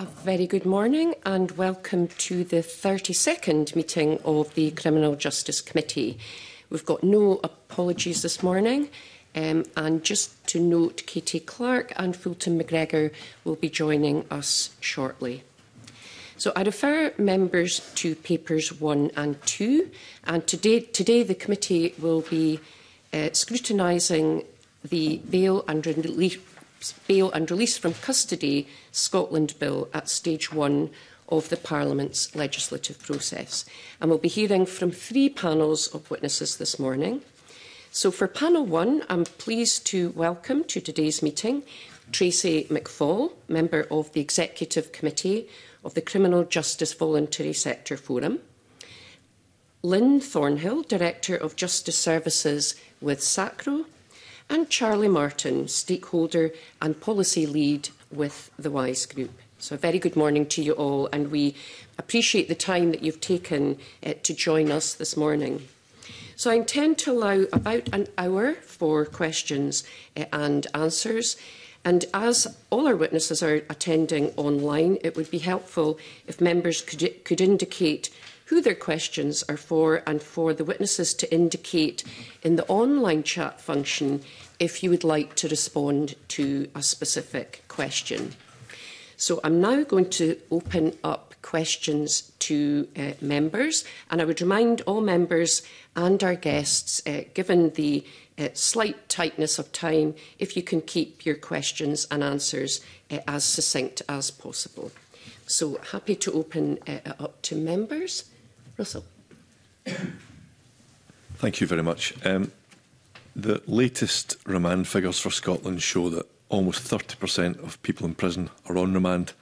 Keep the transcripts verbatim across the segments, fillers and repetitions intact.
A very good morning and welcome to the thirty-second meeting of the Criminal Justice Committee. We've got no apologies this morning, um, and just to note, Katie Clark and Fulton McGregor will be joining us shortly. So I refer members to papers one and two, and today, today the committee will be uh, scrutinising the bail and release Bail and Release from Custody Scotland Bill at stage one of the Parliament's legislative process. And we'll be hearing from three panels of witnesses this morning. So for panel one, I'm pleased to welcome to today's meeting Tracey McFall, member of the Executive Committee of the Criminal Justice Voluntary Sector Forum, Lynne Thornhill, Director of Justice Services with SACRO, and Charlie Martin, Stakeholder and Policy Lead with the WISE Group. So a very good morning to you all, and we appreciate the time that you've taken uh, to join us this morning. So I intend to allow about an hour for questions uh, and answers, and as all our witnesses are attending online, it would be helpful if members could, could indicate who their questions are for, and for the witnesses to indicate in the online chat function if you would like to respond to a specific question. So I'm now going to open up questions to uh, members, and I would remind all members and our guests, uh, given the uh, slight tightness of time, if you can keep your questions and answers uh, as succinct as possible. So happy to open uh, up to members. Russell. Thank you very much. Um, the latest remand figures for Scotland show that almost thirty percent of people in prison are on remand.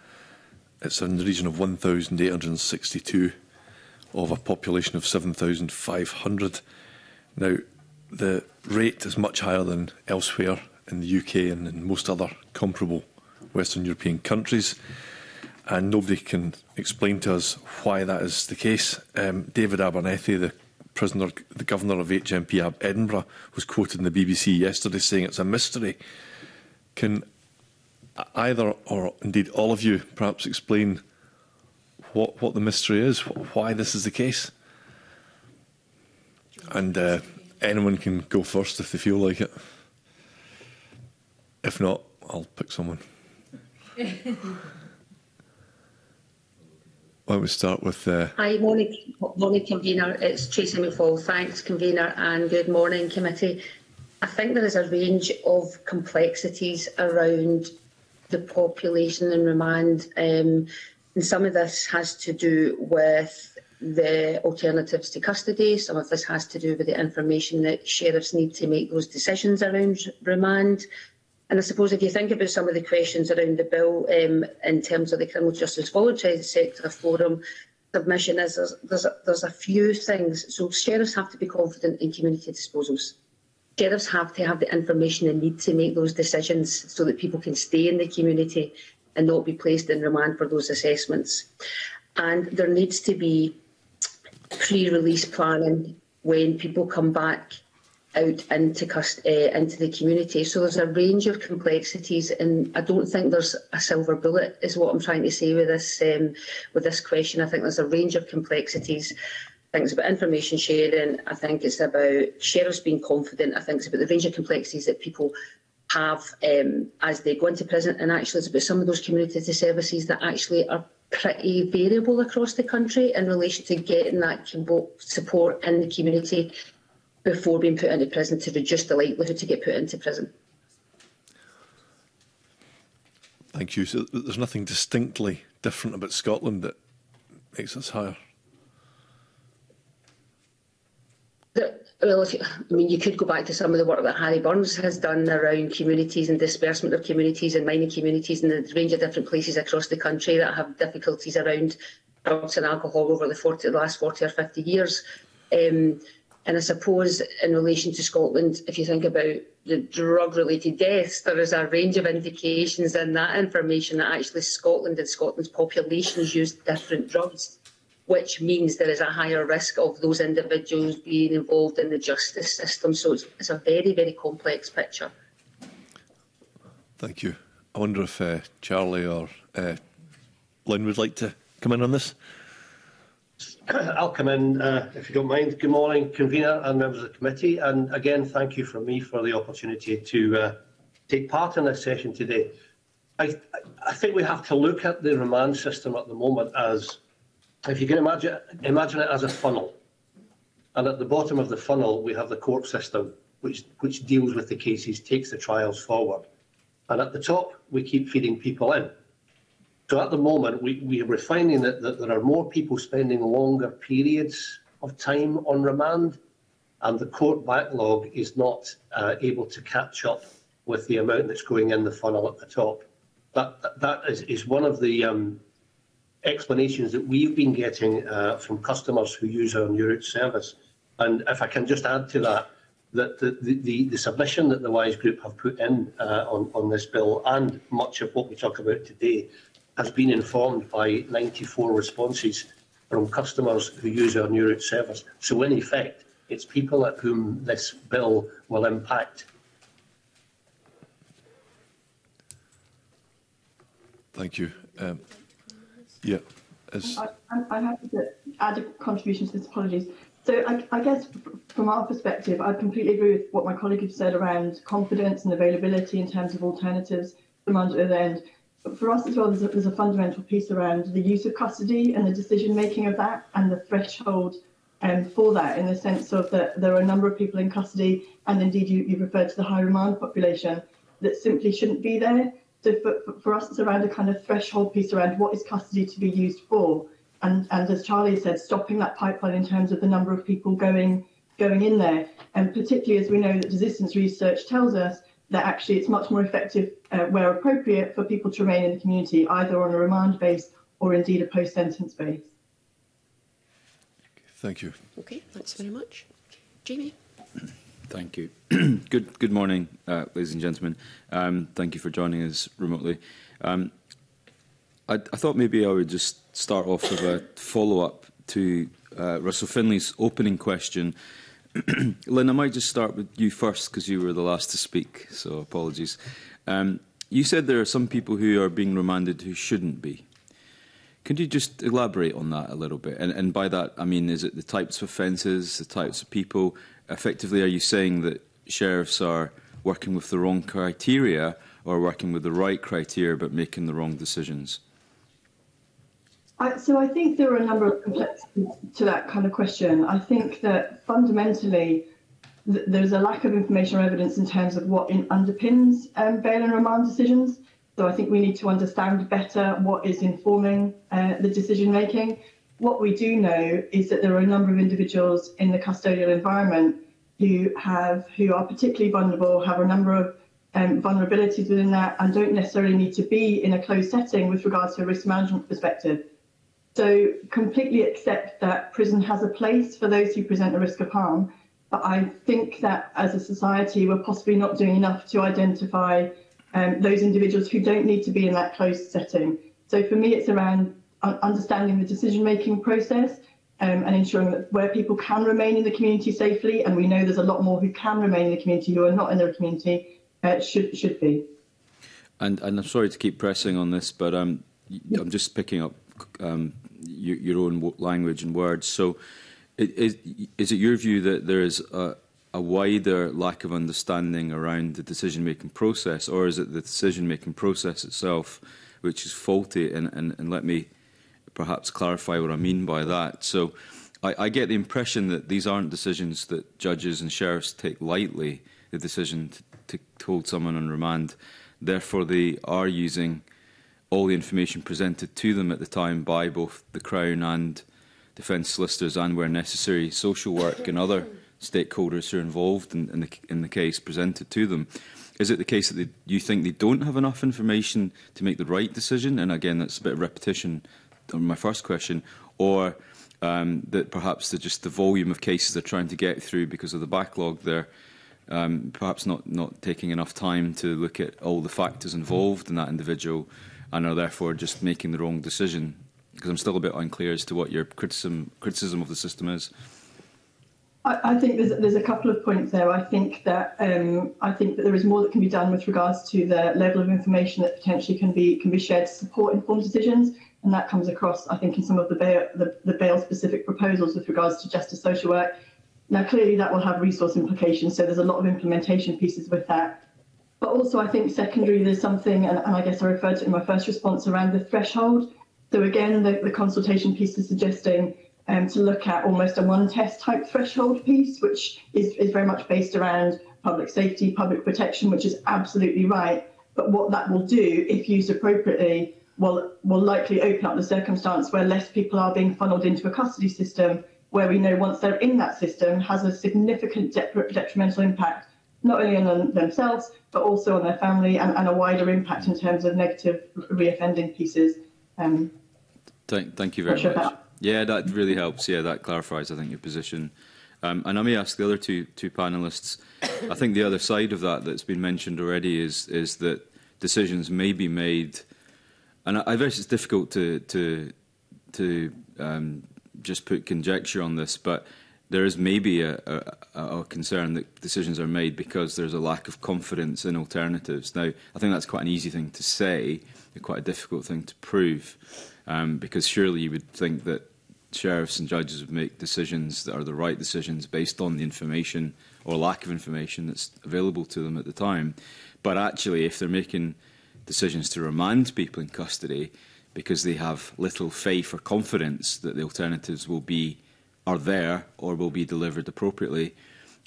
It's in the region of one thousand eight hundred sixty-two of a population of seven thousand five hundred. Now, the rate is much higher than elsewhere in the U K and in most other comparable Western European countries, and nobody can explain to us why that is the case. Um, David Abernethy, the, prisoner, the governor of H M P Edinburgh, was quoted in the B B C yesterday saying it's a mystery. Can either or indeed all of you perhaps explain what, what the mystery is, why this is the case? And uh, anyone can go first if they feel like it. If not, I'll pick someone. Why don't we start with... Uh... Hi, morning, morning, Convener. It's Tracey McFall. Thanks, Convener, and good morning, Committee. I think there is a range of complexities around the population in remand, um, and some of this has to do with the alternatives to custody, some of this has to do with the information that sheriffs need to make those decisions around remand. And I suppose if you think about some of the questions around the bill um, in terms of the Criminal Justice Voluntary Sector Forum submission, is there's, there's, a, there's a few things. So sheriffs have to be confident in community disposals. Sheriffs have to have the information they need to make those decisions so that people can stay in the community and not be placed in remand for those assessments. And there needs to be pre-release planning when people come back out into, uh, into the community. So there's a range of complexities, and I don't think there's a silver bullet is what I'm trying to say with this, um, with this question. I think there's a range of complexities. I think it's about information sharing. I think it's about sheriffs being confident. I think it's about the range of complexities that people have um, as they go into prison, and actually it's about some of those community services that actually are pretty variable across the country in relation to getting that support in the community before being put into prison, to reduce the likelihood to get put into prison. Thank you. So there's nothing distinctly different about Scotland that makes us higher? The, well, if you, I mean, you could go back to some of the work that Harry Burns has done around communities and disbursement of communities and mining communities and the range of different places across the country that have difficulties around drugs and alcohol over the, forty, the last forty or fifty years. Um, And I suppose in relation to Scotland, if you think about the drug-related deaths, there is a range of indications in that information that actually Scotland and Scotland's populations use different drugs, which means there is a higher risk of those individuals being involved in the justice system. So it's, it's a very, very complex picture. Thank you. I wonder if uh, Charlie or uh, Lynne would like to come in on this. I'll come in, uh, if you don't mind. Good morning, convener and members of the committee. And again, thank you from me for the opportunity to uh, take part in this session today. I, I think we have to look at the remand system at the moment as, if you can imagine, imagine it as a funnel. And at the bottom of the funnel, we have the court system, which, which deals with the cases, takes the trials forward. And at the top, we keep feeding people in. So at the moment, we, we are finding that, that there are more people spending longer periods of time on remand, and the court backlog is not uh, able to catch up with the amount that's going in the funnel at the top. That, that, that is, is one of the um, explanations that we've been getting uh, from customers who use our New Routes service. And if I can just add to that, that the, the, the submission that the WISE Group have put in uh, on, on this bill, and much of what we talk about today, has been informed by ninety-four responses from customers who use our New Routes service. So in effect, it's people at whom this bill will impact. Thank you. Um, yeah, as... I, I'm happy to add a contribution to this, apologies. So I, I guess from our perspective, I completely agree with what my colleague has said around confidence and availability in terms of alternatives from under the end. But for us as well, there's a, there's a fundamental piece around the use of custody and the decision-making of that and the threshold um, for that, in the sense of that there are a number of people in custody, and indeed you, you referred to the high remand population, that simply shouldn't be there. So for, for us, it's around a kind of threshold piece around what is custody to be used for. And, and as Charlie said, stopping that pipeline in terms of the number of people going, going in there. And particularly as we know that resistance research tells us that actually it's much more effective uh, where appropriate for people to remain in the community, either on a remand base or indeed a post-sentence base. Thank you. Okay, thanks very much. Jamie. Thank you. good good morning, uh, ladies and gentlemen. Um, thank you for joining us remotely. Um, I, I thought maybe I would just start off with a follow-up to uh, Russell Finlay's opening question. Lynne, I might just start with you first, because you were the last to speak, so apologies. Um, you said there are some people who are being remanded who shouldn't be. Could you just elaborate on that a little bit? And, and by that, I mean, is it the types of offences, the types of people? Effectively, are you saying that sheriffs are working with the wrong criteria or working with the right criteria but making the wrong decisions? I, so I think there are a number of complexities to that kind of question. I think that fundamentally th there's a lack of information or evidence in terms of what in underpins um, bail and remand decisions. So I think we need to understand better what is informing uh, the decision making. What we do know is that there are a number of individuals in the custodial environment who have, who are particularly vulnerable, have a number of um, vulnerabilities within that, and don't necessarily need to be in a closed setting with regards to a risk management perspective. So completely accept that prison has a place for those who present a risk of harm, but I think that as a society we're possibly not doing enough to identify um, those individuals who don't need to be in that closed setting. So for me it's around understanding the decision-making process um, and ensuring that where people can remain in the community safely, and we know there's a lot more who can remain in the community who are not in their community, uh, should, should be. And, and I'm sorry to keep pressing on this, but um, I'm just picking up Um, your, your own language and words. So is, is it your view that there is a, a wider lack of understanding around the decision-making process, or is it the decision-making process itself which is faulty? And, and, and let me perhaps clarify what I mean by that. So I, I get the impression that these aren't decisions that judges and sheriffs take lightly, the decision to, to hold someone on remand. Therefore, they are using all the information presented to them at the time by both the Crown and defence solicitors, and where necessary, social work and other stakeholders who are involved in, in, the, in the case presented to them. Is it the case that they, you think they don't have enough information to make the right decision? And again, that's a bit of repetition on my first question. Or um, that perhaps just the volume of cases they're trying to get through because of the backlog there, um, perhaps not, not taking enough time to look at all the factors involved in that individual, and are therefore just making the wrong decision? Because I'm still a bit unclear as to what your criticism criticism of the system is. I, I think there's there's a couple of points there. I think that um, I think that there is more that can be done with regards to the level of information that potentially can be can be shared to support informed decisions, and that comes across, I think, in some of the bail the, the bail specific proposals with regards to justice social work. Now, clearly, that will have resource implications, so there's a lot of implementation pieces with that. But also, I think secondary, there's something, and, and I guess I referred to it in my first response around the threshold. So again, the, the consultation piece is suggesting um, to look at almost a one test type threshold piece, which is, is very much based around public safety, public protection, which is absolutely right. But what that will do, if used appropriately, will, will likely open up the circumstance where less people are being funneled into a custody system, where we know once they're in that system has a significant de- detrimental impact, not only on themselves, but also on their family, and, and a wider impact in terms of negative reoffending pieces. Um, thank, thank you very much. That. Yeah, that really helps. Yeah, that clarifies, I think, your position. Um, and I may ask the other two two panellists. I think the other side of that that's been mentioned already is is that decisions may be made, and I, I guess it's difficult to to to um, just put conjecture on this, but there is maybe a, a, a concern that decisions are made because there's a lack of confidence in alternatives. Now, I think that's quite an easy thing to say. Quite a difficult thing to prove, um, because surely you would think that sheriffs and judges would make decisions that are the right decisions based on the information or lack of information that's available to them at the time. But actually, if they're making decisions to remand people in custody because they have little faith or confidence that the alternatives will be are there or will be delivered appropriately,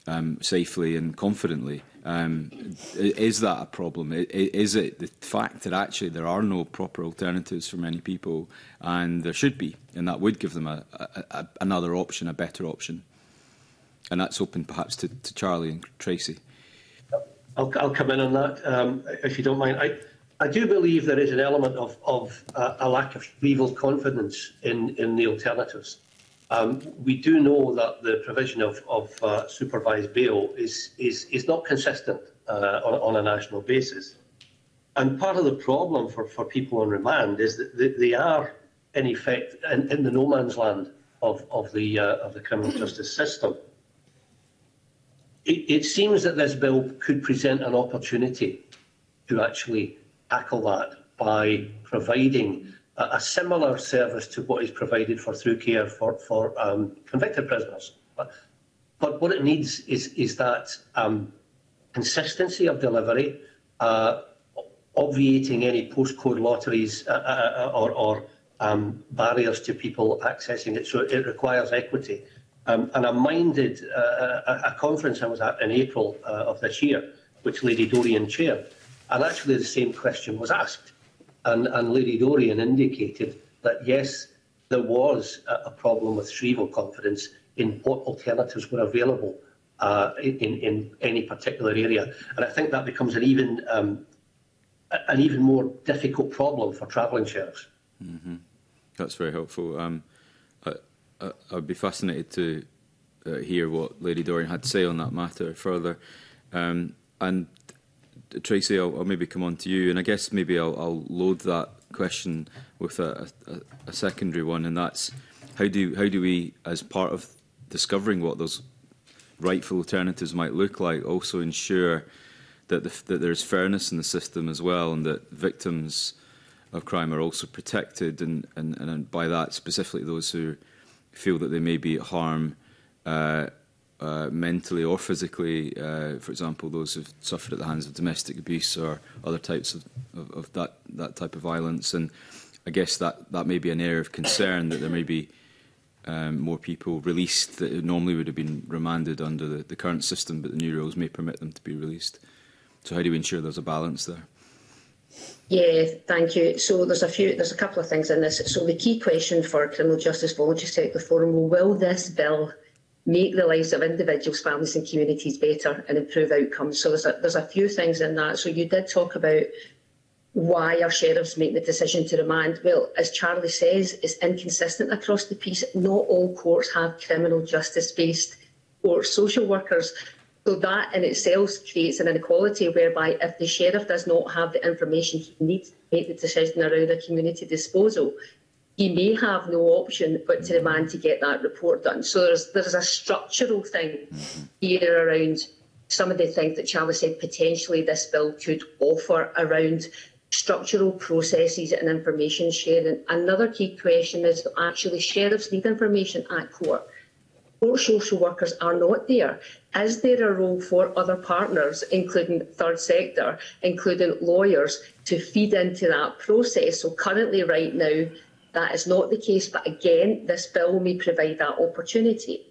um, safely and confidently, Um, is that a problem? Is it the fact that actually there are no proper alternatives for many people, and there should be, and that would give them a, a, a, another option, a better option? And that's open perhaps to, to Charlie and Tracy. I'll, I'll come in on that, um, if you don't mind. I, I do believe there is an element of, of uh, a lack of real confidence in, in the alternatives. Um, we do know that the provision of, of uh, supervised bail is, is, is not consistent uh, on, on a national basis. And part of the problem for, for people on remand is that they, they are, in effect, in, in the no-man's land of, of, the, uh, of the criminal justice system. It, it seems that this bill could present an opportunity to actually tackle that by providing a similar service to what is provided for through care for, for um, convicted prisoners. But, but what it needs is, is that um, consistency of delivery, uh, obviating any postcode lotteries uh, uh, or, or um, barriers to people accessing it. So it requires equity. Um, and I'm minded uh, a, a conference I was at in April uh, of this year, which Lady Dorrian chaired, and actually the same question was asked. And, and Lady Dorrian indicated that, yes, there was a, a problem with real confidence in what alternatives were available uh, in, in any particular area. And I think that becomes an even um, an even more difficult problem for travelling sheriffs. Mm-hmm. That's very helpful. Um, I, I, I'd be fascinated to uh, hear what Lady Dorrian had to say on that matter further. Um, and Tracy, I'll, I'll maybe come on to you, and I guess maybe I'll, I'll load that question with a, a, a secondary one, and that's how do how do we, as part of discovering what those rightful alternatives might look like, also ensure that, the, that there's fairness in the system as well, and that victims of crime are also protected, and, and, and by that specifically those who feel that they may be at harm uh, Uh, mentally or physically, uh, for example, those who've suffered at the hands of domestic abuse or other types of, of, of that, that type of violence. And I guess that, that may be an area of concern, that there may be um, more people released that normally would have been remanded under the, the current system, but the new rules may permit them to be released. So how do we ensure there's a balance there? Yeah, thank you. So there's a few, there's a couple of things in this. So the key question for criminal justice voluntary sector forum will, will this bill make the lives of individuals, families and communities better and improve outcomes? So there's a, there's a few things in that. So you did talk about why our sheriffs make the decision to remand. Well, as Charlie says, it's inconsistent across the piece. Not all courts have criminal justice-based or social workers. So that in itself creates an inequality whereby if the sheriff does not have the information he needs to make the decision around a community disposal, he may have no option but to demand to get that report done. So there's, there's a structural thing here around some of the things that Charlie said potentially this bill could offer around structural processes and information sharing. Another key question is that actually sheriffs need information at court. Court social workers are not there. Is there a role for other partners, including third sector, including lawyers, to feed into that process? So currently, right now, that is not the case. But again, this bill may provide that opportunity.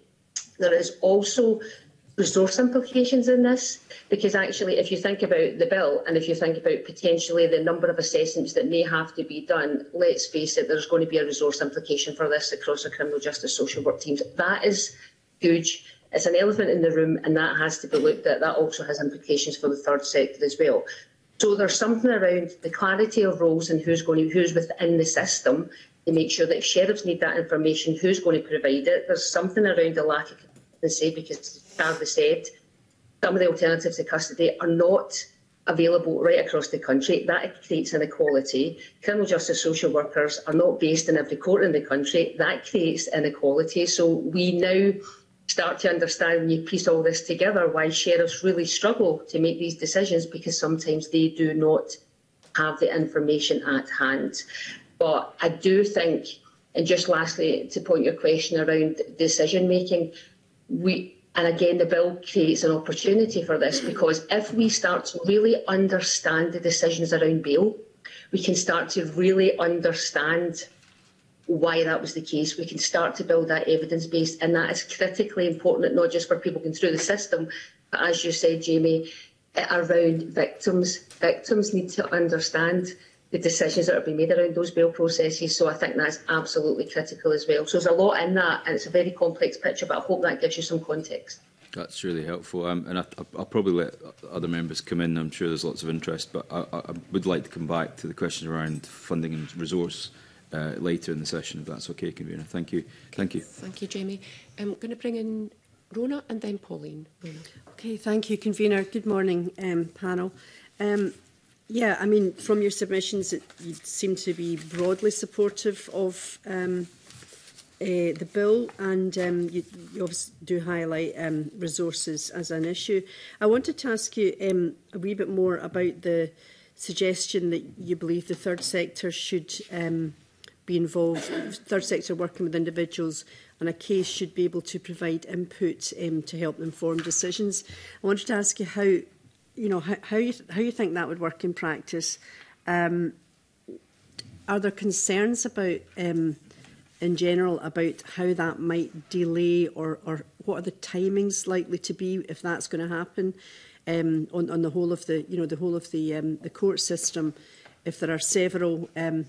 There is also resource implications in this, because actually, if you think about the bill and if you think about potentially the number of assessments that may have to be done, let's face it, there's going to be a resource implication for this across the criminal justice social work teams. That is huge. It's an elephant in the room, and that has to be looked at. That also has implications for the third sector as well. So there's something around the clarity of roles and who's going to, who's within the system to make sure that if sheriffs need that information, who's going to provide it. There's something around the lack of competency, because Charlie said, some of the alternatives to custody are not available right across the country. That creates inequality. Criminal justice social workers are not based in every court in the country. That creates inequality. So we now start to understand, when you piece all this together, why sheriffs really struggle to make these decisions, because sometimes they do not have the information at hand. But I do think, and just lastly, to point your question around decision-making, we... And again, the bill creates an opportunity for this, because if we start to really understand the decisions around bail, we can start to really understand why that was the case. We can start to build that evidence base, and that is critically important, not just for people going through the system, but as you said, Jamie, around victims. Victims need to understand the decisions that have been made around those bail processes. So I think that's absolutely critical as well. So there's a lot in that, and it's a very complex picture, but I hope that gives you some context. That's really helpful. Um, and I, I'll probably let other members come in. I'm sure there's lots of interest, but I, I would like to come back to the question around funding and resource uh, later in the session, if that's OK, Convener. Thank you. Thank you. Thank you, Jamie. I'm going to bring in Rona and then Pauline. Rona. OK, thank you, Convener. Good morning, um, panel. Um, Yeah, I mean, from your submissions, it, you seem to be broadly supportive of um, uh, the bill, and um, you, you obviously do highlight um, resources as an issue. I wanted to ask you um, a wee bit more about the suggestion that you believe the third sector should um, be involved, third sector working with individuals on a case should be able to provide input um, to help inform decisions. I wanted to ask you how... You know how, how you how you think that would work in practice. Um, are there concerns about, um, in general, about how that might delay, or or what are the timings likely to be if that's going to happen um, on on the whole of the you know the whole of the um, the court system? If there are several um,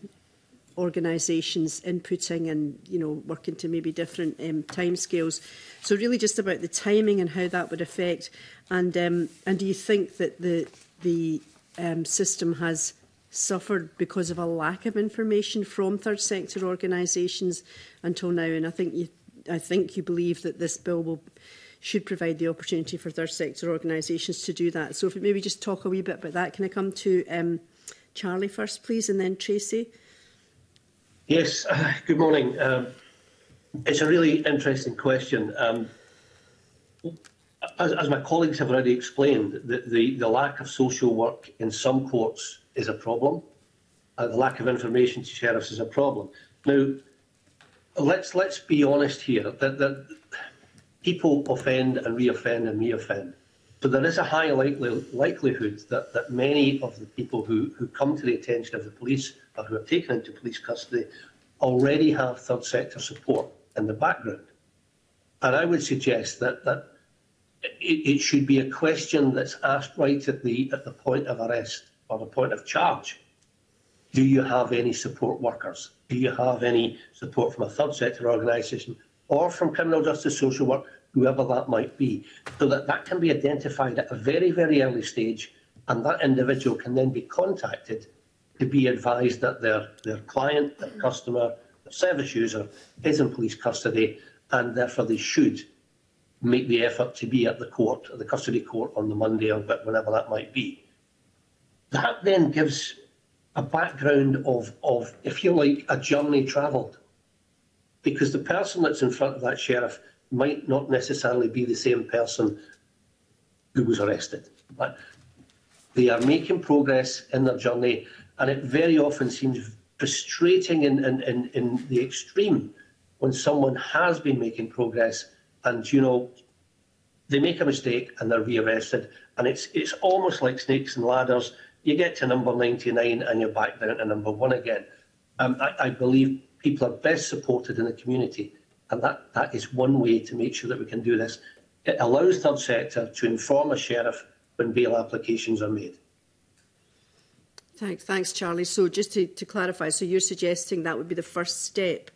organisations inputting and you know working to maybe different um, timescales, so really just about the timing and how that would affect. And um, and do you think that the the um, system has suffered because of a lack of information from third sector organisations until now? And I think you I think you believe that this bill will should provide the opportunity for third sector organisations to do that. So if we maybe just talk a wee bit about that. Can I come to um, Charlie first, please, and then Tracey? Yes. Uh, good morning. Um, it's a really interesting question. Um, As, as my colleagues have already explained, the, the, the lack of social work in some courts is a problem. Uh, the lack of information to sheriffs is a problem. Now, let's let's be honest here. That, that people offend and reoffend and reoffend. So there is a high likely, likelihood that, that many of the people who, who come to the attention of the police or who are taken into police custody already have third sector support in the background. And I would suggest that that. It, it should be a question that's asked right at the at the point of arrest or the point of charge. Do you have any support workers? Do you have any support from a third sector organisation or from criminal justice social work, whoever that might be, so that that can be identified at a very, very early stage, and that individual can then be contacted to be advised that their, their client, their customer, their service user is in police custody, and therefore they should make the effort to be at the court, at the custody court on the Monday or whenever that might be. That then gives a background of, of, if you like, a journey travelled. Because the person that's in front of that sheriff might not necessarily be the same person who was arrested. But they are making progress in their journey, and it very often seems frustrating in, in, in, in the extreme when someone has been making progress and, you know, they make a mistake and they're rearrested. And it's, it's almost like snakes and ladders. You get to number ninety-nine and you're back down to number one again. Um, I, I believe people are best supported in the community, and that, that is one way to make sure that we can do this. It allows third sector to inform a sheriff when bail applications are made. Thanks, thanks, Charlie. So just to, to clarify, so you're suggesting that would be the first step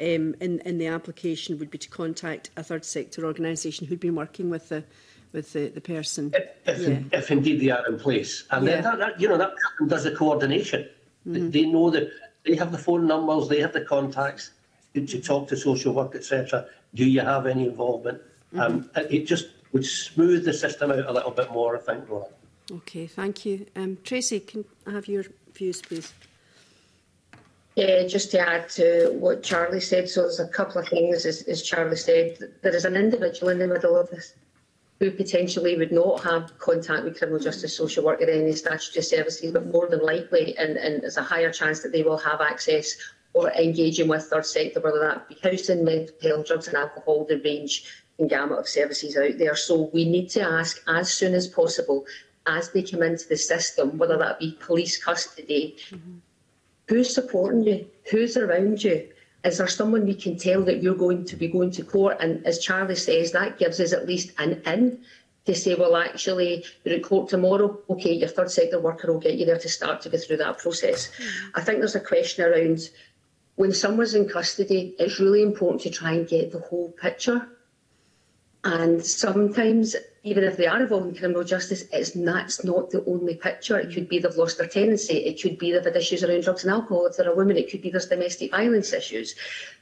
um, in, in the application would be to contact a third sector organisation who'd been working with the with the, the person, if, if, yeah. in, if indeed they are in place, and yeah. then that, that you know that person does the coordination. Mm-hmm. They know that they have the phone numbers, they have the contacts to, to talk to social work, et cetera. Do you have any involvement? Mm-hmm. Um, it just would smooth the system out a little bit more, I think, Rona. Okay, thank you. Um, Tracey, can I have your views, please? Yeah, just to add to what Charlie said, so there's a couple of things, as, as Charlie said. There is an individual in the middle of this who potentially would not have contact with criminal justice, social work or any statutory services, but more than likely, and, and there's a higher chance that they will have access or engaging with third sector, whether that be housing, mental health, drugs and alcohol, the range and gamut of services out there. So we need to ask as soon as possible, as they come into the system, whether that be police custody, mm-hmm. who's supporting you, who's around you? Is there someone we can tell that you're going to be going to court? And as Charlie says, that gives us at least an in to say, well, actually, you're at court tomorrow. OK, your third sector worker will get you there to start to go through that process. I think there's a question around when someone's in custody, it's really important to try and get the whole picture. And sometimes, even if they are involved in criminal justice, it's not, it's not the only picture. It could be they've lost their tenancy. It could be they've had issues around drugs and alcohol. If they're a woman, it could be there's domestic violence issues.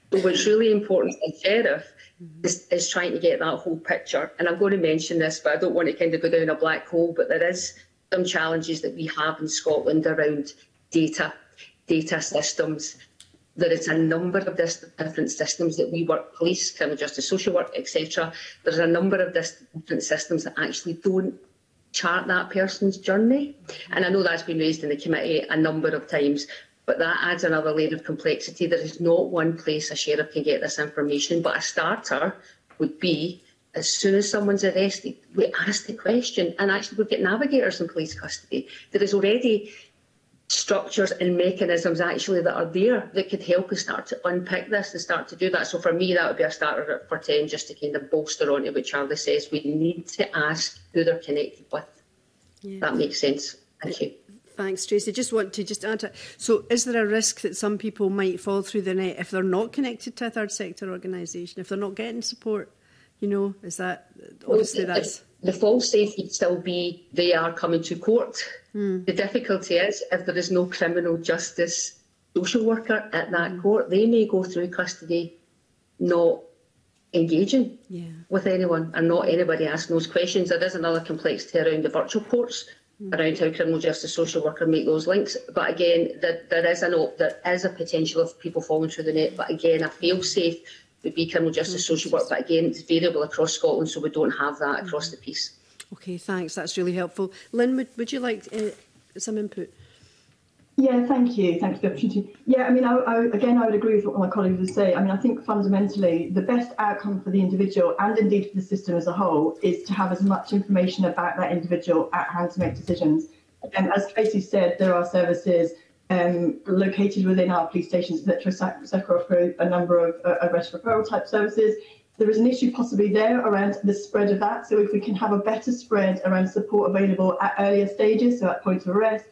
But what's really important for the sheriff is, is trying to get that whole picture. And I'm going to mention this, but I don't want to kind of go down a black hole, but there is some challenges that we have in Scotland around data, data systems. There is a number of different systems that we work, police, criminal justice, social work, et cetera. There's a number of different systems that actually don't chart that person's journey. And I know that's been raised in the committee a number of times, but that adds another layer of complexity. There is not one place a sheriff can get this information, but a starter would be, as soon as someone's arrested, we ask the question, and actually we've got navigators in police custody. There is already structures and mechanisms actually that are there that could help us start to unpick this and start to do that. So for me, that would be a starter for ten, just to kind of bolster on to what Charlie says. We need to ask who they're connected with. Yeah. That makes sense. Thank you. Thanks, Tracey. Just want to just add to it. So is there a risk that some people might fall through the net if they're not connected to a third sector organisation, if they're not getting support? You know, is that obviously well, that's... The false safe would still be they are coming to court. Mm. The difficulty is if there is no criminal justice social worker at that mm. court, they may go through custody not engaging yeah. with anyone and not anybody asking those questions. There is another complexity around the virtual courts, mm. around how criminal justice social worker make those links. But again, there, there, is, an op there is a potential of people falling through the net. But again, a fail safe would be criminal justice social work, but again, it's variable across Scotland, so we don't have that across the piece. Okay, thanks. That's really helpful. Lynne, would, would you like uh, some input? Yeah, thank you. Thank you for the opportunity. Yeah, I mean, I, I, again, I would agree with what my colleagues would say. I mean, I think fundamentally the best outcome for the individual and indeed for the system as a whole is to have as much information about that individual at hand to make decisions. And as Tracey said, there are services Um, located within our police stations, et cetera, SACRO for a number of uh, arrest referral type services. There is an issue possibly there around the spread of that. So if we can have a better spread around support available at earlier stages, so at point of arrest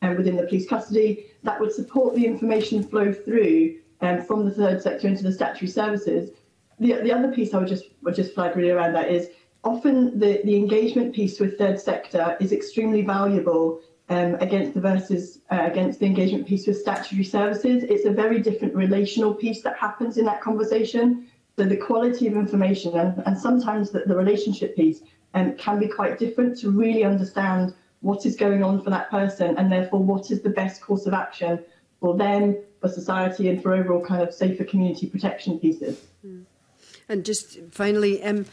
and within the police custody, that would support the information flow through um, from the third sector into the statutory services. The, the other piece I would just, would just flag really around that is often the, the engagement piece with third sector is extremely valuable Um, against the versus uh, against the engagement piece with statutory services. It's a very different relational piece that happens in that conversation. So the quality of information and, and sometimes the, the relationship piece um, can be quite different to really understand what is going on for that person, and therefore what is the best course of action for them, for society, and for overall kind of safer community protection pieces. Mm. And just finally, um,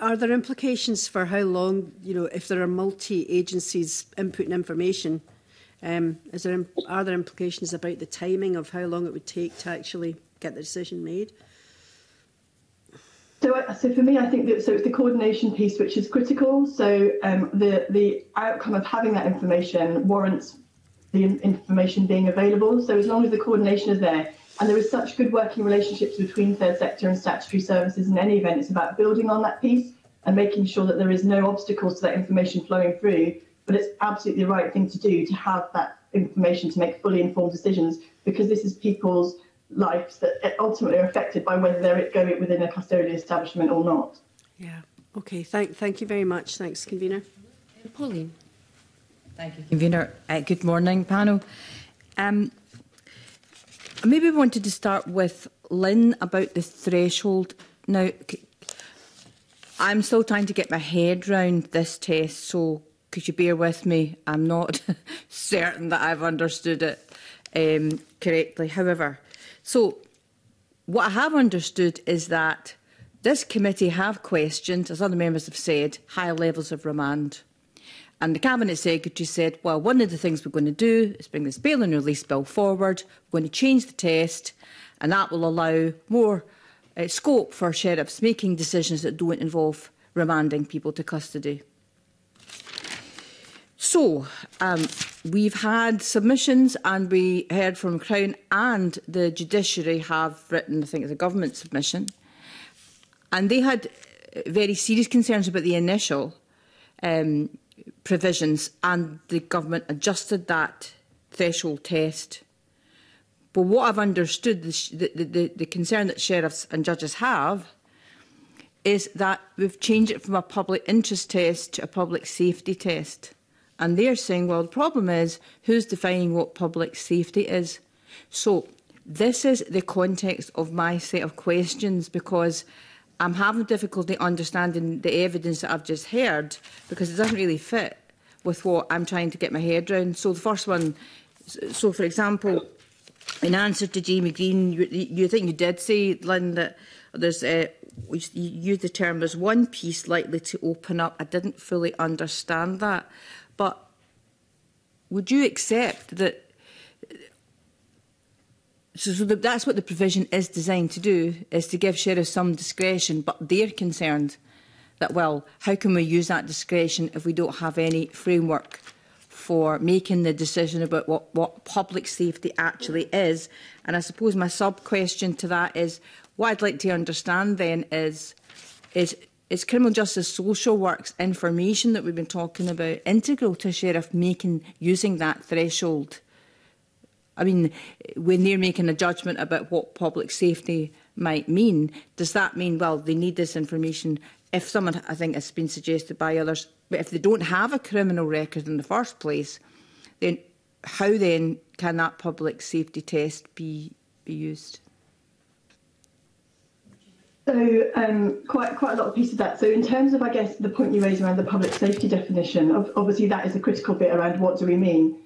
are there implications for how long, you know, if there are multi-agencies inputting information, um, is there, are there implications about the timing of how long it would take to actually get the decision made? So, so for me, I think that so it's the coordination piece which is critical. So um, the the outcome of having that information warrants the in information being available. So as long as the coordination is there, and there is such good working relationships between third sector and statutory services, in any event, it's about building on that piece and making sure that there is no obstacles to that information flowing through. But it's absolutely the right thing to do to have that information to make fully informed decisions, because this is people's lives that ultimately are affected by whether they're going within a custodial establishment or not. Yeah. Okay. Thank. Thank you very much. Thanks, convener. Pauline. Thank you, convener. Uh, good morning, panel. Um, maybe we wanted to start with Lynne about the threshold. Now, I'm still trying to get my head round this test, so could you bear with me? I'm not certain that I've understood it um, correctly. However. So, what I have understood is that this committee have questioned, as other members have said, high levels of remand. And the Cabinet Secretary said, well, one of the things we're going to do is bring this Bail and Release Bill forward, we're going to change the test, and that will allow more uh, scope for sheriffs making decisions that don't involve remanding people to custody. So, um, we've had submissions, and we heard from Crown and the Judiciary have written, I think it's a government submission, and they had very serious concerns about the initial um, provisions, and the government adjusted that threshold test. But what I've understood, the, the, the, the concern that sheriffs and judges have is that we've changed it from a public interest test to a public safety test. And they're saying, well, the problem is who's defining what public safety is. So this is the context of my set of questions, because I'm having difficulty understanding the evidence that I've just heard, because it doesn't really fit with what I'm trying to get my head around. So the first one, so for example, in answer to Jamie Green, you, you think you did say, Lynne, that there's a... Uh, you used the term, there's one piece likely to open up. I didn't fully understand that. But would you accept that? So, so that's what the provision is designed to do, is to give sheriffs some discretion, but they're concerned that, well, how can we use that discretion if we don't have any framework for making the decision about what, what public safety actually is? And I suppose my sub-question to that is, what I'd like to understand then is, is, is criminal justice social work's information that we've been talking about integral to a sheriff making, using that threshold? I mean, when they're making a judgment about what public safety might mean, does that mean, well, they need this information if someone, I think, has been suggested by others, but if they don't have a criminal record in the first place, then how then can that public safety test be, be used? So um, quite quite a lot of pieces of that. So in terms of, I guess, the point you raised around the public safety definition, obviously that is a critical bit around what do we mean.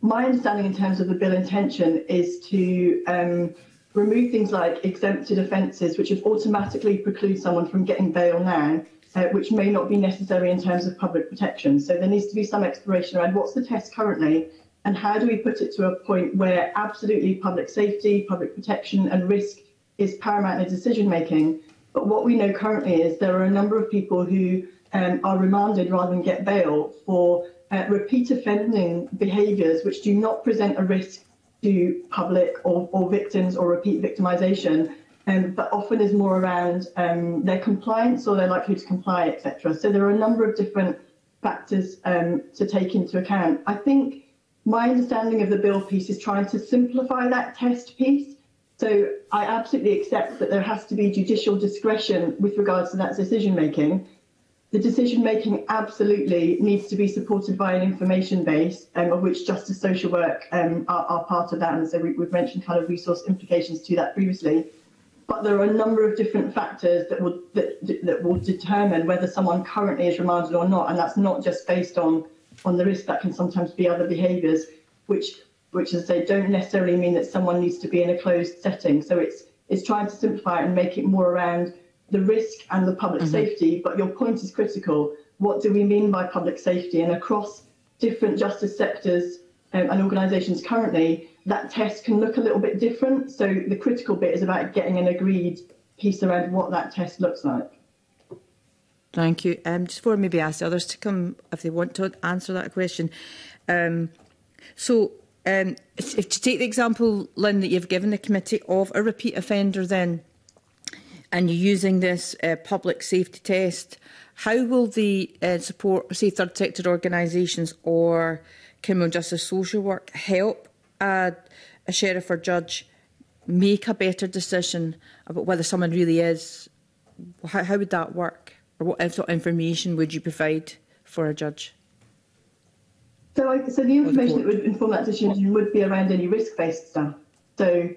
My understanding in terms of the bill intention is to um, remove things like exempted offences, which would automatically preclude someone from getting bail now, uh, which may not be necessary in terms of public protection. So there needs to be some exploration around what's the test currently and how do we put it to a point where absolutely public safety, public protection and risk is paramount in decision-making. But what we know currently is there are a number of people who um, are remanded rather than get bail for uh, repeat offending behaviours which do not present a risk to public or, or victims or repeat victimisation, um, but often is more around um, their compliance or their likelihood to comply, et cetera. So there are a number of different factors um, to take into account. I think my understanding of the bill piece is trying to simplify that test piece. So I absolutely accept that there has to be judicial discretion with regards to that decision-making. The decision-making absolutely needs to be supported by an information base, um, of which justice social work um, are, are part of that. And so we, we've mentioned kind of resource implications to that previously. But there are a number of different factors that will, that, that will determine whether someone currently is remanded or not. And that's not just based on on the risk that can sometimes be other behaviours, which, which as I say, don't necessarily mean that someone needs to be in a closed setting. So it's it's trying to simplify it and make it more around the risk and the public mm-hmm. safety. But your point is critical. What do we mean by public safety? And across different justice sectors um, and organisations currently, that test can look a little bit different. So the critical bit is about getting an agreed piece around what that test looks like. Thank you. Um, just before I maybe ask others to come, if they want to answer that question. Um, so um, if, if to take the example, Lynne, that you've given the committee of a repeat offender then, and you're using this uh, public safety test, how will the uh, support, say, third sector organisations or criminal justice social work help a, a sheriff or judge make a better decision about whether someone really is? How, how would that work? Or what sort of information would you provide for a judge? So, I, so the information that would inform that decision would be around any risk-based stuff. So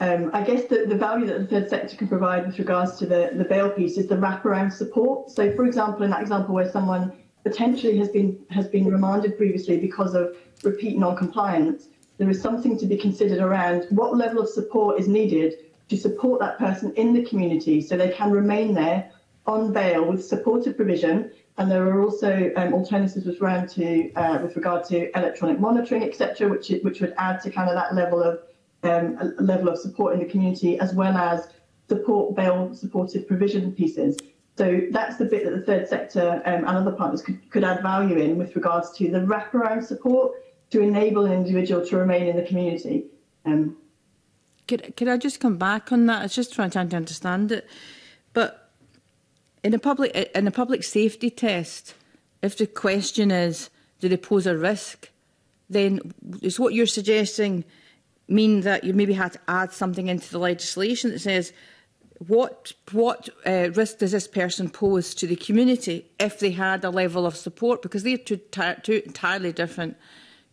um, I guess the, the value that the third sector can provide with regards to the, the bail piece is the wraparound support. So, for example, in that example where someone potentially has been, has been remanded previously because of repeat non-compliance, there is something to be considered around what level of support is needed to support that person in the community so they can remain there on bail with supportive provision, and there are also um, alternatives with, round to, uh, with regard to electronic monitoring, et cetera, which which would add to kind of that level of um, level of support in the community, as well as support bail supportive provision pieces. So that's the bit that the third sector um, and other partners could, could add value in with regards to the wraparound support to enable an individual to remain in the community. Um, could could I just come back on that? I was just trying to understand it, but. In a public in a public safety test, if the question is, do they pose a risk, then is what you're suggesting mean that you maybe had to add something into the legislation that says what what uh, risk does this person pose to the community if they had a level of support? Because they're two, two entirely different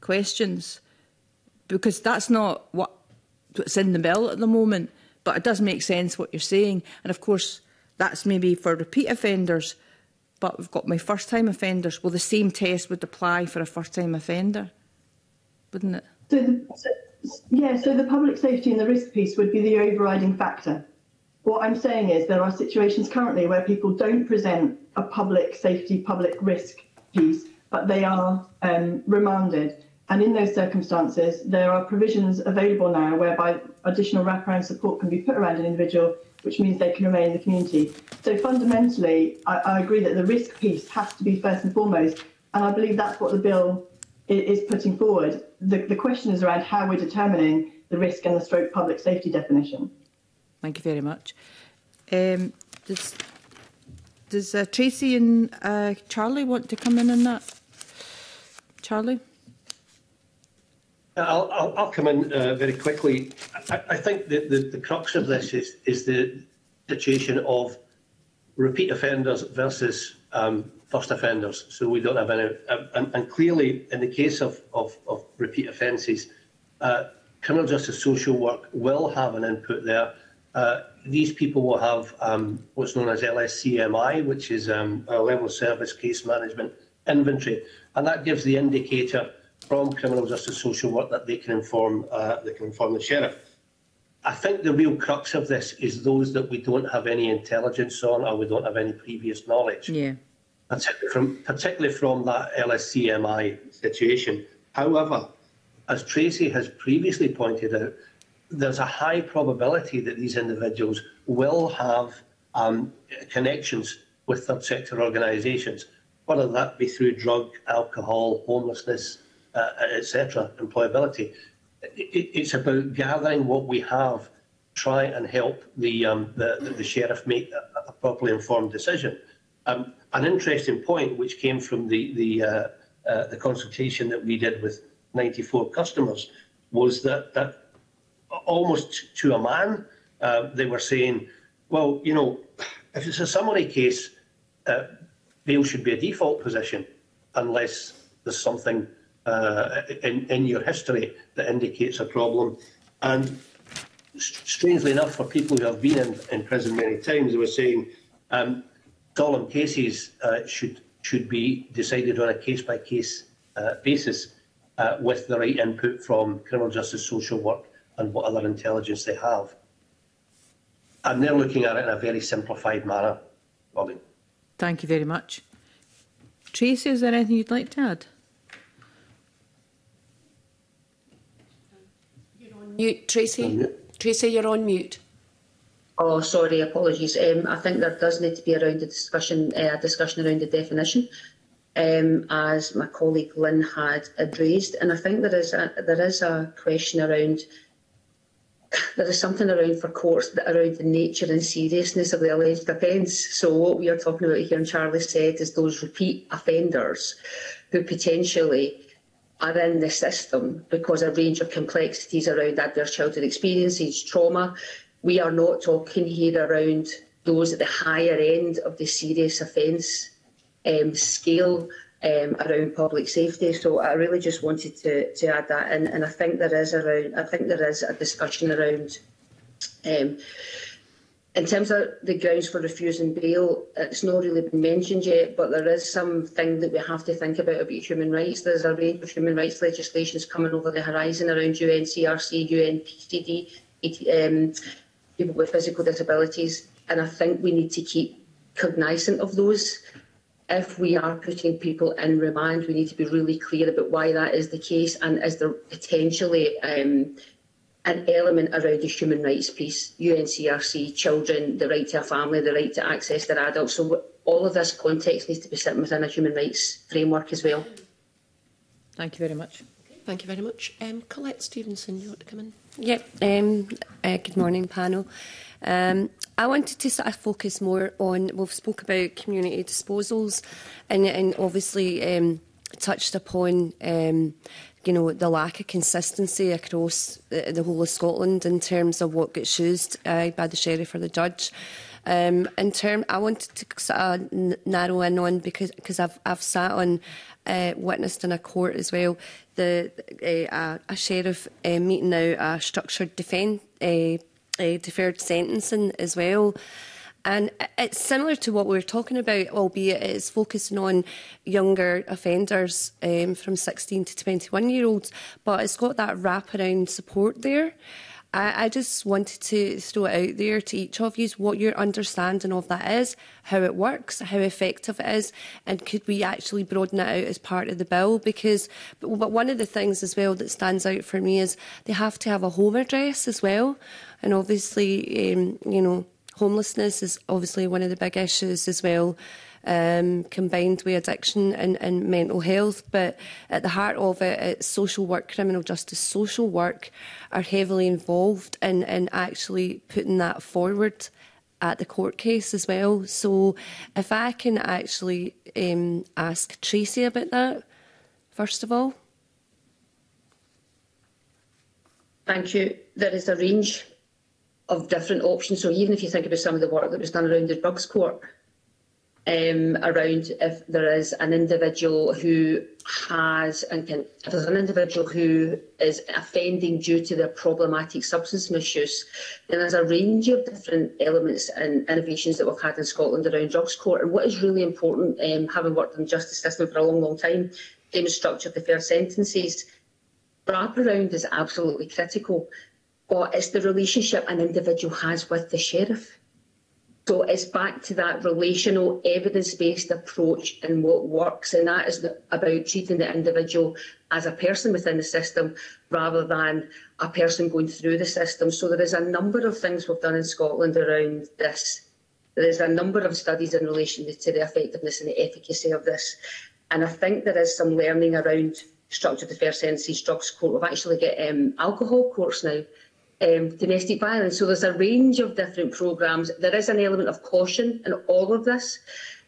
questions. Because that's not what, what's in the bill at the moment, but it does make sense what you're saying. And of course, that's maybe for repeat offenders, but we've got my first-time offenders. Well, the same test would apply for a first-time offender, wouldn't it? So the, so, yeah, so the public safety and the risk piece would be the overriding factor. What I'm saying is there are situations currently where people don't present a public safety, public risk piece, but they are um, remanded. And in those circumstances, there are provisions available now whereby additional wraparound support can be put around an individual, which means they can remain in the community. So fundamentally, I, I agree that the risk piece has to be first and foremost, and I believe that's what the bill is, is putting forward. The, the question is around how we're determining the risk and the stroke public safety definition. Thank you very much. Um, does does uh, Tracey and uh, Charlie want to come in on that? Charlie? I'll, I'll, I'll come in uh, very quickly. I, I think the, the, the crux of this is, is the situation of repeat offenders versus um, first offenders. So we don't have any... Uh, and, and clearly, in the case of, of, of repeat offences, uh, criminal justice social work will have an input there. Uh, these people will have um, what's known as L S C M I, which is um, a level of service case management inventory. And that gives the indicator from criminal justice social work that they can inform uh, they can inform the sheriff. I think the real crux of this is those that we don't have any intelligence on or we don't have any previous knowledge. Yeah. Particularly from particularly from that L S C M I situation. However, as Tracey has previously pointed out, there's a high probability that these individuals will have um, connections with third sector organisations, whether that be through drug, alcohol, homelessness, Uh, et cetera, employability. It, it's about gathering what we have, try and help the um, the, the sheriff make a, a properly informed decision. Um, an interesting point, which came from the the uh, uh, the consultation that we did with ninety-four customers, was that that almost to a man, uh, they were saying, well, you know, if it's a summary case, uh, bail should be a default position, unless there's something Uh, in, in your history that indicates a problem. And strangely enough, for people who have been in, in prison many times, they were saying um, solemn cases uh, should should be decided on a case-by-case uh, basis uh, with the right input from criminal justice, social work and what other intelligence they have. And they're looking at it in a very simplified manner. Robin. Thank you very much. Tracey, is there anything you'd like to add? You're on mute, Tracey. On mute. Tracey, you're on mute. Oh, sorry, apologies. Um, I think there does need to be around a discussion, uh, a discussion around the definition, um, as my colleague Lynn had raised. And I think there is a, there is a question around, there is something around for courts that around the nature and seriousness of the alleged offence. So what we are talking about here, and Charlie said, is those repeat offenders who potentially are in the system because a range of complexities around adverse childhood experiences, trauma. We are not talking here around those at the higher end of the serious offence um, scale um, around public safety. So I really just wanted to, to add that in, and I think there is around. I think there is a discussion around um, in terms of the grounds for refusing bail. It's not really been mentioned yet, but there is something that we have to think about about human rights. There's a range of human rights legislations coming over the horizon around U N C R C, U N P C D. Um, people with physical disabilities, and I think we need to keep cognizant of those. If we are putting people in remand, we need to be really clear about why that is the case, and is there potentially um, an element around the human rights piece, U N C R C, children, the right to a family, the right to access their adults. So all of this context needs to be sitting within a human rights framework as well. Thank you very much. Thank you very much. Um, Colette Stevenson, you want to come in? Yep. Um, uh, good morning, panel. Um, I wanted to sort of focus more on, we've spoke about community disposals and, and obviously um, touched upon um, you know, the lack of consistency across the, the whole of Scotland in terms of what gets used uh, by the sheriff or the judge. Um, in term, I wanted to sort of narrow in on, because because I've I've sat on, uh, witnessed in a court as well, the uh, a sheriff uh, meeting out a structured defend, uh, uh, deferred sentencing as well. And it's similar to what we were talking about, albeit it's focusing on younger offenders um, from sixteen to twenty-one year olds, but it's got that wraparound support there. I, I just wanted to throw it out there to each of you what your understanding of that is, how it works, how effective it is, and could we actually broaden it out as part of the bill? Because, but one of the things as well that stands out for me is they have to have a home address as well, and obviously, um, you know, homelessness is obviously one of the big issues as well. Um, combined with addiction and, and mental health, but at the heart of it, it's social work, criminal justice, social work are heavily involved in, in actually putting that forward at the court case as well. So if I can actually um, ask Tracey about that, first of all. Thank you. There is a range of different options. So even if you think about some of the work that was done around the drugs court, Um, around if there is an individual who has, and can, if there's an individual who is offending due to their problematic substance misuse, then there's a range of different elements and innovations that we've had in Scotland around drugs court. And what is really important, um, having worked in the justice system for a long, long time, in structured deferred sentences, wraparound is absolutely critical, but it's the relationship an individual has with the sheriff. So it's back to that relational, evidence-based approach and what works, and that is about treating the individual as a person within the system rather than a person going through the system. So there is a number of things we've done in Scotland around this. There is a number of studies in relation to the effectiveness and the efficacy of this. And I think there is some learning around structured deferred sentences, drugs court. We've actually got um, alcohol courts now. Um, domestic violence. So there's a range of different programmes. There is an element of caution in all of this,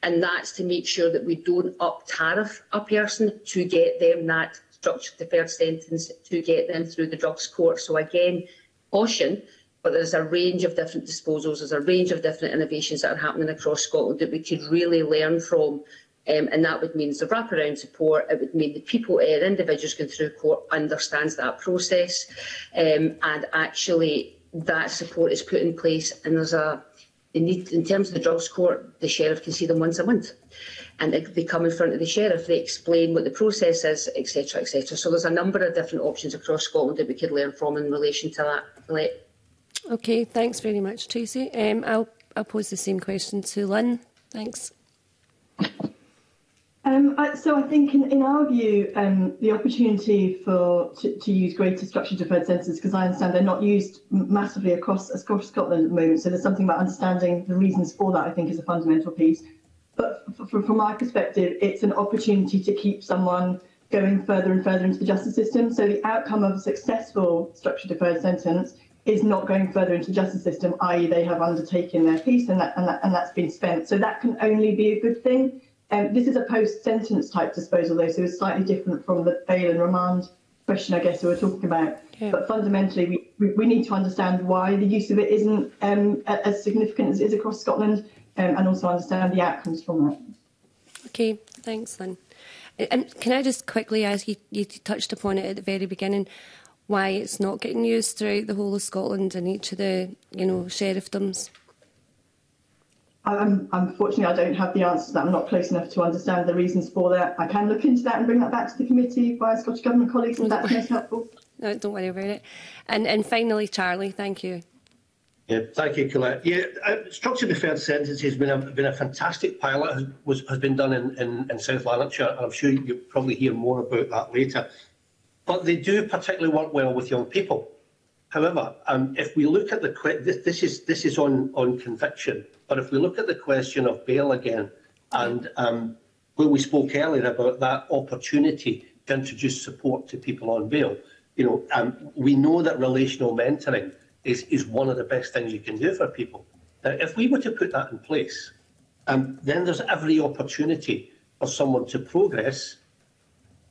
and that's to make sure that we don't up-tariff a person to get them that structured deferred sentence, to get them through the drugs court. So again, caution, but there's a range of different disposals, there's a range of different innovations that are happening across Scotland that we could really learn from. Um, and that would mean the wraparound support, it would mean the people, uh, the individuals going through court understands that process, um, and actually that support is put in place. And there's a, they need, in terms of the drugs court, the sheriff can see them once a month. and they, they come in front of the sheriff, they explain what the process is, et cetera, et cetera. So there's a number of different options across Scotland that we could learn from in relation to that. Colette. Okay, thanks very much, Tracey. Um, I'll, I'll pose the same question to Lynne. Thanks. Um, I, so I think, in, in our view, um, the opportunity for to, to use greater structured deferred sentences, because I understand they're not used massively across, across Scotland at the moment, so there's something about understanding the reasons for that, I think, is a fundamental piece. But from, from my perspective, it's an opportunity to keep someone going further and further into the justice system. So the outcome of a successful structured deferred sentence is not going further into the justice system, that is they have undertaken their piece and, that, and, that, and that's been spent. So that can only be a good thing. Um, this is a post-sentence type disposal, though, so it's slightly different from the bail and remand question, I guess, we were talking about. Yeah. But fundamentally, we, we, we need to understand why the use of it isn't um, as significant as it is across Scotland, um, and also understand the outcomes from that. OK, thanks, Lynne. And can I just quickly ask you, you touched upon it at the very beginning, why it's not getting used throughout the whole of Scotland and each of the, you know, sheriffdoms? I'm, unfortunately, I don't have the answer to that. I'm not close enough to understand the reasons for that. I can look into that and bring that back to the committee by Scottish Government colleagues, and that's most helpful. No, don't worry about it. And, and finally, Charlie, thank you. Yeah, thank you, Colette. Yeah, uh, structured deferred sentences has been a, been a fantastic pilot, has, was, has been done in, in, in South Lanarkshire, and I'm sure you'll probably hear more about that later. But they do particularly work well with young people. However, um, if we look at the this, this is this is on on conviction, but if we look at the question of bail again, and um, where we spoke earlier about that opportunity to introduce support to people on bail, you know, um, we know that relational mentoring is is one of the best things you can do for people. Now, if we were to put that in place, um, then there's every opportunity for someone to progress.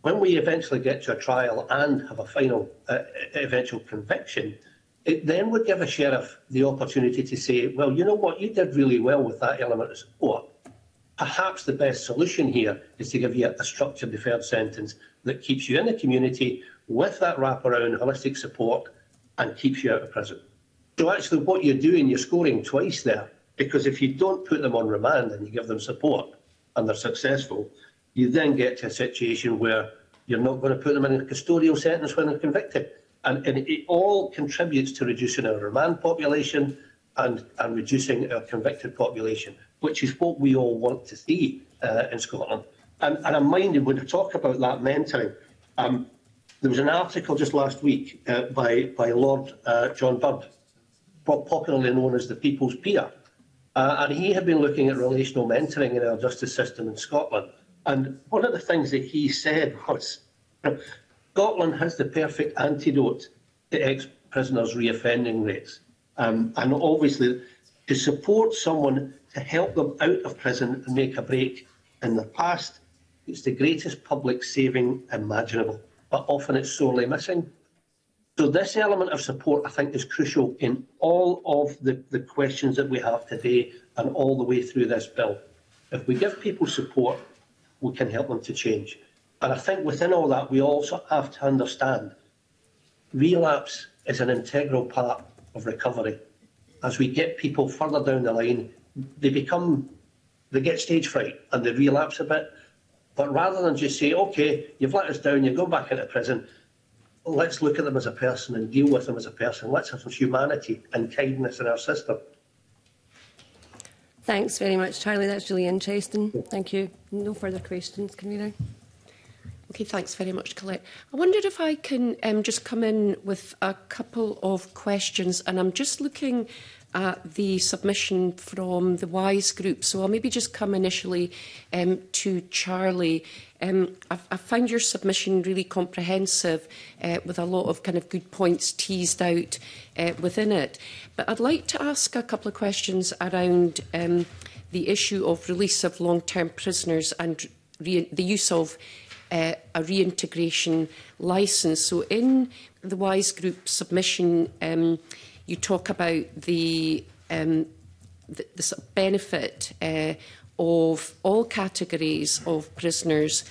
When we eventually get to a trial and have a final uh, eventual conviction, it then would give a sheriff the opportunity to say, well, you know what, you did really well with that element of support. Perhaps the best solution here is to give you a structured deferred sentence that keeps you in the community with that wraparound holistic support and keeps you out of prison. So actually what you're doing, you're scoring twice there, because if you don't put them on remand and you give them support and they're successful, you then get to a situation where you're not going to put them in a custodial sentence when they're convicted. And, and it all contributes to reducing our remand population and, and reducing our convicted population, which is what we all want to see uh, in Scotland. And, and I'm minded when I talk about that mentoring. Um, there was an article just last week uh, by, by Lord uh, John Bird, popularly known as the People's Peer. Uh, and he had been looking at relational mentoring in our justice system in Scotland. And one of the things that he said was, Scotland has the perfect antidote to ex-prisoners' reoffending rates. Um, and obviously, to support someone to help them out of prison and make a break in their past, it's the greatest public saving imaginable, but often it's sorely missing. So this element of support, I think, is crucial in all of the, the questions that we have today and all the way through this bill. If we give people support, we can help them to change. And I think within all that, we also have to understand relapse is an integral part of recovery. As we get people further down the line, they become, they get stage fright and they relapse a bit. But rather than just say, OK, you've let us down, you go back into prison, let's look at them as a person and deal with them as a person. Let's have some humanity and kindness in our system. Thanks very much, Charlie. That's really interesting. Thank you. No further questions, convener. Okay, thanks very much, Colette. I wondered if I can um, just come in with a couple of questions, and I'm just looking at the submission from the WISE Group, so I'll maybe just come initially um, to Charlie. Um, I, I found your submission really comprehensive uh, with a lot of kind of good points teased out uh, within it. But I'd like to ask a couple of questions around um, the issue of release of long-term prisoners and re the use of uh, a reintegration licence. So in the WISE Group submission, um, you talk about the, um, the, the sort of benefit uh, of all categories of prisoners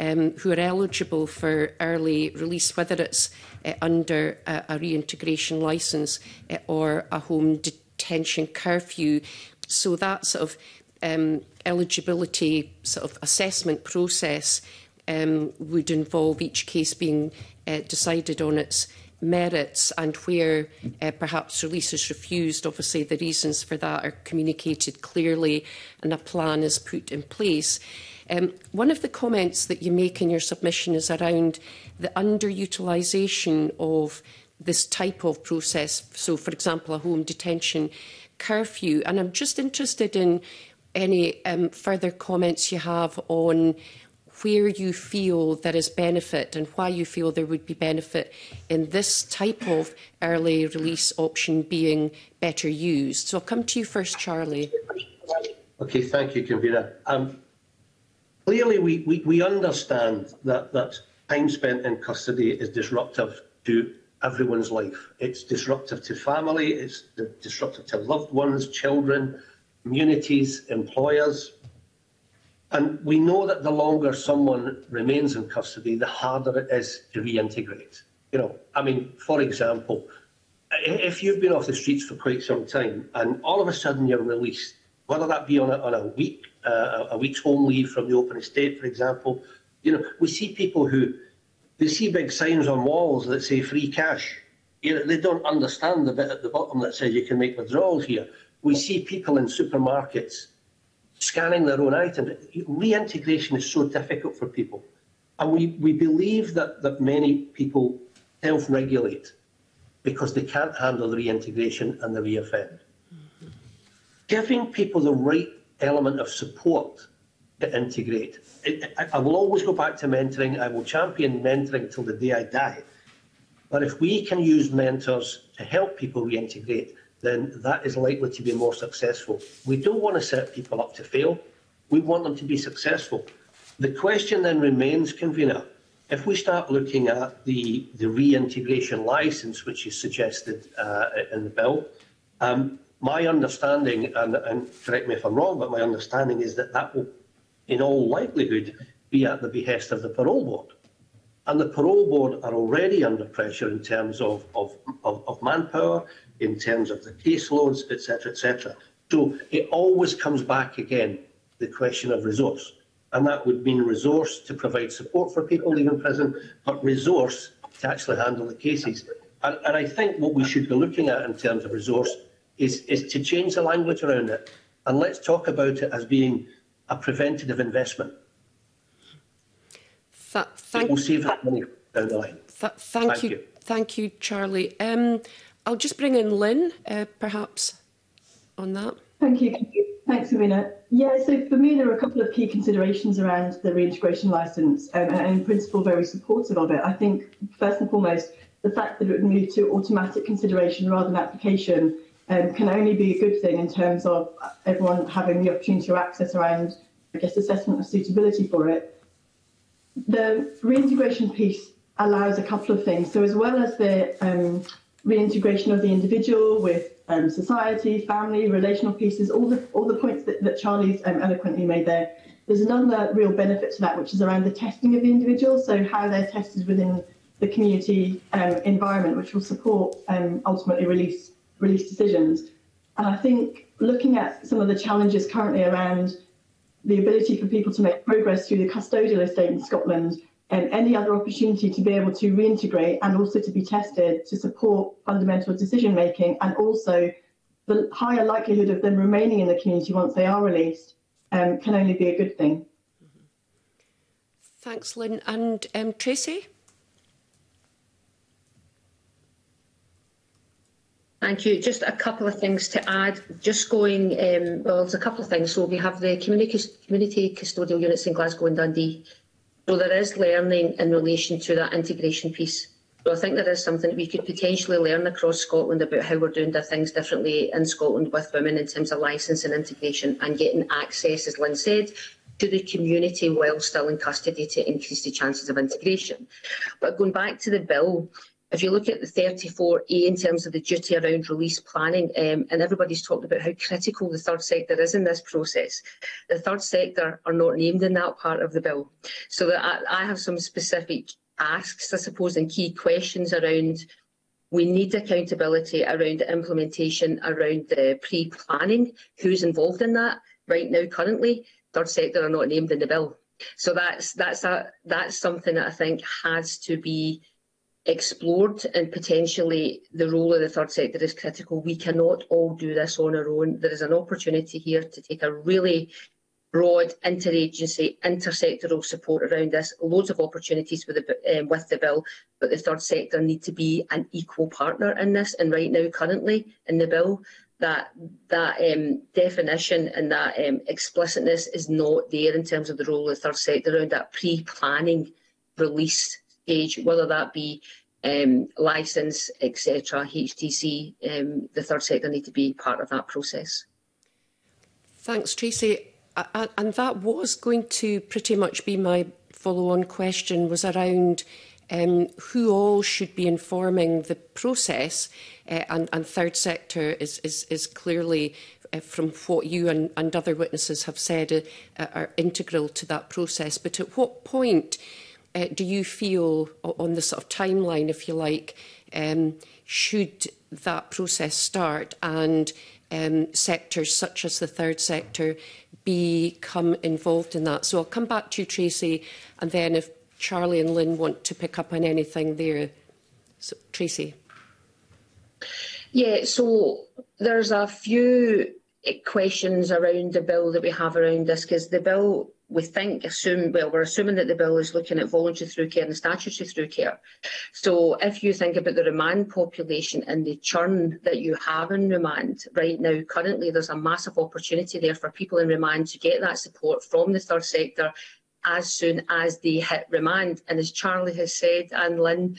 um, who are eligible for early release, whether it's uh, under a, a reintegration licence uh, or a home detention curfew. So that sort of um, eligibility sort of assessment process um, would involve each case being uh, decided on its merits, and where uh, perhaps release is refused, obviously the reasons for that are communicated clearly and a plan is put in place. Um, one of the comments that you make in your submission is around the underutilisation of this type of process, so for example a home detention curfew, and I'm just interested in any um, further comments you have on where you feel there is benefit and why you feel there would be benefit in this type of early release option being better used. So I'll come to you first, Charlie. Okay, thank you, Convener. Um, clearly we, we, we understand that, that time spent in custody is disruptive to everyone's life. It's disruptive to family, it's disruptive to loved ones, children, communities, employers. And we know that the longer someone remains in custody, the harder it is to reintegrate. You know, I mean, for example, if you've been off the streets for quite some time and all of a sudden you're released, whether that be on a, on a week, uh, a week's home leave from the open estate, for example, you know, we see people who, they see big signs on walls that say free cash. You know, they don't understand the bit at the bottom that says you can make withdrawals here. We see people in supermarkets scanning their own items. Reintegration is so difficult for people. And we, we believe that, that many people self-regulate because they can't handle the reintegration and the reoffend. Mm-hmm. Giving people the right element of support to integrate. It, I, I will always go back to mentoring. I will champion mentoring till the day I die. But if we can use mentors to help people reintegrate, then that is likely to be more successful. We don't want to set people up to fail. We want them to be successful. The question then remains, Convener, if we start looking at the, the reintegration licence, which is suggested uh, in the bill, um, my understanding, and, and correct me if I'm wrong, but my understanding is that that will, in all likelihood, be at the behest of the parole board. And the parole board are already under pressure in terms of, of, of, of manpower, in terms of the caseloads, et cetera, et cetera. So it always comes back again, the question of resource. And that would mean resource to provide support for people leaving prison, but resource to actually handle the cases. And, and I think what we should be looking at in terms of resource is, is to change the language around it. And let's talk about it as being a preventative investment. Th thank, we'll save that money down the line. Th thank, thank you. you. Thank you, Charlie. Um, I'll just bring in Lynne, uh, perhaps, on that. Thank you. Thanks, Amina. Yeah, so for me, there are a couple of key considerations around the reintegration licence, um, and in principle, very supportive of it. I think, first and foremost, the fact that it would move to automatic consideration rather than application um, can only be a good thing in terms of everyone having the opportunity to access around, I guess, assessment of suitability for it. The reintegration piece allows a couple of things. So as well as the um, reintegration of the individual with um, society, family, relational pieces, all the all the points that, that Charlie's um, eloquently made there. There's another real benefit to that, which is around the testing of the individual, so how they're tested within the community um, environment, which will support um, ultimately release release decisions. And I think looking at some of the challenges currently around the ability for people to make progress through the custodial estate in Scotland, and any other opportunity to be able to reintegrate and also to be tested to support fundamental decision making, and also the higher likelihood of them remaining in the community once they are released um, can only be a good thing. Thanks, Lynne. And um, Tracey? Thank you. Just a couple of things to add. Just going, um, well, there's a couple of things. So we have the community, community custodial units in Glasgow and Dundee. So there is learning in relation to that integration piece. So I think there is something that we could potentially learn across Scotland about how we're doing the things differently in Scotland with women in terms of licence and integration, and getting access, as Lynne said, to the community while still in custody to increase the chances of integration. But going back to the bill, if you look at the thirty-four A in terms of the duty around release planning, um, and everybody's talked about how critical the third sector is in this process. The third sector are not named in that part of the bill. So that I, I have some specific asks, I suppose, and key questions around, we need accountability around implementation, around the pre-planning, who's involved in that, right now currently, third sector are not named in the bill. So that's that's a, that's something that I think has to be explored, and potentially the role of the third sector is critical. We cannot all do this on our own. There is an opportunity here to take a really broad interagency, intersectoral support around this. Loads of opportunities with the, um, with the bill, but the third sector need to be an equal partner in this. And right now, currently in the bill, that that um, definition and that um, explicitness is not there in terms of the role of the third sector around that pre-planning release stage, whether that be um, licence, et cetera, H T C. Um, the third sector need to be part of that process. Thanks, Tracey. Uh, and that was going to pretty much be my follow-on question, was around um, who all should be informing the process, uh, and, and third sector is, is, is clearly, uh, from what you and, and other witnesses have said, uh, are integral to that process. But at what point uh, do you feel, on the sort of timeline, if you like, um, should that process start, and um, sectors such as the third sector become involved in that? So I'll come back to you, Tracey, and then if Charlie and Lynne want to pick up on anything there. So, Tracey. Yeah, so there's a few questions around the bill that we have around this, because the bill, we think, assume, well, we're assuming that the bill is looking at voluntary through care and statutory through care. So if you think about the remand population and the churn that you have in remand right now, currently there's a massive opportunity there for people in remand to get that support from the third sector as soon as they hit remand. And as Charlie has said, and Lynne,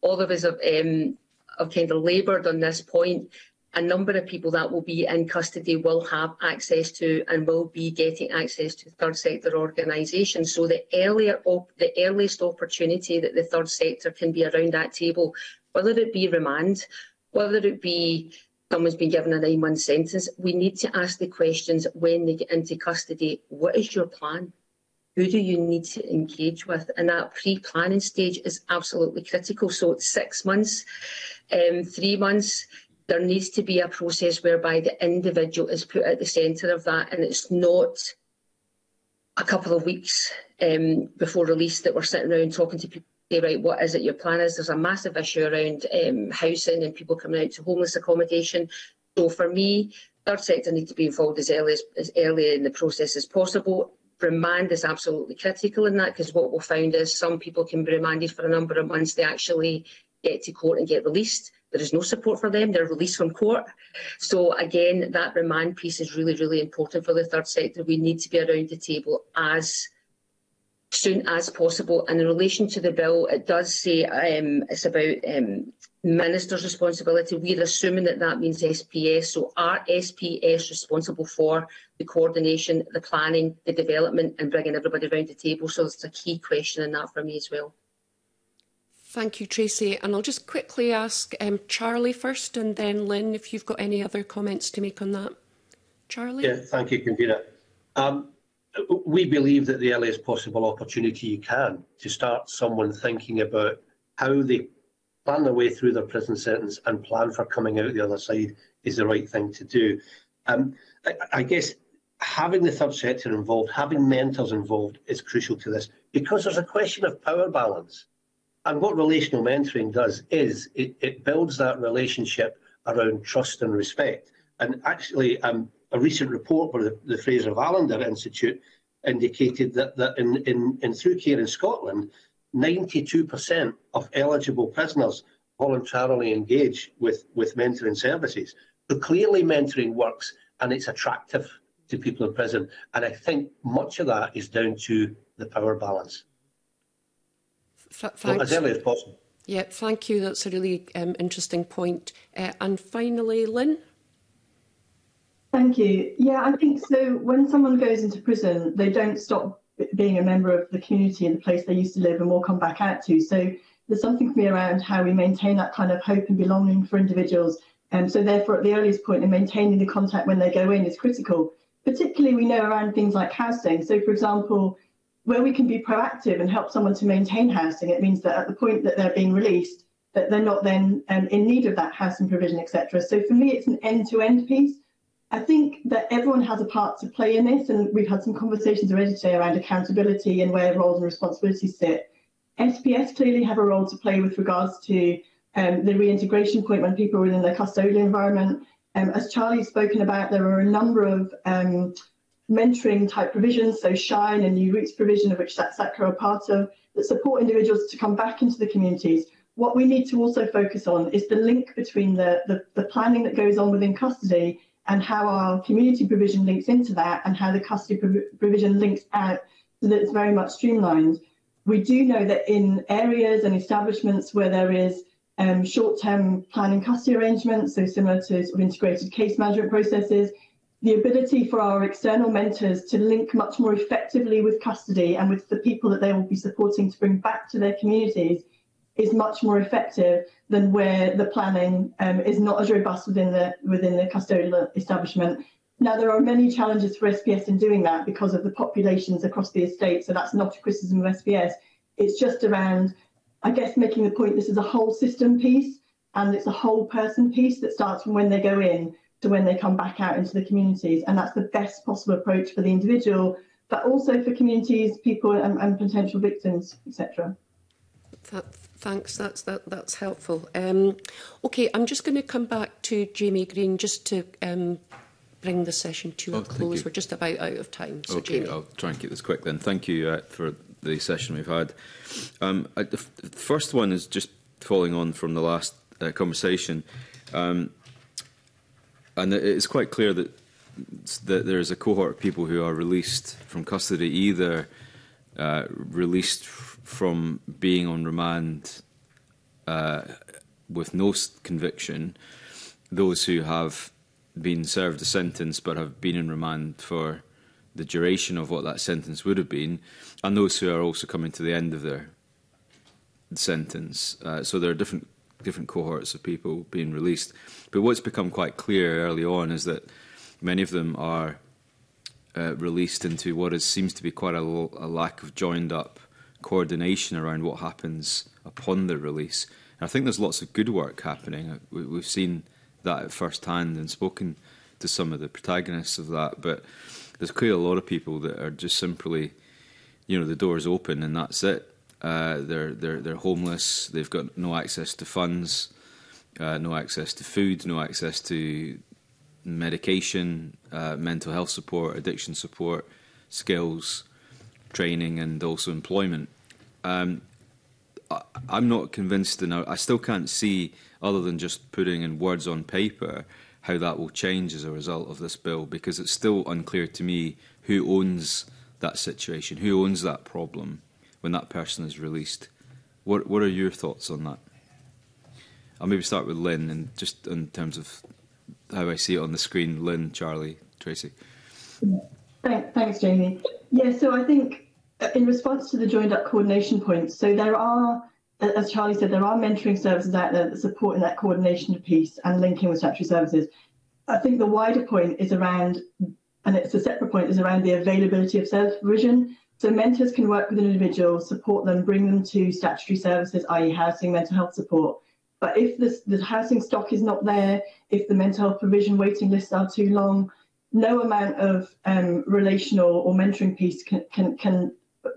all of us have, um, have kind of laboured on this point. A number of people that will be in custody will have access to and will be getting access to third sector organisations. So the earlier, op the earliest opportunity that the third sector can be around that table, whether it be remand, whether it be someone's been given a nine-month sentence, we need to ask the questions when they get into custody. What is your plan? Who do you need to engage with? And that pre-planning stage is absolutely critical. So it's six months, um, three months. There needs to be a process whereby the individual is put at the centre of that, and it's not a couple of weeks um, before release that we're sitting around talking to people, say, right, what is it your plan is? There's a massive issue around um, housing and people coming out to homeless accommodation. So for me, third sector need to be involved as early, as, as early in the process as possible. Remand is absolutely critical in that, because what we'll find is some people can be remanded for a number of months. They actually get to court and get released. There is no support for them. They're released from court. So again, that remand piece is really, really important for the third sector. We need to be around the table as soon as possible. And in relation to the bill, it does say um, it's about um, ministers' responsibility. We're assuming that that means S P S. So are S P S responsible for the coordination, the planning, the development, and bringing everybody around the table? So it's a key question in that for me as well. Thank you, Tracey. And I'll just quickly ask um, Charlie first, and then Lynne, if you've got any other comments to make on that. Charlie? Yeah, thank you, Convener. Um, we believe that the earliest possible opportunity you can to start someone thinking about how they plan their way through their prison sentence and plan for coming out the other side is the right thing to do. Um, I, I guess having the third sector involved, having mentors involved is crucial to this, because there's a question of power balance. And what relational mentoring does is it, it builds that relationship around trust and respect. And actually, um, a recent report by the, the Fraser Valander Institute indicated that, that in, in, in through care in Scotland, ninety-two percent of eligible prisoners voluntarily engage with, with mentoring services. So clearly mentoring works, and it's attractive to people in prison. And I think much of that is down to the power balance. Well, as early as possible. Yeah, thank you. That's a really um, interesting point. Uh, and finally, Lynne. Thank you. Yeah, I think so. When someone goes into prison, they don't stop being a member of the community and the place they used to live and will come back out to. So there's something for me around how we maintain that kind of hope and belonging for individuals. And um, so therefore, at the earliest point, in maintaining the contact when they go in is critical. Particularly, we know around things like housing. So, for example, where we can be proactive and help someone to maintain housing, it means that at the point that they're being released, that they're not then um, in need of that housing provision, et cetera. So for me, it's an end-to-end piece. I think that everyone has a part to play in this, and we've had some conversations already today around accountability and where roles and responsibilities sit. S P S clearly have a role to play with regards to um, the reintegration point when people are in their custodial environment. Um, as Charlie's spoken about, there are a number of um, mentoring type provisions, so Shine and New Routes provision, of which SACRO are part of, that support individuals to come back into the communities. What we need to also focus on is the link between the, the, the planning that goes on within custody and how our community provision links into that, and how the custody prov provision links out, so that it's very much streamlined. We do know that in areas and establishments where there is um, short-term planning custody arrangements, so similar to sort of integrated case management processes, the ability for our external mentors to link much more effectively with custody and with the people that they will be supporting to bring back to their communities is much more effective than where the planning um, is not as robust within the within the custodial establishment. Now, there are many challenges for S P S in doing that because of the populations across the estate, so that's not a criticism of S P S. It's just around, I guess, making the point this is a whole system piece, and it's a whole person piece that starts from when they go in to when they come back out into the communities, and that's the best possible approach for the individual, but also for communities, people and, and potential victims, et cetera. That, thanks, that's, that, that's helpful. Um, OK, I'm just going to come back to Jamie Green just to um, bring the session to oh, a close. We're just about out of time. So OK, Jamie. I'll try and keep this quick then. Thank you uh, for the session we've had. Um, I, the, f the first one is just following on from the last uh, conversation. Um, And it's quite clear that, that there is a cohort of people who are released from custody, either uh, released from being on remand uh, with no conviction, those who have been served a sentence but have been in remand for the duration of what that sentence would have been, and those who are also coming to the end of their sentence. Uh, so there are different different cohorts of people being released. But what's become quite clear early on is that many of them are uh, released into what is, seems to be quite a, a lack of joined-up coordination around what happens upon their release. And I think there's lots of good work happening. We, we've seen that at first hand and spoken to some of the protagonists of that, but there's clearly a lot of people that are just simply, you know, the door's open and that's it. Uh, they're they're they're homeless. They've got no access to funds, uh, no access to food, no access to medication, uh, mental health support, addiction support, skills, training, and also employment. Um, I, I'm not convinced, and I, I still can't see, other than just putting in words on paper, how that will change as a result of this bill, because it's still unclear to me who owns that situation, who owns that problem when that person is released. What what are your thoughts on that? I'll maybe start with Lynn, and just in terms of how I see it on the screen, Lynn, Charlie, Tracy. Thanks, Jamie. Yeah, so I think in response to the joined-up coordination points, so there are, as Charlie said, there are mentoring services out there that support in that coordination piece and linking with statutory services. I think the wider point is around, and it's a separate point, is around the availability of service provision. So mentors can work with an individual, support them, bring them to statutory services, that is housing, mental health support. But if this, the housing stock is not there, if the mental health provision waiting lists are too long, no amount of um, relational or mentoring piece can, can, can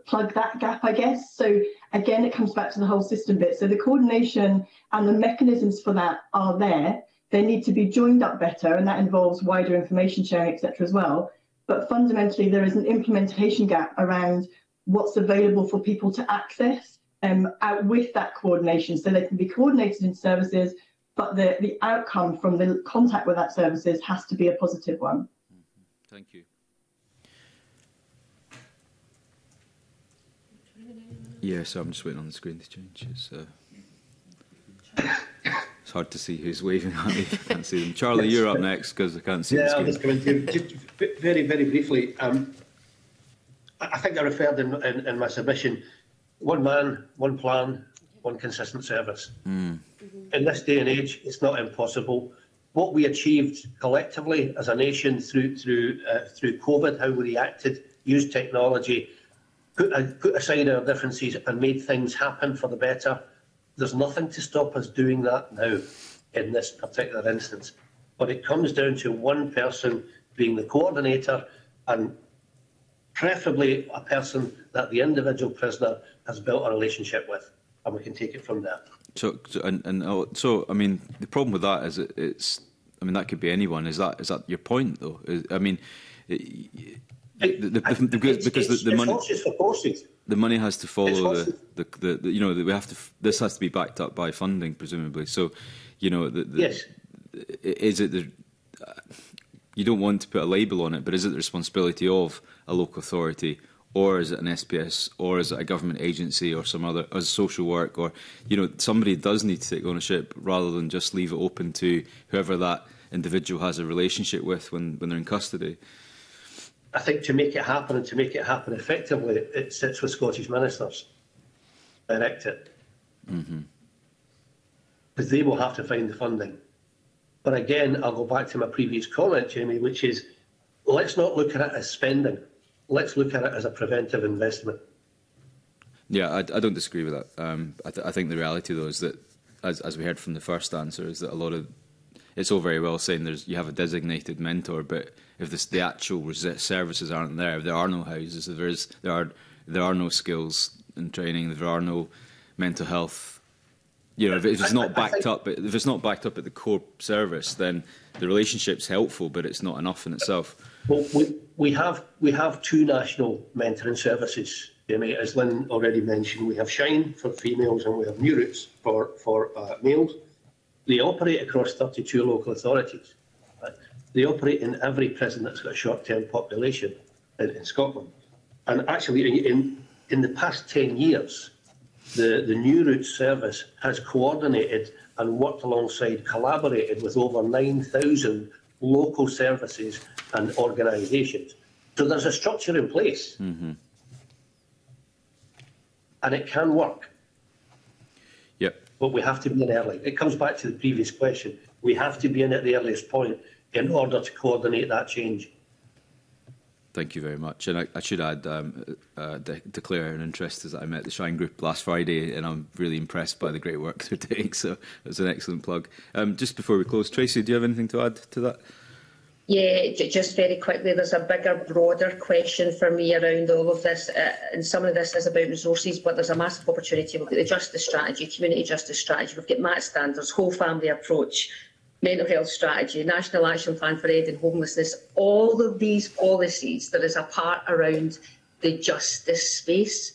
plug that gap, I guess. So again, it comes back to the whole system bit. So the coordination and the mechanisms for that are there. They need to be joined up better, and that involves wider information sharing, et cetera, as well. But fundamentally, there is an implementation gap around what's available for people to access um, out with that coordination. So they can be coordinated in services, but the, the outcome from the contact with that services has to be a positive one. Mm-hmm. Thank you. Yeah, so I'm just waiting on the screen to change. It's, uh... It's hard to see who's waving at me. I can't see them. Charlie, you're up next because I can't see. Yeah, the I'll just come in. Just very, very briefly. Um, I think I referred in, in, in my submission: one man, one plan, one consistent service. Mm. In this day and age, it's not impossible. What we achieved collectively as a nation through through uh, through COVID, how we reacted, used technology, put uh, put aside our differences, and made things happen for the better. There's nothing to stop us doing that now in this particular instance. but it comes down to one person being the coordinator, and preferably a person that the individual prisoner has built a relationship with, and we can take it from there. So, and, and so, I mean, the problem with that is it, it's, I mean, that could be anyone. Is that is that your point, though? Is, I mean, it, the, the, I, because, because the, the money horses for horses. The money has to follow the, the, the, the, you know, we have to. This has to be backed up by funding, presumably. So, you know, the, the, yes, is it the? You don't want to put a label on it, but is it the responsibility of a local authority, or is it an S P S, or is it a government agency, or some other, or social work, or, you know, somebody does need to take ownership rather than just leave it open to whoever that individual has a relationship with when, when they're in custody? I think to make it happen, and to make it happen effectively, it sits with Scottish ministers. Direct it. Mm-hmm. Because they will have to find the funding. But again, I'll go back to my previous comment, Jamie, which is, let's not look at it as spending. Let's look at it as a preventive investment. Yeah, I, I don't disagree with that. Um, I, th I think the reality, though, is that, as, as we heard from the first answer, is that a lot of... It's all very well saying there's you have a designated mentor, but if this, the actual services aren't there, if there are no houses, if there, is, there, are, there are no skills and training, if there are no mental health... You know, if it's not backed up, if it's not backed up at the core service, then the relationship's helpful, but it's not enough in itself. Well, we we have we have two national mentoring services, Jamie, as Lynn already mentioned. We have Shine for females, and we have New Routes for for uh, males. They operate across thirty-two local authorities. Right? They operate in every prison that's got a short-term population in, in Scotland. And actually, in in the past ten years. The, the New Routes service has coordinated and worked alongside, collaborated with over nine thousand local services and organisations. So there's a structure in place. Mm-hmm. And it can work. Yep. But we have to be in early. It comes back to the previous question. We have to be in at the earliest point in order to coordinate that change. Thank you very much. And I, I should add, um, uh, de declare an interest is that I met the Shine Group last Friday, and I'm really impressed by the great work they're doing. So it's an excellent plug. Um, just before we close, Tracey, do you have anything to add to that? Yeah, just very quickly, there's a bigger, broader question for me around all of this. Uh, and some of this is about resources, but there's a massive opportunity. We've got the justice strategy, community justice strategy. We've got match standards, whole family approach, mental health strategy, National Action Plan for Ed and Homelessness, all of these policies, there is a part around the justice space.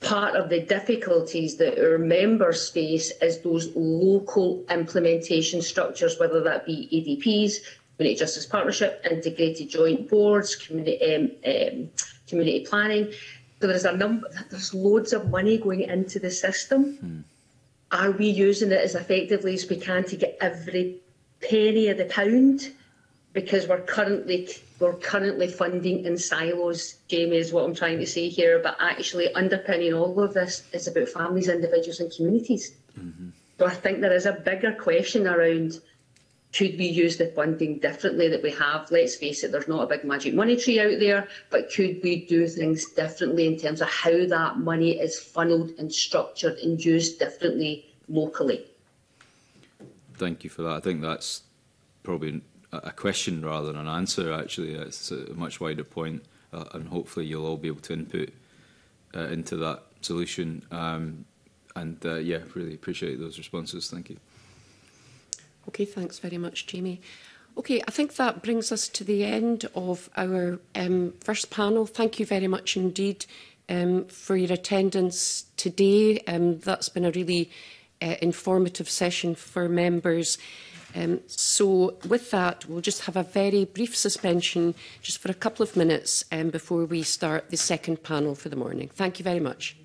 Part of the difficulties that our members face is those local implementation structures, whether that be A D Ps, Community Justice Partnership, integrated joint boards, community, um, um, community planning. So there's, a number, there's loads of money going into the system. Hmm. Are we using it as effectively as we can to get every penny of the pound? Because we're currently we're currently funding in silos, Jamie, is what I'm trying to say here. But actually underpinning all of this is about families, individuals and communities. Mm-hmm. So I think there is a bigger question around, could we use the funding differently that we have? Let's face it, there's not a big magic money tree out there, but could we do things differently in terms of how that money is funnelled and structured and used differently locally? Thank you for that. I think that's probably a question rather than an answer, actually. It's a much wider point, uh, and hopefully you'll all be able to input uh, into that solution. Um, and, uh, yeah, really appreciate those responses. Thank you. Okay, thanks very much, Jamie. Okay, I think that brings us to the end of our um, first panel. Thank you very much indeed um, for your attendance today. Um, that's been a really uh, informative session for members. Um, so with that, we'll just have a very brief suspension, just for a couple of minutes, um, before we start the second panel for the morning. Thank you very much.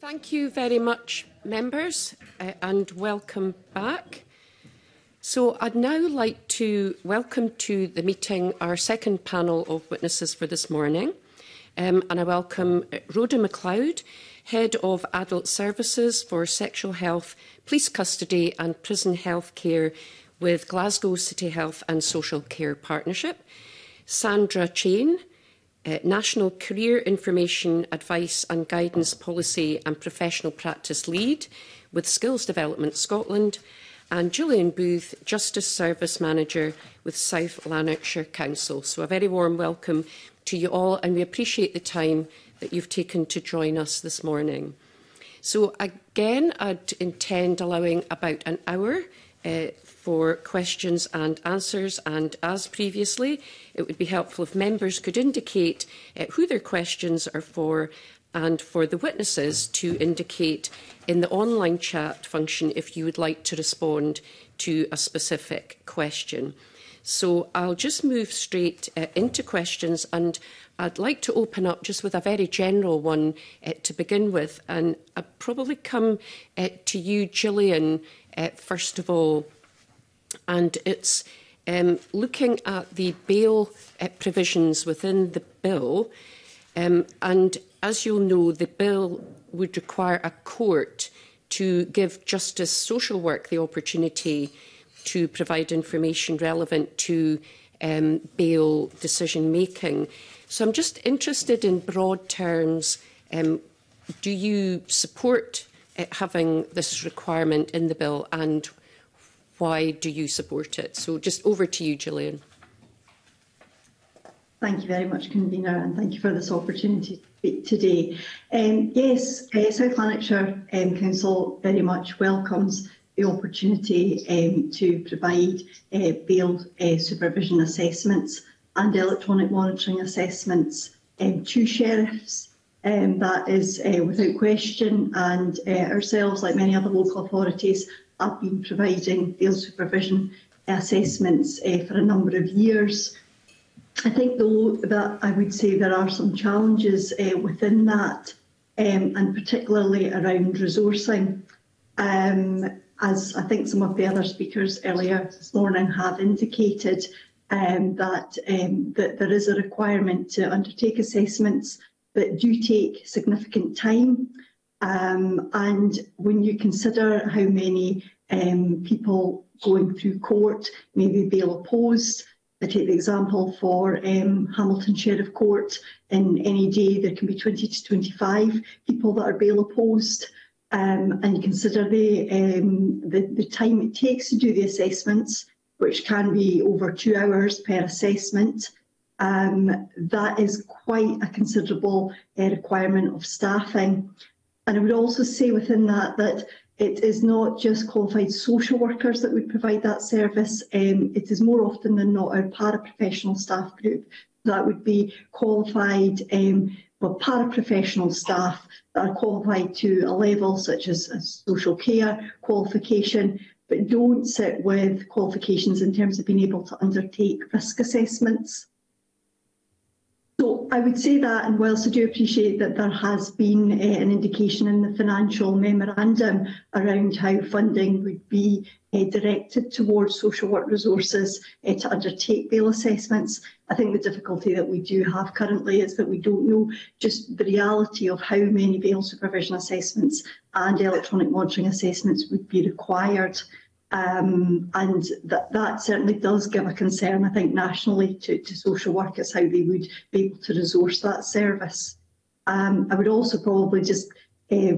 Thank you very much, members, uh, and welcome back. So I'd now like to welcome to the meeting our second panel of witnesses for this morning. Um, and I welcome Rhoda MacLeod, Head of Adult Services for Sexual Health, Police Custody and Prison Health Care with Glasgow City Health and Social Care Partnership, Sandra Chain, Uh, National Career Information, Advice and Guidance Policy and Professional Practice Lead with Skills Development Scotland, and Julian Booth, Justice Service Manager with South Lanarkshire Council. So a very warm welcome to you all, and we appreciate the time that you've taken to join us this morning. So again, I'd intend allowing about an hour Uh, for questions and answers, and as previously, it would be helpful if members could indicate uh, who their questions are for, and for the witnesses to indicate in the online chat function if you would like to respond to a specific question. So I'll just move straight uh, into questions, and I'd like to open up just with a very general one uh, to begin with, and I'll probably come uh, to you, Gillian, Uh, first of all, and it's um, looking at the bail uh, provisions within the bill, um, and as you'll know, the bill would require a court to give Justice Social Work the opportunity to provide information relevant to um, bail decision making. So I'm just interested in broad terms, um, do you support having this requirement in the bill, and why do you support it? So just over to you, Gillian. Thank you very much, Convener, and thank you for this opportunity to speak today. Um, yes, uh, South Lanarkshire um, Council very much welcomes the opportunity um, to provide uh, bail uh, supervision assessments and electronic monitoring assessments um, to sheriffs. Um, that is uh, without question, and uh, ourselves, like many other local authorities, have been providing bail supervision assessments uh, for a number of years. I think though that I would say there are some challenges uh, within that, um, and particularly around resourcing. Um, as I think some of the other speakers earlier this morning have indicated, um, that, um, that there is a requirement to undertake assessments that do take significant time, um, and when you consider how many um, people going through court may be bail opposed. I take the example for um, Hamilton Sheriff Court. In any day there can be twenty to twenty-five people that are bail opposed, um, and you consider the, um, the, the time it takes to do the assessments, which can be over two hours per assessment. Um, that is quite a considerable uh, requirement of staffing. And I would also say within that that it is not just qualified social workers that would provide that service. Um, it is more often than not our paraprofessional staff group. That would be qualified um, well, paraprofessional staff that are qualified to a level such as a social care qualification, but don't sit with qualifications in terms of being able to undertake risk assessments. So I would say that, and whilst I do appreciate that there has been uh, an indication in the financial memorandum around how funding would be uh, directed towards social work resources uh, to undertake bail assessments, I think the difficulty that we do have currently is that we don't know just the reality of how many bail supervision assessments and electronic monitoring assessments would be required. Um, and that, that certainly does give a concern, I think, nationally to, to social workers, how they would be able to resource that service. Um, I would also probably just uh,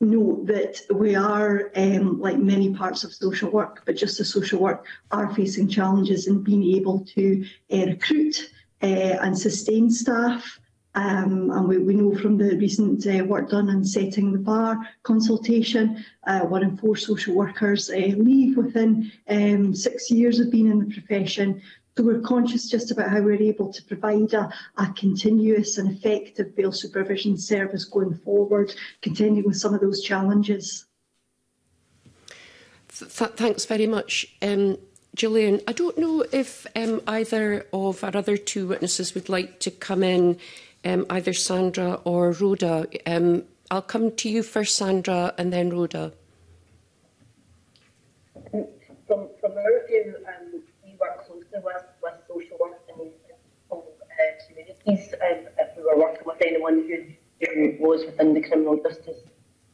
note that we are, um, like many parts of social work, but just as social work, are facing challenges in being able to uh, recruit uh, and sustain staff. Um, and we, we know from the recent uh, work done in Setting the Bar consultation, uh, one in four social workers uh, leave within um, six years of being in the profession. So we're conscious just about how we're able to provide a, a continuous and effective bail supervision service going forward, contending with some of those challenges. Th thanks very much, um, Gillian. I don't know if um, either of our other two witnesses would like to come in. Um, either Sandra or Rhoda, um, I'll come to you first, Sandra, and then Rhoda. From, from our view, um, we work closely with, with social work and all uh, communities. Um, if we were working with anyone who, who was within the criminal justice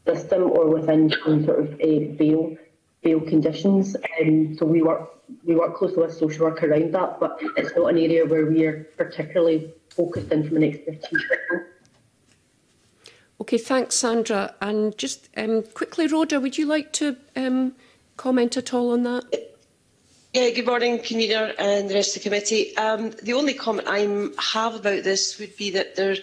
system or within some sort of uh, bail bail conditions, um, so we work we work closely with social work around that. But it's not an area where we are particularly focused in from an expertise. Okay, thanks, Sandra. And just um, quickly, Rhoda, would you like to um, comment at all on that? Yeah, good morning, Convener and the rest of the committee. Um, the only comment I have about this would be that there,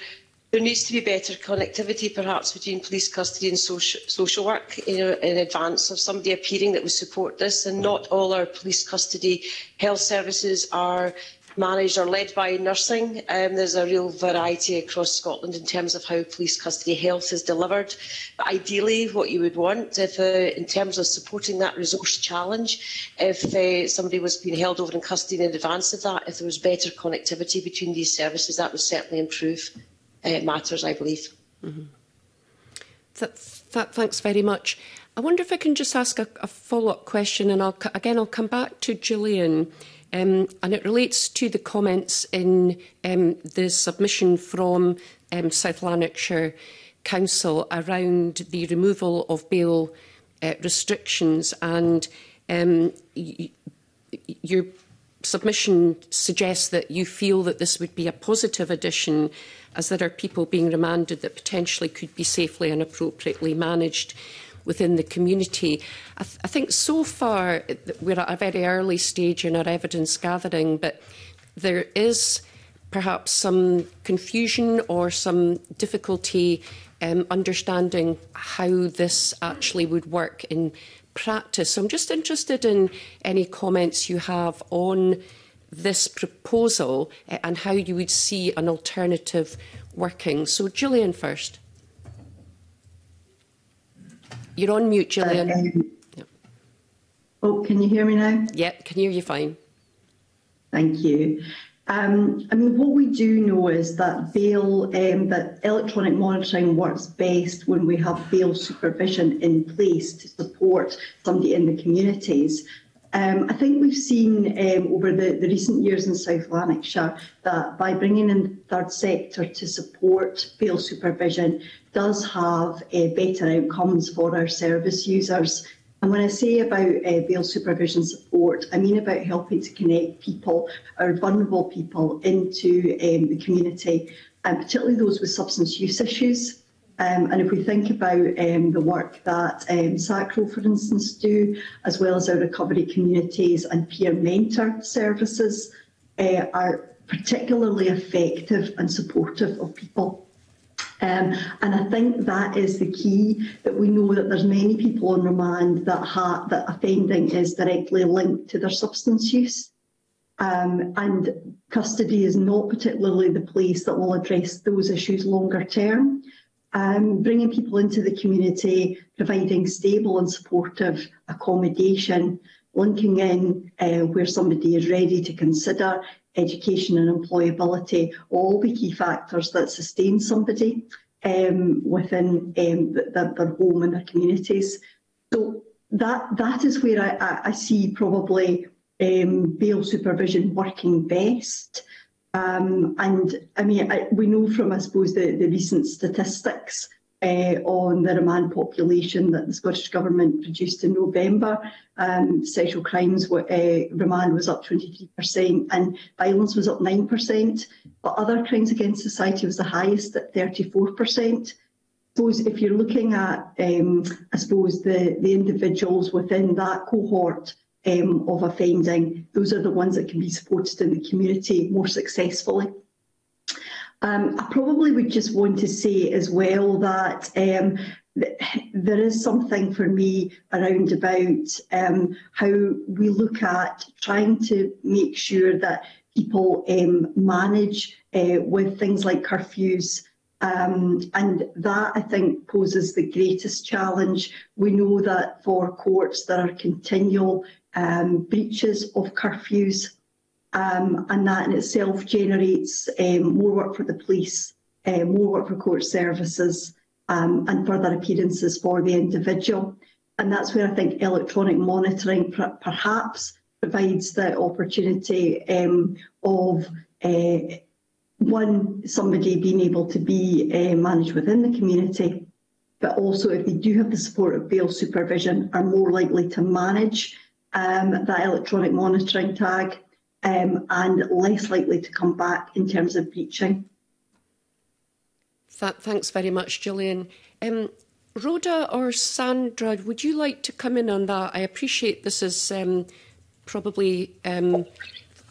there needs to be better connectivity, perhaps, between police custody and social, social work, you know, in advance of somebody appearing that would support this. And not all our police custody health services are managed or led by nursing. Um, there's a real variety across Scotland in terms of how police custody health is delivered. But ideally, what you would want, if, uh, in terms of supporting that resource challenge, if uh, somebody was being held over in custody in advance of that, if there was better connectivity between these services, that would certainly improve uh, matters, I believe. Mm-hmm. That, that, thanks very much. I wonder if I can just ask a, a follow-up question, and I'll, again, I'll come back to Gillian. Um, and it relates to the comments in um, the submission from um, South Lanarkshire Council around the removal of bail uh, restrictions. And um, your submission suggests that you feel that this would be a positive addition, as there are people being remanded that potentially could be safely and appropriately managed within the community. I, th I think so far we're at a very early stage in our evidence gathering, but there is perhaps some confusion or some difficulty um, understanding how this actually would work in practice. So I'm just interested in any comments you have on this proposal and how you would see an alternative working. So Gillian first. You're on mute, Gillian. Um, yeah. Oh, can you hear me now? Yeah, can hear you fine. Thank you. Um, I mean, what we do know is that bail, um, that electronic monitoring works best when we have bail supervision in place to support somebody in the communities. Um, I think we've seen um, over the, the recent years in South Lanarkshire that by bringing in the third sector to support bail supervision does have uh, better outcomes for our service users. And when I say about uh, bail supervision support, I mean about helping to connect people, or vulnerable people, into um, the community, and particularly those with substance use issues. Um, and if we think about um, the work that um, SACRO, for instance, do, as well as our recovery communities and peer mentor services, uh, are particularly effective and supportive of people. Um, and I think that is the key, that we know that there's many people on remand that, ha that offending is directly linked to their substance use. Um, and custody is not particularly the place that will address those issues longer term. Um, bringing people into the community, providing stable and supportive accommodation, linking in uh, where somebody is ready to consider education and employability, all the key factors that sustain somebody um, within um, their, their home and their communities. So that, that is where I, I see probably um, bail supervision working best. Um, and I mean, I, we know from, I suppose, the, the recent statistics uh, on the remand population that the Scottish Government produced in November. Um, sexual crimes were, uh, remand was up twenty-three percent and violence was up nine percent, but other crimes against society was the highest at thirty-four percent. I suppose if you're looking at, um, I suppose, the, the individuals within that cohort Um, of offending, those are the ones that can be supported in the community more successfully. Um, I probably would just want to say as well that um, th there is something for me around about um, how we look at trying to make sure that people um, manage uh, with things like curfews. Um, and that, I think, poses the greatest challenge. We know that for courts there are continual um, breaches of curfews, um, and that in itself generates um, more work for the police, uh, more work for court services, um, and further appearances for the individual. And that's where I think electronic monitoring per perhaps provides the opportunity um, of uh, one, somebody being able to be uh, managed within the community, but also if they do have the support of bail supervision, are more likely to manage um, that electronic monitoring tag um, and less likely to come back in terms of breaching. Th thanks very much, Gillian. Um, Rhoda or Sandra, would you like to come in on that? I appreciate this is um, probably um,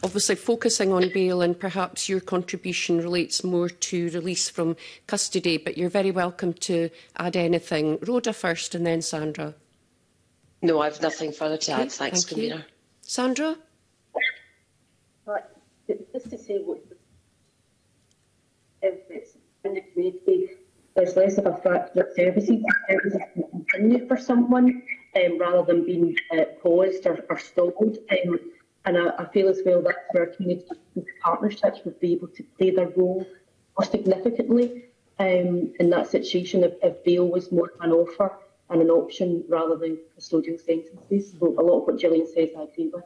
obviously focusing on bail, and perhaps your contribution relates more to release from custody, but you're very welcome to add anything. Rhoda first and then Sandra. No, I have nothing further to okay, add. Thanks, thank Convener. You. Sandra? Well, just to say, what, if it's in the community, there's less of a fracture of services that can continue for someone um, rather than being uh, paused or, or stalled. Um, and I, I feel as well that's where community partnerships would be able to play their role more significantly um, in that situation if, if bail was more an offer and an option rather than custodial sentences. So a lot of what Gillian says I agree with.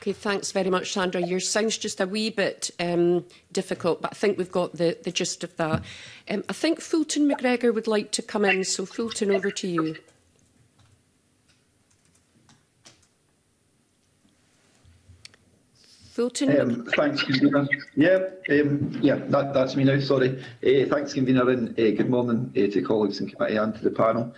Okay, thanks very much, Sandra. Your sound's just a wee bit um, difficult, but I think we've got the, the gist of that. Um, I think Fulton McGregor would like to come in, so Fulton, over to you. Fulton? Um, thanks, Convener. Yeah, um, yeah that, that's me now, sorry. Uh, thanks, Convener, and uh, good morning uh, to colleagues in committee and to the panel.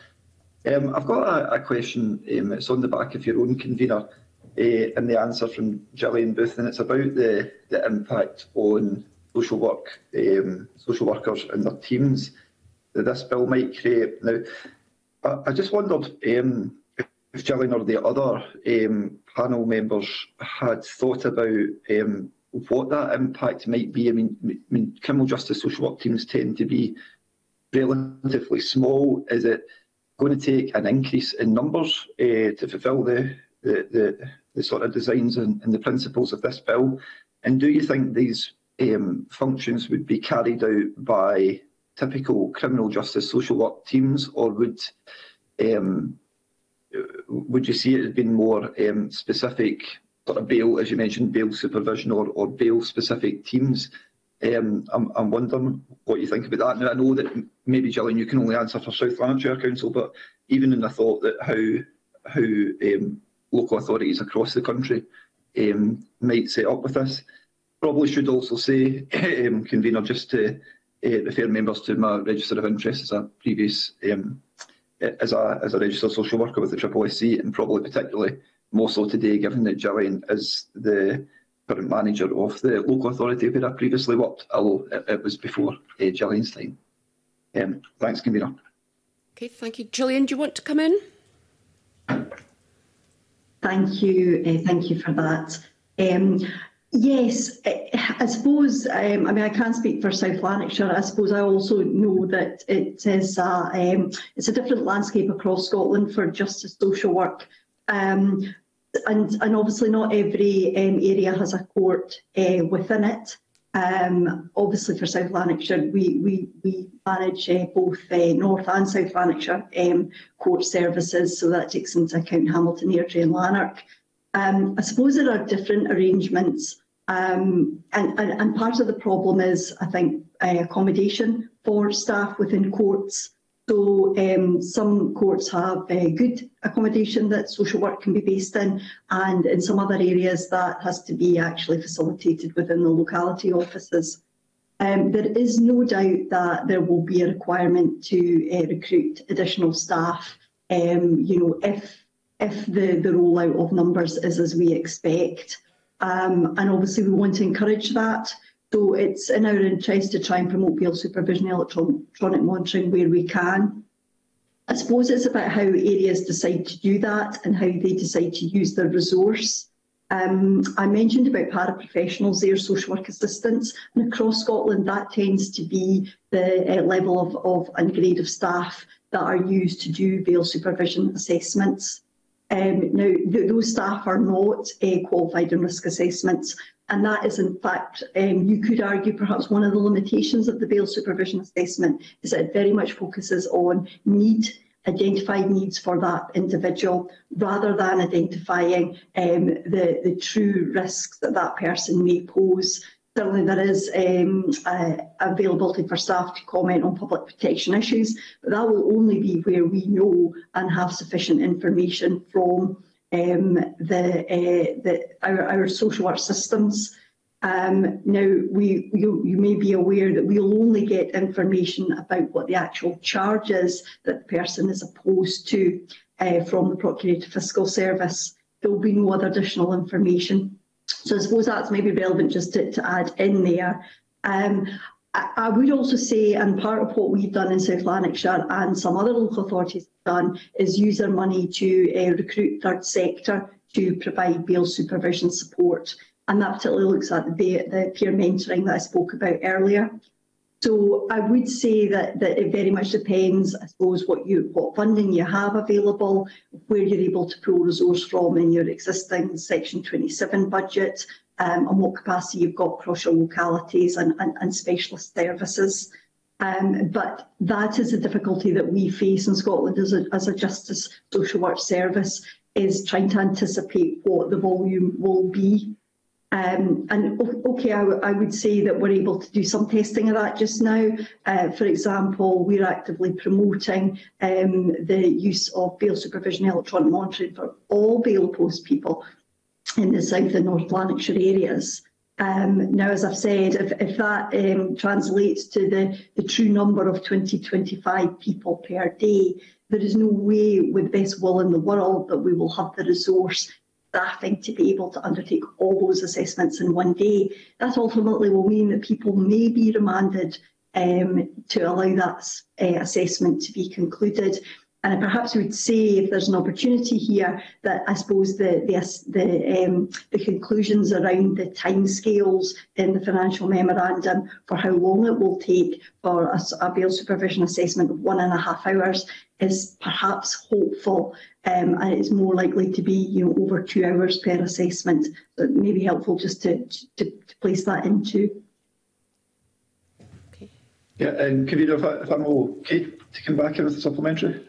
Um, I've got a, a question. Um, it's on the back of your own, Convener, Uh, and the answer from Gillian Booth, and it's about the, the impact on social work, um, social workers and their teams that this bill might create. Now, I, I just wondered um, if Gillian or the other um, panel members had thought about um, what that impact might be. I mean, I mean, criminal justice social work teams tend to be relatively small. Is it going to take an increase in numbers uh, to fulfil the The, the, the sort of designs and, and the principles of this bill? And do you think these um, functions would be carried out by typical criminal justice social work teams, or would um, would you see it as being more um, specific sort of bail, as you mentioned, bail supervision or, or bail specific teams? Um, I'm, I'm wondering what you think about that. Now, I know that maybe, Gillian, you can only answer for South Lanarkshire Council, but even in the thought that how how um, local authorities across the country um, might set up with this. Probably should also say, um, Convener, just to uh, refer members to my register of interest as a previous, um, as a as a registered social worker with the triple S C, and probably particularly more so today, given that Gillian is the current manager of the local authority where I previously worked, although it, it was before uh, Gillian's time. Um, thanks, Convener. Okay, thank you. Gillian, do you want to come in? Thank you, uh, thank you for that. Um, yes, I, I suppose, um, I mean, I can't speak for South Lanarkshire. I suppose I also know that it is a, um, it's a different landscape across Scotland for justice social work. Um, and, and obviously not every um, area has a court uh, within it. Um, obviously for South Lanarkshire, we, we, we manage uh, both uh, North and South Lanarkshire um, court services, so that takes into account Hamilton, Airdrie and Lanark. Um, I suppose there are different arrangements, um, and, and, and part of the problem is, I think, uh, accommodation for staff within courts. So um, some courts have uh, good accommodation that social work can be based in, and in some other areas that has to be actually facilitated within the locality offices. Um, there is no doubt that there will be a requirement to uh, recruit additional staff, um, you know, if, if the, the rollout of numbers is as we expect. Um, and obviously we want to encourage that. So it's in our interest to try and promote bail supervision and electronic monitoring where we can. I suppose it's about how areas decide to do that and how they decide to use their resource. Um, I mentioned about paraprofessionals there, social work assistants, and across Scotland that tends to be the uh, level of, of and grade of staff that are used to do bail supervision assessments. Um, now, th those staff are not uh, qualified in risk assessments, and that is, in fact, um, you could argue perhaps one of the limitations of the bail supervision assessment is that it very much focuses on need, identified needs for that individual, rather than identifying um, the, the true risks that that person may pose. Certainly there is um, uh, availability for staff to comment on public protection issues, but that will only be where we know and have sufficient information from um, the, uh, the, our, our social work systems. Um, now, we, you, you may be aware that we will only get information about what the actual charge is that the person is opposed to uh, from the Procurator Fiscal Service. There will be no other additional information. So I suppose that's maybe relevant just to, to add in there. Um, I, I would also say, and part of what we've done in South Lanarkshire and some other local authorities have done, is use their money to uh, recruit third sector to provide bail supervision support. And that particularly looks at the, the peer mentoring that I spoke about earlier. So I would say that, that it very much depends, I suppose, what you what funding you have available, where you're able to pull resource from in your existing Section twenty-seven budget, um, and what capacity you've got across your localities and, and, and specialist services. Um, but that is the difficulty that we face in Scotland as a, as a justice social work service, is trying to anticipate what the volume will be. Um, and okay, I, I would say that we're able to do some testing of that just now. Uh, for example, we're actively promoting um, the use of bail supervision electronic monitoring for all bail post people in the South and North Lanarkshire areas. Um, now, as I've said, if, if that um, translates to the, the true number of twenty to twenty-five people per day, there is no way with best will in the world that we will have the resource staffing to be able to undertake all those assessments in one day. That ultimately will mean that people may be remanded um, to allow that uh, assessment to be concluded. And I perhaps would say, if there's an opportunity here, that I suppose the, the, the, um, the conclusions around the timescales in the financial memorandum for how long it will take for a, a bail supervision assessment of one and a half hours is perhaps hopeful, um, and it's more likely to be, you know, over two hours per assessment. So it may be helpful just to, to, to place that into. Okay. Yeah, and Convener, if, I, if I'm okay to come back in with a supplementary?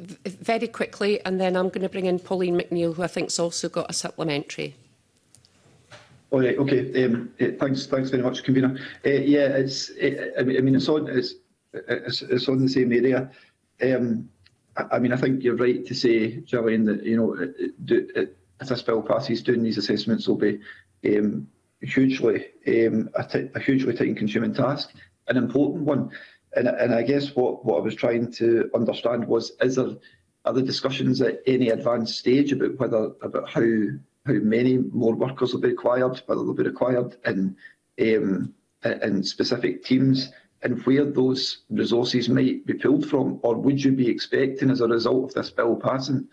Very quickly, and then I'm going to bring in Pauline McNeill, who I think's also got a supplementary. All right. Okay. Um, thanks. Thanks very much, Convener. Uh, yeah, it's. It, I mean, it's on. It's, it's. It's on the same area. Um, I mean, I think you're right to say, Gillian, that, you know, it, it, it, as a spell passes, doing these assessments will be um, hugely um, a, a hugely time-consuming task, an important one. And, and I guess what, what I was trying to understand was, is there are there discussions at any advanced stage about whether about how how many more workers will be required, whether they'll be required in um, in specific teams, and where those resources might be pulled from? Or would you be expecting, as a result of this bill passing,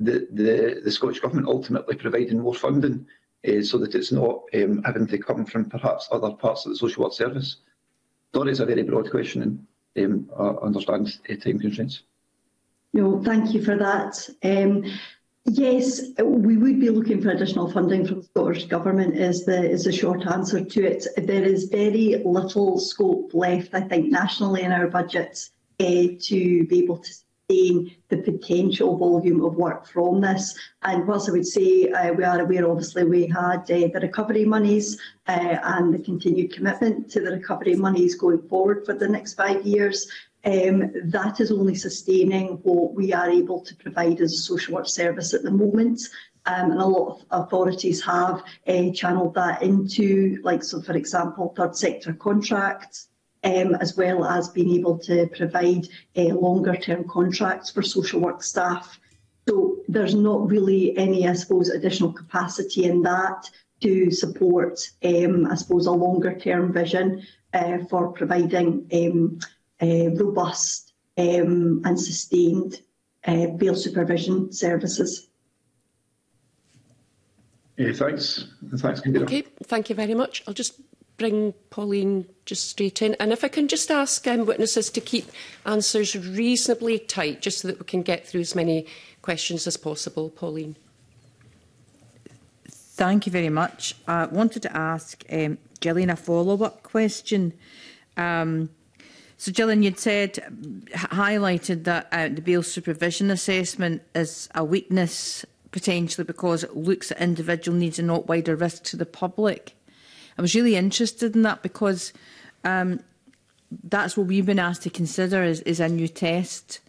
the, the, the Scottish Government ultimately providing more funding uh, so that it's not um, having to come from perhaps other parts of the social work service? Sorry, it's a very broad question, and um, I understand uh, time constraints. No, thank you for that. Um, Yes, we would be looking for additional funding from the Scottish Government, is the, is the short answer to it. There is very little scope left, I think, nationally in our budgets eh, to be able to sustain the potential volume of work from this. And whilst I would say uh, we are aware, obviously, we had eh, the recovery monies uh, and the continued commitment to the recovery monies going forward for the next five years. Um, that is only sustaining what we are able to provide as a social work service at the moment, um, and a lot of authorities have uh, channelled that into, like, so for example, third sector contracts, um, as well as being able to provide uh, longer term contracts for social work staff. So there's not really any, I suppose, additional capacity in that to support, um, I suppose, a longer term vision uh, for providing um, Uh, robust um, and sustained uh, bail supervision services. Yeah, thanks. Thanks, Convener. Okay, thank you very much. I'll just bring Pauline just straight in. And if I can just ask um, witnesses to keep answers reasonably tight, just so that we can get through as many questions as possible. Pauline. Thank you very much. I wanted to ask um, Gillian a follow-up question. Um, so, Gillian, you'd said, highlighted that uh, the bail supervision assessment is a weakness, potentially because it looks at individual needs and not wider risk to the public. I was really interested in that because um, that's what we've been asked to consider is, is a new test.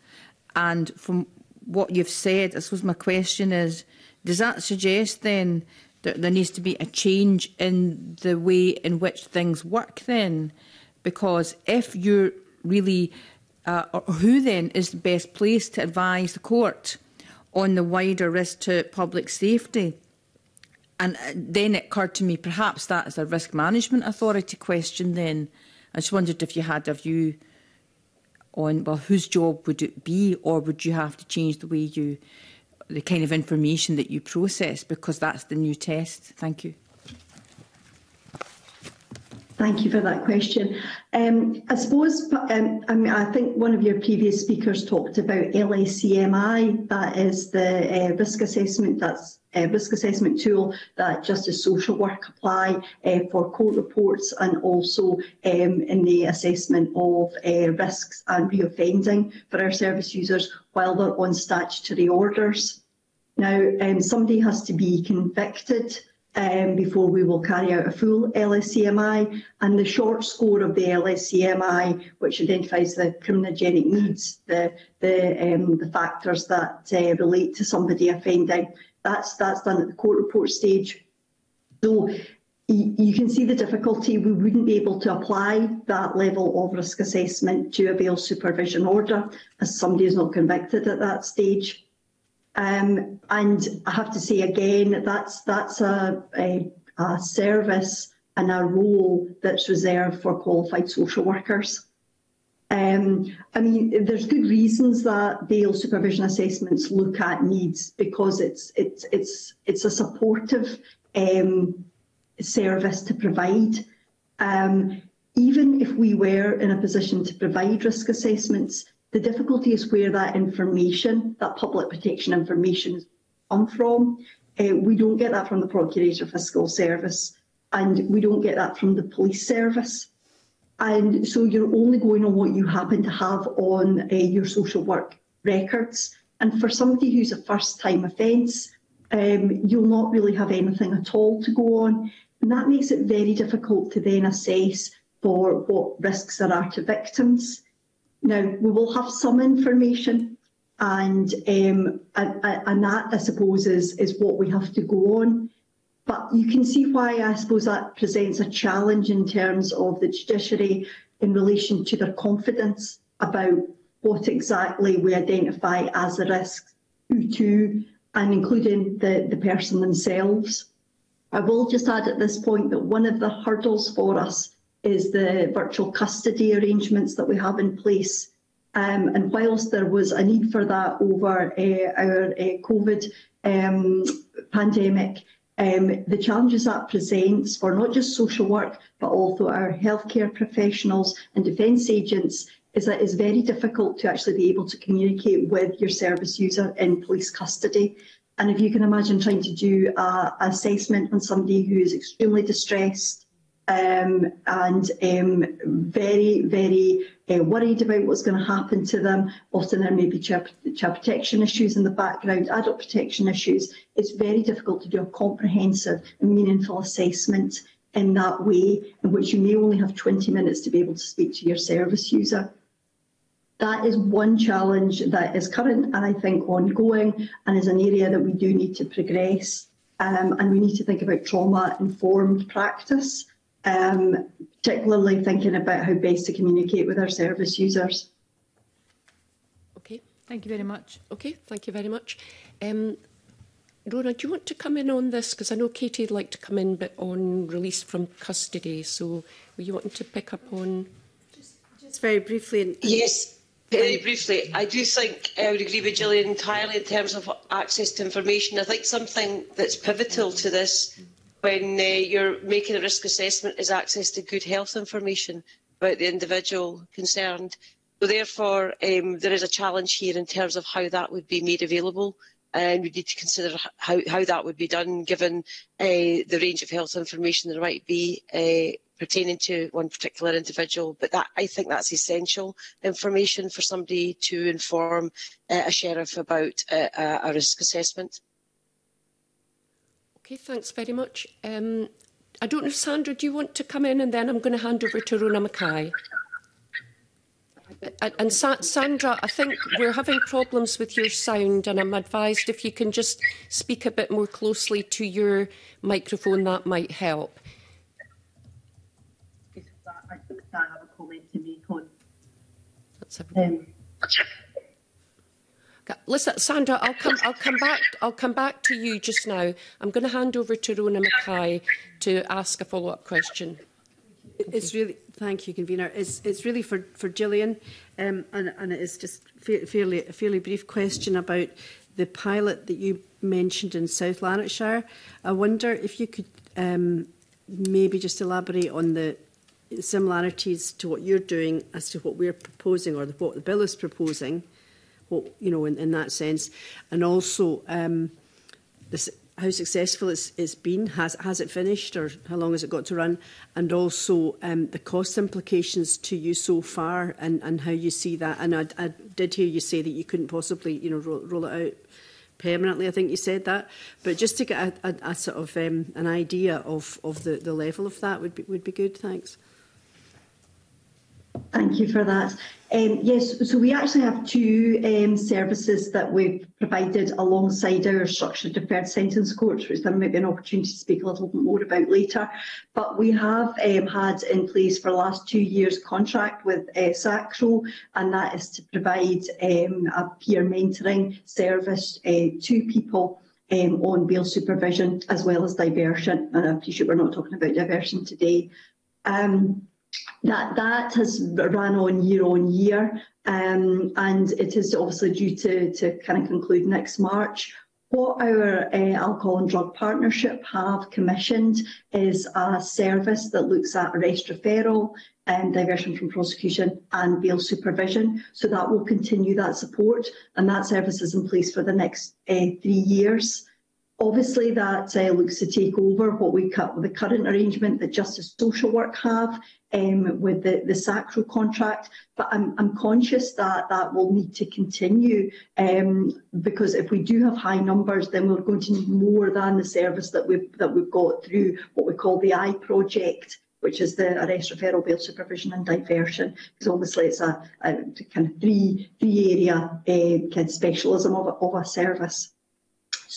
And from what you've said, I suppose my question is, does that suggest then that there needs to be a change in the way in which things work then? Because if you're really, uh, or who then is the best place to advise the court on the wider risk to public safety? And then it occurred to me, perhaps that is a risk management authority question then. I just wondered if you had a view on, well, whose job would it be, or would you have to change the way you, the kind of information that you process, because that's the new test? Thank you. Thank you for that question. Um, I suppose, um, I mean, I think one of your previous speakers talked about L S C M I, that is the uh, risk assessment, that's uh, risk assessment tool that Justice Social Work apply uh, for court reports, and also um, in the assessment of uh, risks and reoffending for our service users while they're on statutory orders. Now, um, somebody has to be convicted Um, before we will carry out a full L S C M I, and the short score of the L S C M I, which identifies the criminogenic needs, the the, um, the factors that uh, relate to somebody offending, that's that's done at the court report stage. So you can see the difficulty. We wouldn't be able to apply that level of risk assessment to a bail supervision order, as somebody is not convicted at that stage. Um, and I have to say again, that's that's a, a, a service and a role that's reserved for qualified social workers. Um, I mean, there's good reasons that bail supervision assessments look at needs, because it's it's it's it's a supportive um, service to provide. Um, even if we were in a position to provide risk assessments, the difficulty is where that information, that public protection information, comes from. Uh, we don't get that from the Procurator Fiscal Service, and we don't get that from the police service. And so you're only going on what you happen to have on uh, your social work records. And for somebody who's a first-time offence, um, you'll not really have anything at all to go on. And that makes it very difficult to then assess for what risks there are to victims. Now, we will have some information, and um, and, and that, I suppose, is, is what we have to go on. But you can see why, I suppose, that presents a challenge in terms of the judiciary in relation to their confidence about what exactly we identify as the risks, who to, and including the, the person themselves. I will just add at this point that one of the hurdles for us is the virtual custody arrangements that we have in place. Um, and whilst there was a need for that over uh, our uh, COVID um, pandemic, um, the challenges that presents for not just social work, but also our healthcare professionals and defence agents, is that it's very difficult to actually be able to communicate with your service user in police custody. And if you can imagine trying to do an assessment on somebody who is extremely distressed, Um, and um, very, very uh, worried about what's going to happen to them. Often there may be child protection issues in the background, adult protection issues. It's very difficult to do a comprehensive and meaningful assessment in that way, in which you may only have twenty minutes to be able to speak to your service user. That is one challenge that is current, and I think ongoing, and is an area that we do need to progress. Um, and we need to think about trauma-informed practice. Um, particularly thinking about how best to communicate with our service users. Okay, thank you very much. Okay, thank you very much. Um, Rona, do you want to come in on this? Because I know Katie would like to come in, but on release from custody. So were you wanting to pick up on? Just, just very briefly. And yes, very briefly. I do think I would agree with Gillian entirely in terms of access to information. I think something that's pivotal to this when uh, you're making a risk assessment is access to good health information about the individual concerned. So therefore, um, there is a challenge here in terms of how that would be made available, and we need to consider how, how that would be done given uh, the range of health information there might be uh, pertaining to one particular individual. But that, I think that's essential information for somebody to inform uh, a sheriff about uh, a risk assessment. Okay, thanks very much. Um, I don't know, Sandra, do you want to come in, and then I'm going to hand over to Rona Mackay? And Sa Sandra, I think we're having problems with your sound, and I'm advised if you can just speak a bit more closely to your microphone, that might help. I think I have a comment to make on. That's a um, Listen, Sandra, I'll come. I'll come back. I'll come back to you just now. I'm going to hand over to Rona Mackay to ask a follow-up question. It's really. Thank you, Convener. It's, it's really for, for Gillian, um, and, and it's just fa fairly, a fairly brief question about the pilot that you mentioned in South Lanarkshire. I wonder if you could um, maybe just elaborate on the similarities to what you're doing as to what we're proposing, or the, what the bill is proposing, what, you know, in, in that sense, and also um, this, how successful it's, it's been, has, has it finished, or how long has it got to run, and also um, the cost implications to you so far, and, and how you see that. And I, I did hear you say that you couldn't possibly, you know, roll, roll it out permanently, I think you said that, but just to get a, a, a sort of um, an idea of, of the, the level of that would be, would be good. Thanks. Thank you for that. Um, yes, so we actually have two um, services that we've provided alongside our structured deferred sentence courts, which there might be an opportunity to speak a little bit more about later. But we have um, had in place for the last two years contract with uh, SACRO, and that is to provide um, a peer mentoring service uh, to people um, on bail supervision as well as diversion. And I appreciate we're not talking about diversion today. Um, That, that has run on year on year, um, and it is obviously due to, to kind of conclude next March. What our uh, Alcohol and Drug Partnership have commissioned is a service that looks at arrest referral, um, diversion from prosecution and bail supervision. So that will continue that support, and that service is in place for the next uh, three years. Obviously, that uh, looks to take over what we cut with the current arrangement that Justice Social Work have um, with the, the SACRO contract. But I'm, I'm conscious that that will need to continue, um, because if we do have high numbers, then we're going to need more than the service that we've, that we've got through what we call the I project, which is the arrest, referral, bail supervision and diversion, because obviously it's a, a kind of three, three area uh, kind of specialism of, of a service.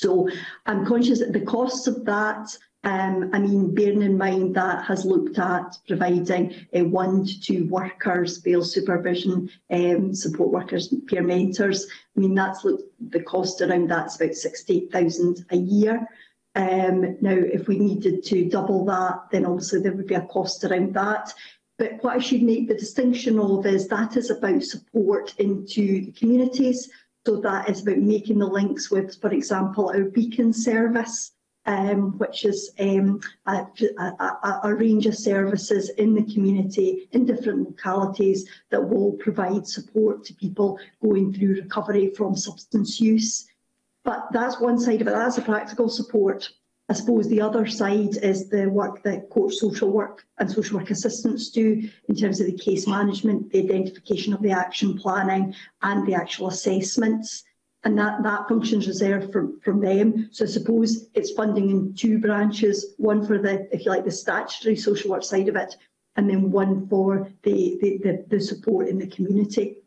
So I'm conscious that the costs of that, um, I mean, bearing in mind that has looked at providing uh, one to two workers, bail supervision, um, support workers, peer mentors. I mean, that's looked, the cost around that's about sixty-eight thousand pounds a year. Um, now, if we needed to double that, then obviously there would be a cost around that. But what I should make the distinction of is that is about support into the communities. So that is about making the links with, for example, our Beacon service, um, which is um, a, a, a range of services in the community in different localities that will provide support to people going through recovery from substance use. But that's one side of it, that's the practical support. I suppose the other side is the work that court social work and social work assistants do in terms of the case management, the identification of the action planning and the actual assessments. And that, that function is reserved from, from them. So I suppose it's funding in two branches, one for the, if you like, the statutory social work side of it, and then one for the, the, the, the support in the community.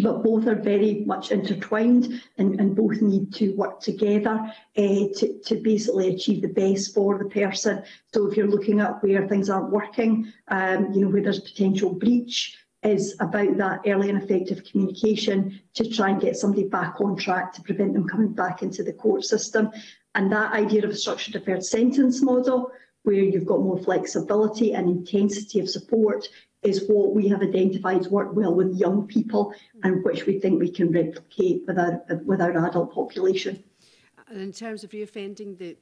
But both are very much intertwined, and, and both need to work together uh, to, to basically achieve the best for the person. So if you're looking at where things aren't working, um, you know, where there's potential breach, is about that early and effective communication to try and get somebody back on track to prevent them coming back into the court system. And that idea of a structured deferred sentence model, where you've got more flexibility and intensity of support, is what we have identified work well with young people, and which we think we can replicate with our, with our adult population. And in terms of reoffending, the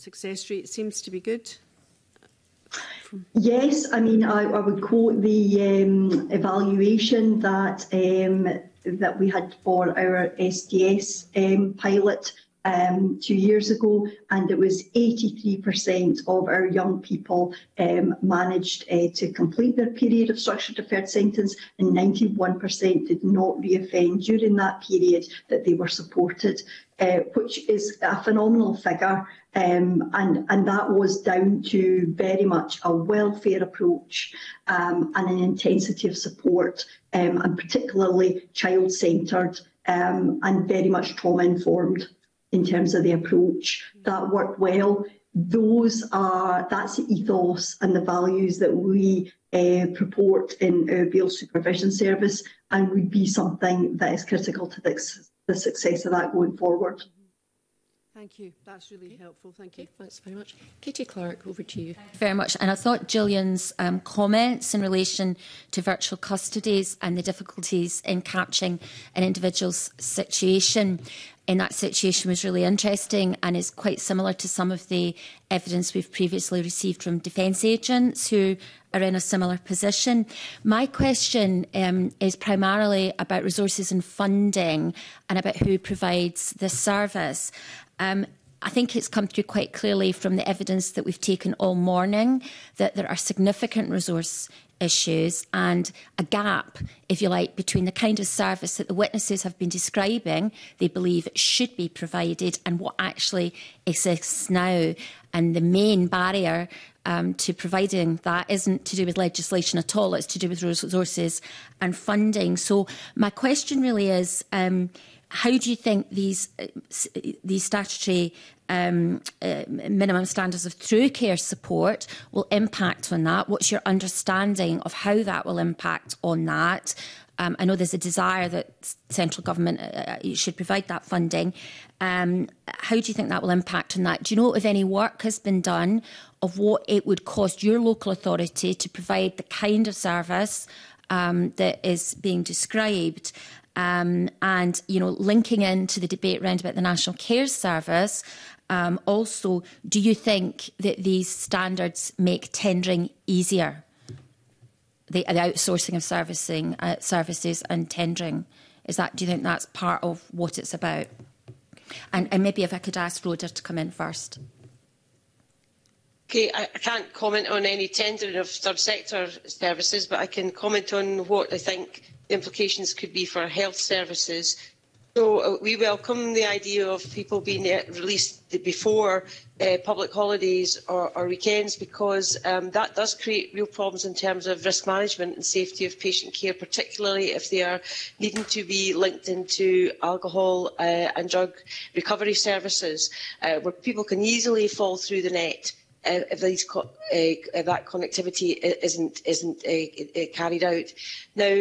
success rate seems to be good. Yes, I mean, I, I would quote the um, evaluation that um, that we had for our S D S um, pilot um, two years ago, and it was eighty-three percent of our young people um, managed uh, to complete their period of structured deferred sentence, and ninety-one percent did not reoffend during that period that they were supported, uh, which is a phenomenal figure. Um, and, and that was down to very much a welfare approach um, and an intensity of support, um, and particularly child-centred um, and very much trauma-informed in terms of the approach. That worked well. Those are, that's the ethos and the values that we uh, purport in our Bail Supervision Service, and would be something that is critical to the, the success of that going forward. Thank you. That's really okay. helpful. Thank you. Okay, thanks very much. Katie Clark, over to you. Thank you very much. And I thought Gillian's um, comments in relation to virtual custodies and the difficulties in catching an individual's situation in that situation was really interesting, and is quite similar to some of the evidence we've previously received from defence agents who are in a similar position. My question um, is primarily about resources and funding and about who provides this service. Um, I think it's come through quite clearly from the evidence that we've taken all morning that there are significant resource issues and a gap, if you like, between the kind of service that the witnesses have been describing, they believe should be provided, and what actually exists now. And the main barrier um, to providing that isn't to do with legislation at all, it's to do with resources and funding. So my question really is, um, how do you think these, these statutory um, uh, minimum standards of through care support will impact on that? What's your understanding of how that will impact on that? Um, I know there's a desire that central government uh, should provide that funding. Um, how do you think that will impact on that? Do you know if any work has been done of what it would cost your local authority to provide the kind of service um, that is being described? Um, and, you know, linking into the debate round about the National Care Service, um, also, do you think that these standards make tendering easier? The, the outsourcing of servicing uh, services and tendering, is that, do you think that's part of what it's about? And, and maybe if I could ask Rhoda to come in first. Okay, I can't comment on any tendering of third sector services, but I can comment on what I think the implications could be for health services. So uh, we welcome the idea of people being released before uh, public holidays or, or weekends, because um, that does create real problems in terms of risk management and safety of patient care, particularly if they are needing to be linked into alcohol uh, and drug recovery services, uh, where people can easily fall through the net Uh, if these co uh, that connectivity isn't isn't uh, carried out. Now,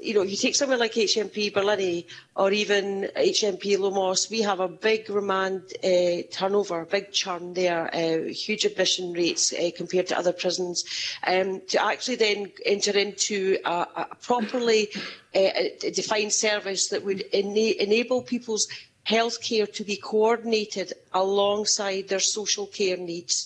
you know, if you take somewhere like H M P Berlin or even H M P Lomos, we have a big remand uh, turnover, big churn there, uh, huge admission rates uh, compared to other prisons. Um, to actually then enter into a, a properly uh, a defined service that would ena enable people's healthcare to be coordinated alongside their social care needs.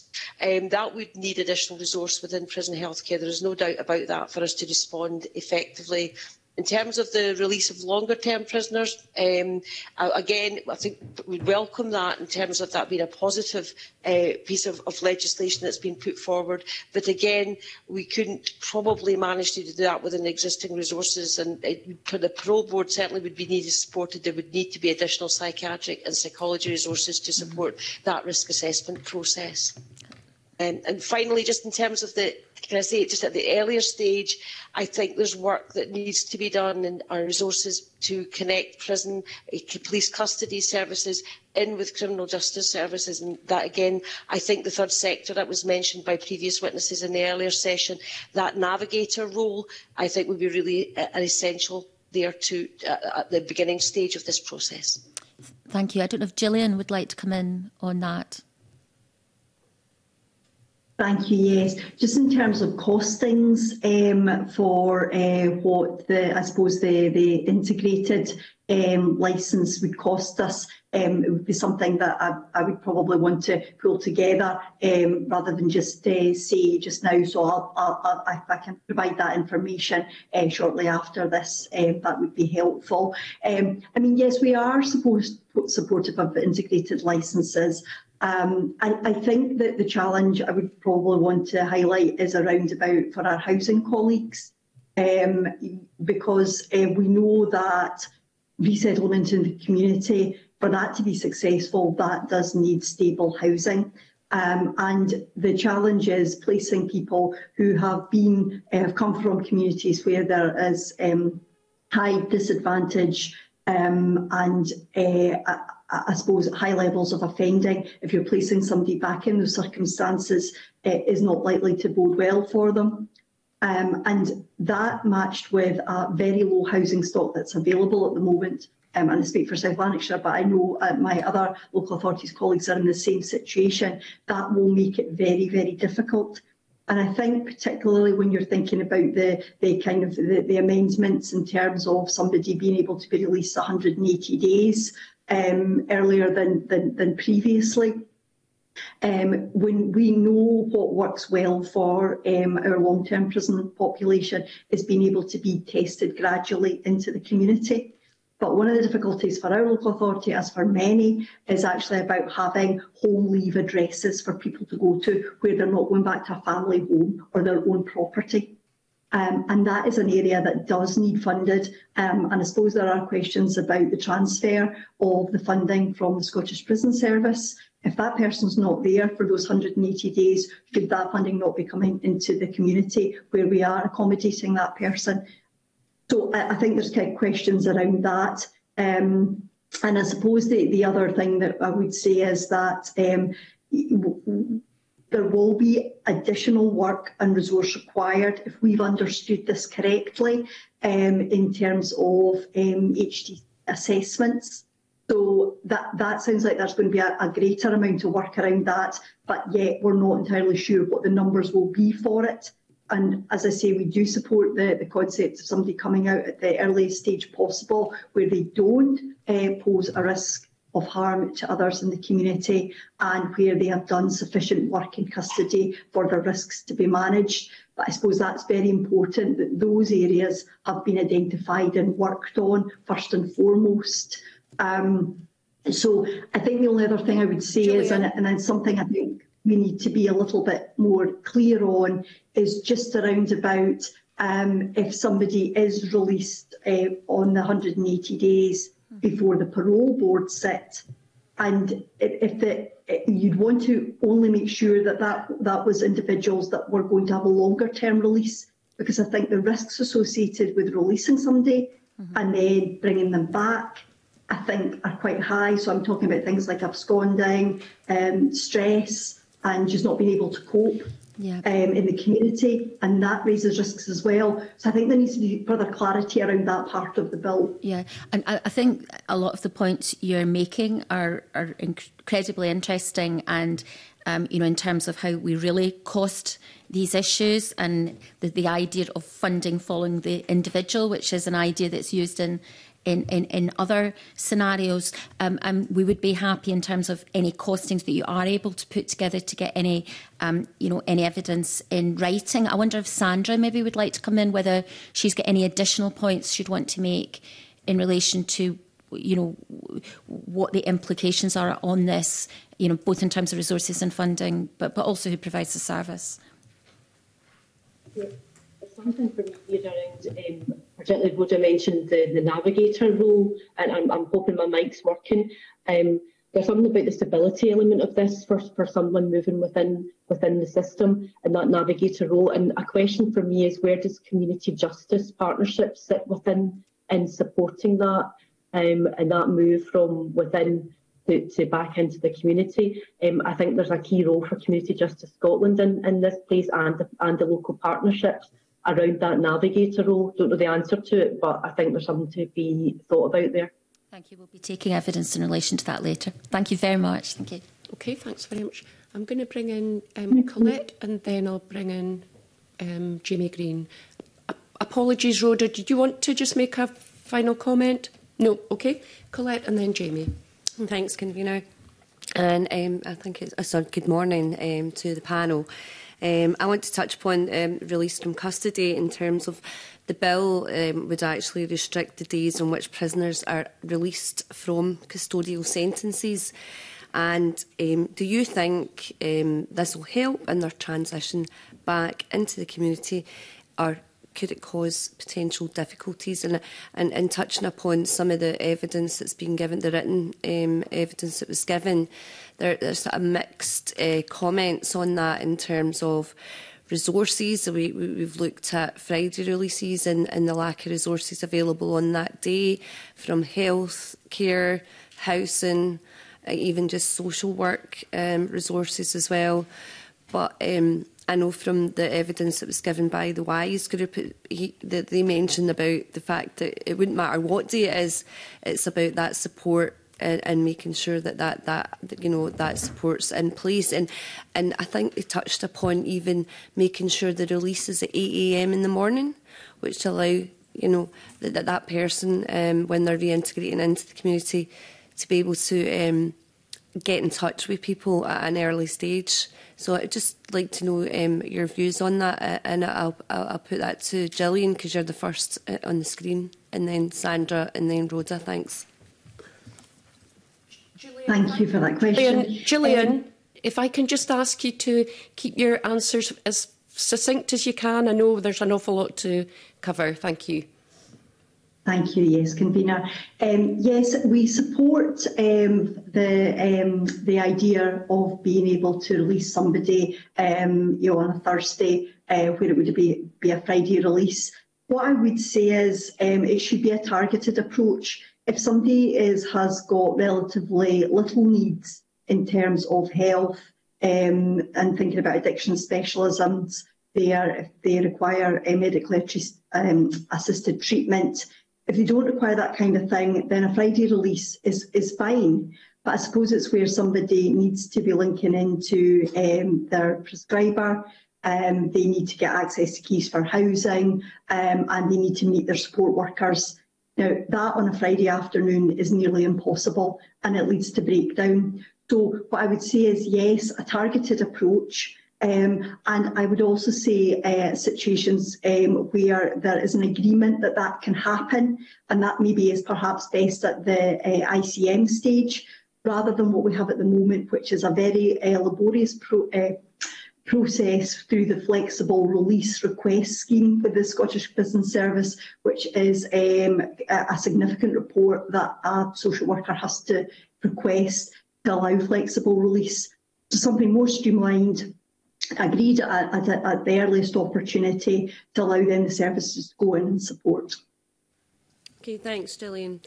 Um, that would need additional resource within prison healthcare. There is no doubt about that, for us to respond effectively. In terms of the release of longer-term prisoners, um, again, I think we welcome that in terms of that being a positive uh, piece of, of legislation that's been put forward. But again, we couldn't probably manage to do that within existing resources, and it, the parole board certainly would be needed supported. There would need to be additional psychiatric and psychology resources to support mm-hmm. that risk assessment process. Um, and finally, just in terms of the, can I say, just at the earlier stage, I think there's work that needs to be done in our resources to connect prison, police custody services in with criminal justice services. And that, again, I think the third sector that was mentioned by previous witnesses in the earlier session, that navigator role, I think would be really uh, essential there to uh, at the beginning stage of this process. Thank you. I don't know if Gillian would like to come in on that. Thank you. Yes, just in terms of costings um, for uh, what the I suppose the the integrated um, licence would cost us, um, it would be something that I, I would probably want to pull together um, rather than just uh, say just now. So I'll, I'll, I'll, I can provide that information uh, shortly after this. Um, that would be helpful. Um, I mean, yes, we are supposed supportive of integrated licences. Um, and I think that the challenge I would probably want to highlight is around about for our housing colleagues, um, because uh, we know that resettlement in the community, for that to be successful, that does need stable housing. Um, and the challenge is placing people who have been uh, have come from communities where there is um, high disadvantage um, and uh, I suppose high levels of offending. If you're placing somebody back in those circumstances, it is not likely to bode well for them. Um, and that matched with a very low housing stock that's available at the moment. Um, and I speak for South Lanarkshire, but I know uh, my other local authorities colleagues are in the same situation. That will make it very, very difficult. And I think particularly when you're thinking about the, the kind of the, the amendments in terms of somebody being able to be released one hundred and eighty days, Um, earlier than, than, than previously. Um, when we know what works well for um, our long-term prison population is being able to be tested gradually into the community. But one of the difficulties for our local authority, as for many, is actually about having home leave addresses for people to go to where they're not going back to a family home or their own property. Um, and that is an area that does need funded. Um, and I suppose there are questions about the transfer of the funding from the Scottish Prison Service. If that person's not there for those one hundred and eighty days, should that funding not be coming into the community where we are accommodating that person? So I, I think there's kind of questions around that. Um, and I suppose the, the other thing that I would say is that um, there will be additional work and resource required, if we've understood this correctly, um, in terms of um, H D assessments. So that, that sounds like there's going to be a, a greater amount of work around that, but yet we're not entirely sure what the numbers will be for it. And as I say, we do support the, the concept of somebody coming out at the earliest stage possible, where they don't uh, pose a risk of harm to others in the community and where they have done sufficient work in custody for the risks to be managed. But I suppose that's very important that those areas have been identified and worked on first and foremost. Um, so I think the only other thing I would say Julia. is, and, and then something I think we need to be a little bit more clear on, is just around about um, if somebody is released uh, on the one hundred and eighty days, before the parole board sit, and if the, you'd want to only make sure that, that that was individuals that were going to have a longer term release, because I think the risks associated with releasing somebody mm-hmm. and then bringing them back, I think, are quite high. So I'm talking about things like absconding, um, stress, and just not being able to cope. Yeah. Um, in the community, and that raises risks as well. So I think there needs to be further clarity around that part of the bill. Yeah, and I, I think a lot of the points you're making are, are incredibly interesting, and um, you know, in terms of how we really cost these issues, and the, the idea of funding following the individual, which is an idea that's used in. In, in, in other scenarios, um, and we would be happy in terms of any costings that you are able to put together to get any, um, you know, any evidence in writing. I wonder if Sandra maybe would like to come in, whether she's got any additional points she'd want to make in relation to, you know, what the implications are on this, you know, both in terms of resources and funding, but but also who provides the service. Yeah. Something for me around, um, particularly Rhoda mentioned the, the navigator role, and I'm, I'm hoping my mic's working. Um, there's something about the stability element of this for, for someone moving within within the system, and that navigator role. And a question for me is, where does community justice partnerships sit within in supporting that um, and that move from within to, to back into the community? Um, I think there's a key role for Community Justice Scotland in, in this place, and the, and the local partnerships around that navigator role. Don't know the answer to it, but I think there's something to be thought about there. Thank you. We'll be taking evidence in relation to that later. Thank you very much. Thank you. Okay, thanks very much. I'm going to bring in um, Colette, and then I'll bring in um, Jamie Green. Apologies, Rhoda, did you want to just make a final comment? No, okay. Colette and then Jamie. Thanks, Convener. And um, I think it's a uh, good morning um, to the panel. Um, I want to touch upon um, release from custody in terms of the bill um, would actually restrict the days on which prisoners are released from custodial sentences. And um, do you think um, this will help in their transition back into the community, or could it cause potential difficulties? And, and, and touching upon some of the evidence that's been given, the written um, evidence that was given, there, there's sort of mixed uh, comments on that in terms of resources. We, we, we've looked at Friday releases and, and the lack of resources available on that day, from health care, housing, uh, even just social work um, resources as well. But um, I know from the evidence that was given by the WISE Group that they mentioned about the fact that it wouldn't matter what day it is, it's about that support and, and making sure that that, that you know that support's in place. And and I think they touched upon even making sure the release is at eight A M in the morning, which allow you know that that person um, when they're reintegrating into the community to be able to um, get in touch with people at an early stage. So I'd just like to know um, your views on that, uh, and I'll, I'll, I'll put that to Gillian because you're the first uh, on the screen, and then Sandra, and then Rhoda. Thanks. Thank you for that question. Gillian, Gillian um, if I can just ask you to keep your answers as succinct as you can. I know there's an awful lot to cover. Thank you. Thank you. Yes, Convener. Um, yes, we support um, the um, the idea of being able to release somebody, um, you know, on a Thursday, uh, where it would be be a Friday release. What I would say is um, it should be a targeted approach. If somebody is has got relatively little needs in terms of health um, and thinking about addiction specialisms, they are if they require a medically um, assisted treatment. If they don't require that kind of thing, then a Friday release is, is fine. But I suppose it's where somebody needs to be linking into um, their prescriber. Um, they need to get access to keys for housing, um, and they need to meet their support workers. Now, that on a Friday afternoon is nearly impossible, and it leads to breakdown. So what I would say is, yes, a targeted approach. Um, and I would also say uh, situations um, where there is an agreement that that can happen, and that maybe is perhaps best at the uh, I C M stage, rather than what we have at the moment, which is a very uh, laborious pro uh, process through the flexible release request scheme with the Scottish Prison Service, which is um, a significant report that a social worker has to request to allow flexible release. So something more streamlined, agreed at, at, at the earliest opportunity to allow then the services to go in and support. Okay, thanks, Gillian.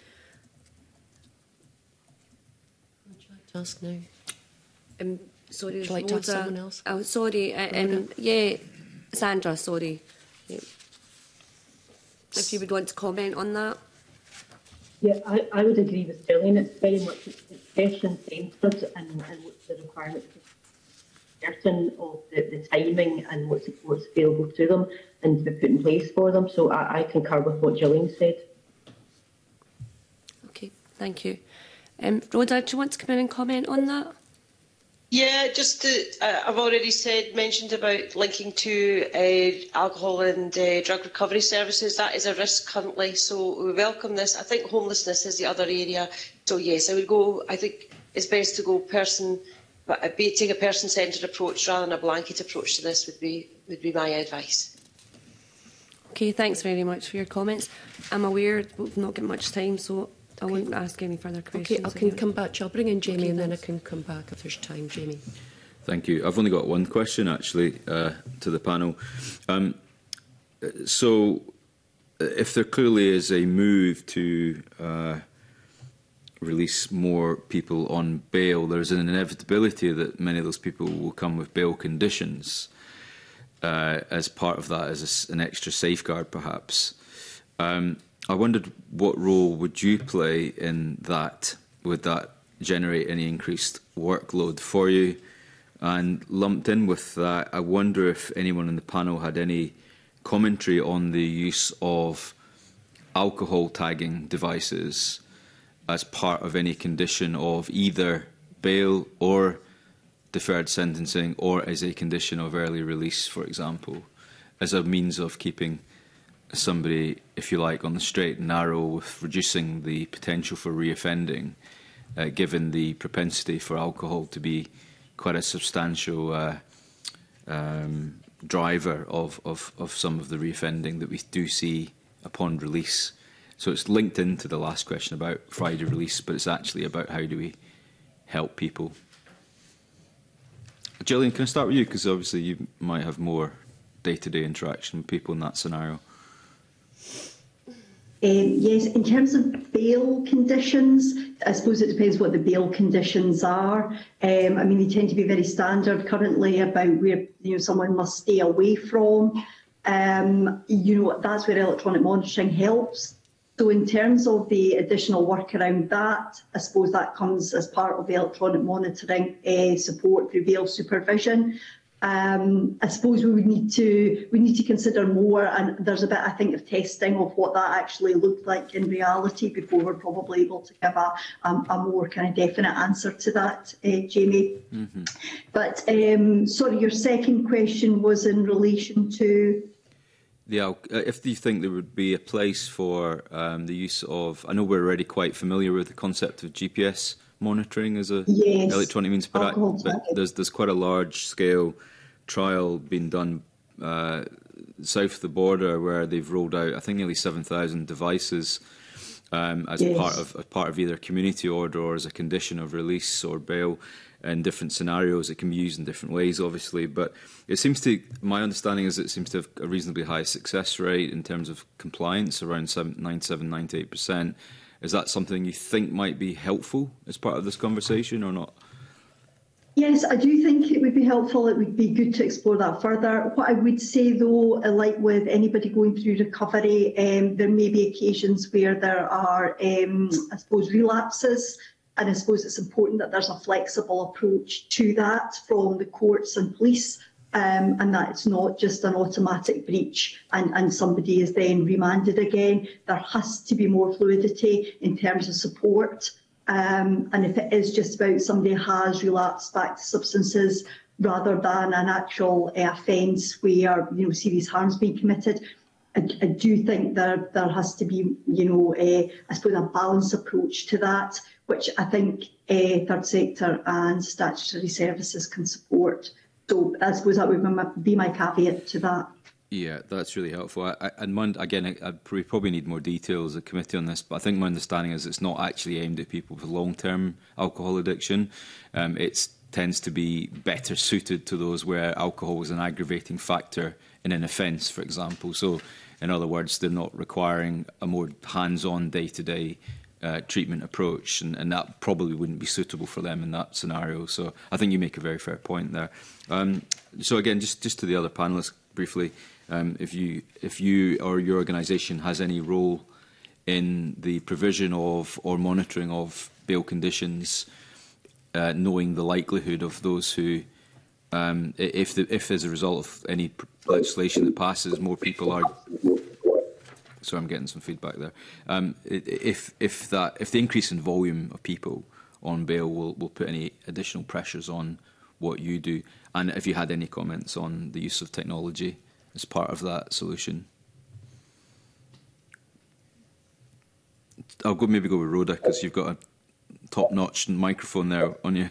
Would you like to ask now? Um, sorry, would you like Rhoda, to ask someone else? Oh, sorry. Uh, um, yeah, Sandra. Sorry. Yeah. If you would want to comment on that. Yeah, I, I would agree with Gillian. It's very much discussion centred and, and what's the requirement for certain of the, the timing and what's, what's available to them and to be put in place for them. So I, I concur with what Gillian said. Okay, thank you. Um, Rhoda, do you want to come in and comment on that? Yeah, just to, uh, I've already said, mentioned about linking to uh, alcohol and uh, drug recovery services. That is a risk currently, so we welcome this. I think homelessness is the other area. So yes, I would go, I think it's best to go person, but taking a person-centred approach rather than a blanket approach to this would be would be my advice. Okay, thanks very much for your comments. I'm aware we've not got much time, so I okay. won't ask any further questions. Okay, I can come back. I'll bring in Jamie, okay, and then I can come back if there's time. Jamie. Thank you. I've only got one question actually uh, to the panel. Um, so, if there clearly is a move to uh, release more people on bail, there's an inevitability that many of those people will come with bail conditions uh, as part of that, as a, an extra safeguard perhaps. Um, I wondered what role would you play in that? Would that generate any increased workload for you? And lumped in with that, I wonder if anyone on the panel had any commentary on the use of alcohol tagging devices as part of any condition of either bail or deferred sentencing, or as a condition of early release, for example, as a means of keeping somebody, if you like, on the straight and narrow, with reducing the potential for reoffending, uh, given the propensity for alcohol to be quite a substantial uh, um, driver of, of, of some of the reoffending that we do see upon release. So it's linked into the last question about Friday release, but it's actually about how do we help people. Gillian, can I start with you? Because obviously you might have more day-to-day interaction with people in that scenario. Um, yes, in terms of bail conditions, I suppose it depends what the bail conditions are. Um, I mean, they tend to be very standard currently about where you know someone must stay away from. Um, you know, that's where electronic monitoring helps. So in terms of the additional work around that, I suppose that comes as part of the electronic monitoring uh, support through bail supervision. Um, I suppose we would need to we need to consider more, and there's a bit, I think, of testing of what that actually looked like in reality before we're probably able to give a, um, a more kind of definite answer to that, uh, Jamie. Mm-hmm. But um, sorry, your second question was in relation to the, if you think there would be a place for um, the use of, I know we're already quite familiar with the concept of G P S monitoring as a yes, electronic means, but, I, but there's there's quite a large scale trial being done uh, south of the border where they've rolled out, I think, nearly seven thousand devices um, as yes. part of as part of either community order or as a condition of release or bail. In different scenarios, it can be used in different ways, obviously. But it seems to, my understanding is, it seems to have a reasonably high success rate in terms of compliance, around ninety-seven, ninety-eight percent. Is that something you think might be helpful as part of this conversation or not? Yes, I do think it would be helpful. It would be good to explore that further. What I would say, though, like with anybody going through recovery, um, there may be occasions where there are, um, I suppose, relapses. And I suppose it's important that there's a flexible approach to that from the courts and police. Um, and that it's not just an automatic breach and, and somebody is then remanded again. There has to be more fluidity in terms of support. Um, and if it is just about somebody has relapsed back to substances rather than an actual uh, offence where you know serious harm's being committed, I, I do think there there has to be you know uh, I suppose a balanced approach to that, which I think uh, third sector and statutory services can support. So I suppose that would be my caveat to that. Yeah, that's really helpful. I, I, and one, again, I, I, we probably need more details as a committee on this, but I think my understanding is it's not actually aimed at people with long-term alcohol addiction. Um, it tends to be better suited to those where alcohol was an aggravating factor in an offence, for example. So, in other words, they're not requiring a more hands-on day-to-day Uh, treatment approach, and, and that probably wouldn't be suitable for them in that scenario. So I think you make a very fair point there. Um, so again, just, just to the other panellists briefly, um, if you if you or your organisation has any role in the provision of or monitoring of bail conditions, uh, knowing the likelihood of those who, um, if the, if as a result of any legislation that passes, more people are. So I'm getting some feedback there. Um, if if that if the increase in volume of people on bail will will put any additional pressures on what you do, and if you had any comments on the use of technology as part of that solution, I'll go maybe go with Rhoda because you've got a top-notch microphone there on you.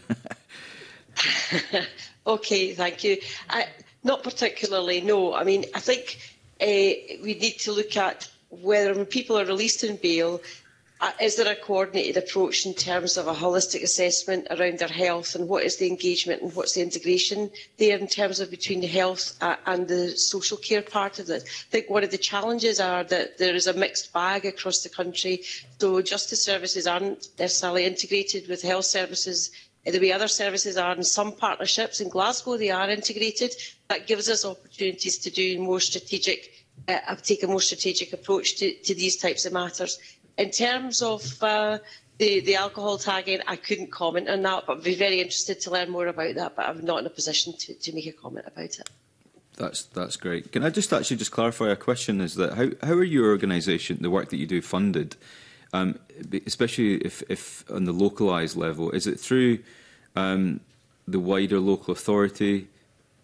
Okay, thank you. I, not particularly. No, I mean I think uh, we need to look at whether when people are released on bail, is there a coordinated approach in terms of a holistic assessment around their health, and what is the engagement and what's the integration there in terms of between the health and the social care part of this? I think one of the challenges are that there is a mixed bag across the country, so justice services aren't necessarily integrated with health services the way other services are. In some partnerships in Glasgow, they are integrated. That gives us opportunities to do more strategic Uh, I've taken a more strategic approach to, to these types of matters. In terms of uh, The, the alcohol tagging, I couldn't comment on that, but I'd be very interested to learn more about that, but I'm not in a position to, to make a comment about it. That's, that's great. Can I just actually just clarify a question, is that how, how are your organisation, the work that you do, funded, um, especially if, if on the localised level? Is it through um, the wider local authority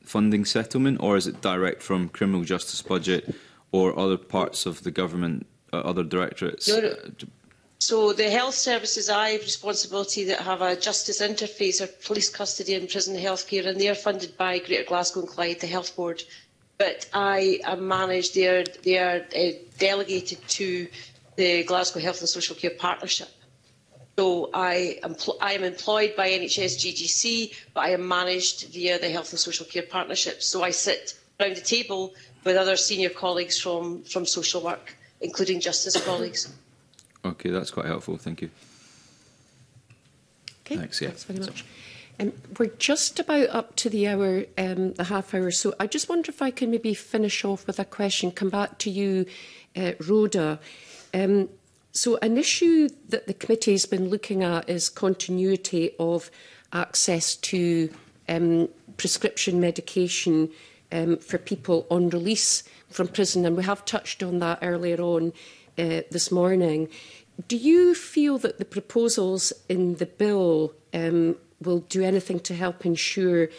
funding settlement, or is it direct from criminal justice budget or other parts of the government, uh, other directorates? No, no. So the health services I have responsibility that have a justice interface are police custody and prison healthcare, and they are funded by Greater Glasgow and Clyde, the health board. But I am managed, they are, they are uh, delegated to the Glasgow Health and Social Care Partnership. So I am, I am employed by N H S G G C, but I am managed via the Health and Social Care Partnership. So I sit around the table with other senior colleagues from, from social work, including justice colleagues. Okay, that's quite helpful. Thank you. Okay, thanks, yeah. Thanks very much. Um, we're just about up to the hour, um, the half hour, so I just wonder if I can maybe finish off with a question, come back to you, uh, Rhoda. Um, so an issue that the committee has been looking at is continuity of access to um, prescription medication um, for people on release from prison, and we have touched on that earlier on uh, this morning. Do you feel that the proposals in the bill um, will do anything to help ensure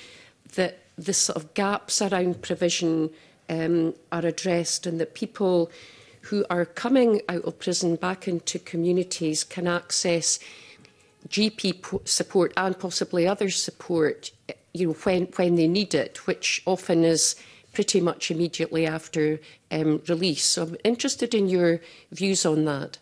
that the sort of gaps around provision um, are addressed, and that people who are coming out of prison back into communities can access G P support and possibly other support, you know, when, when they need it, which often is pretty much immediately after um, release? So I'm interested in your views on that.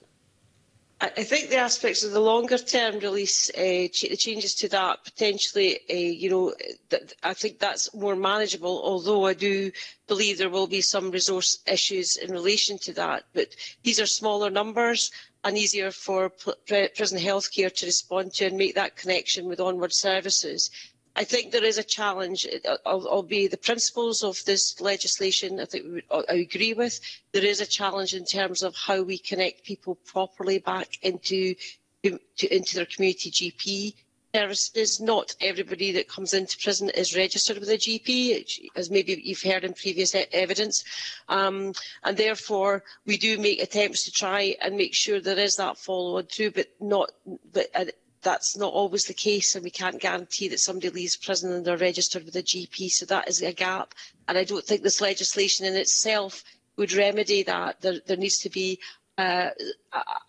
I think the aspects of the longer-term release, uh, ch the changes to that potentially, uh, you know, th I think that's more manageable. Although I do believe there will be some resource issues in relation to that, but these are smaller numbers and easier for pr prison healthcare to respond to and make that connection with onward services. I think there is a challenge, albeit the principles of this legislation I think we would, I agree with. There is a challenge in terms of how we connect people properly back into, to, into their community G P services. Not everybody that comes into prison is registered with a G P, as maybe you've heard in previous e evidence. Um, and therefore, we do make attempts to try and make sure there is that follow-on through, but not... But, uh, that's not always the case, and we can't guarantee that somebody leaves prison and they're registered with a G P, so that is a gap. And I don't think this legislation in itself would remedy that. There, there needs to be uh,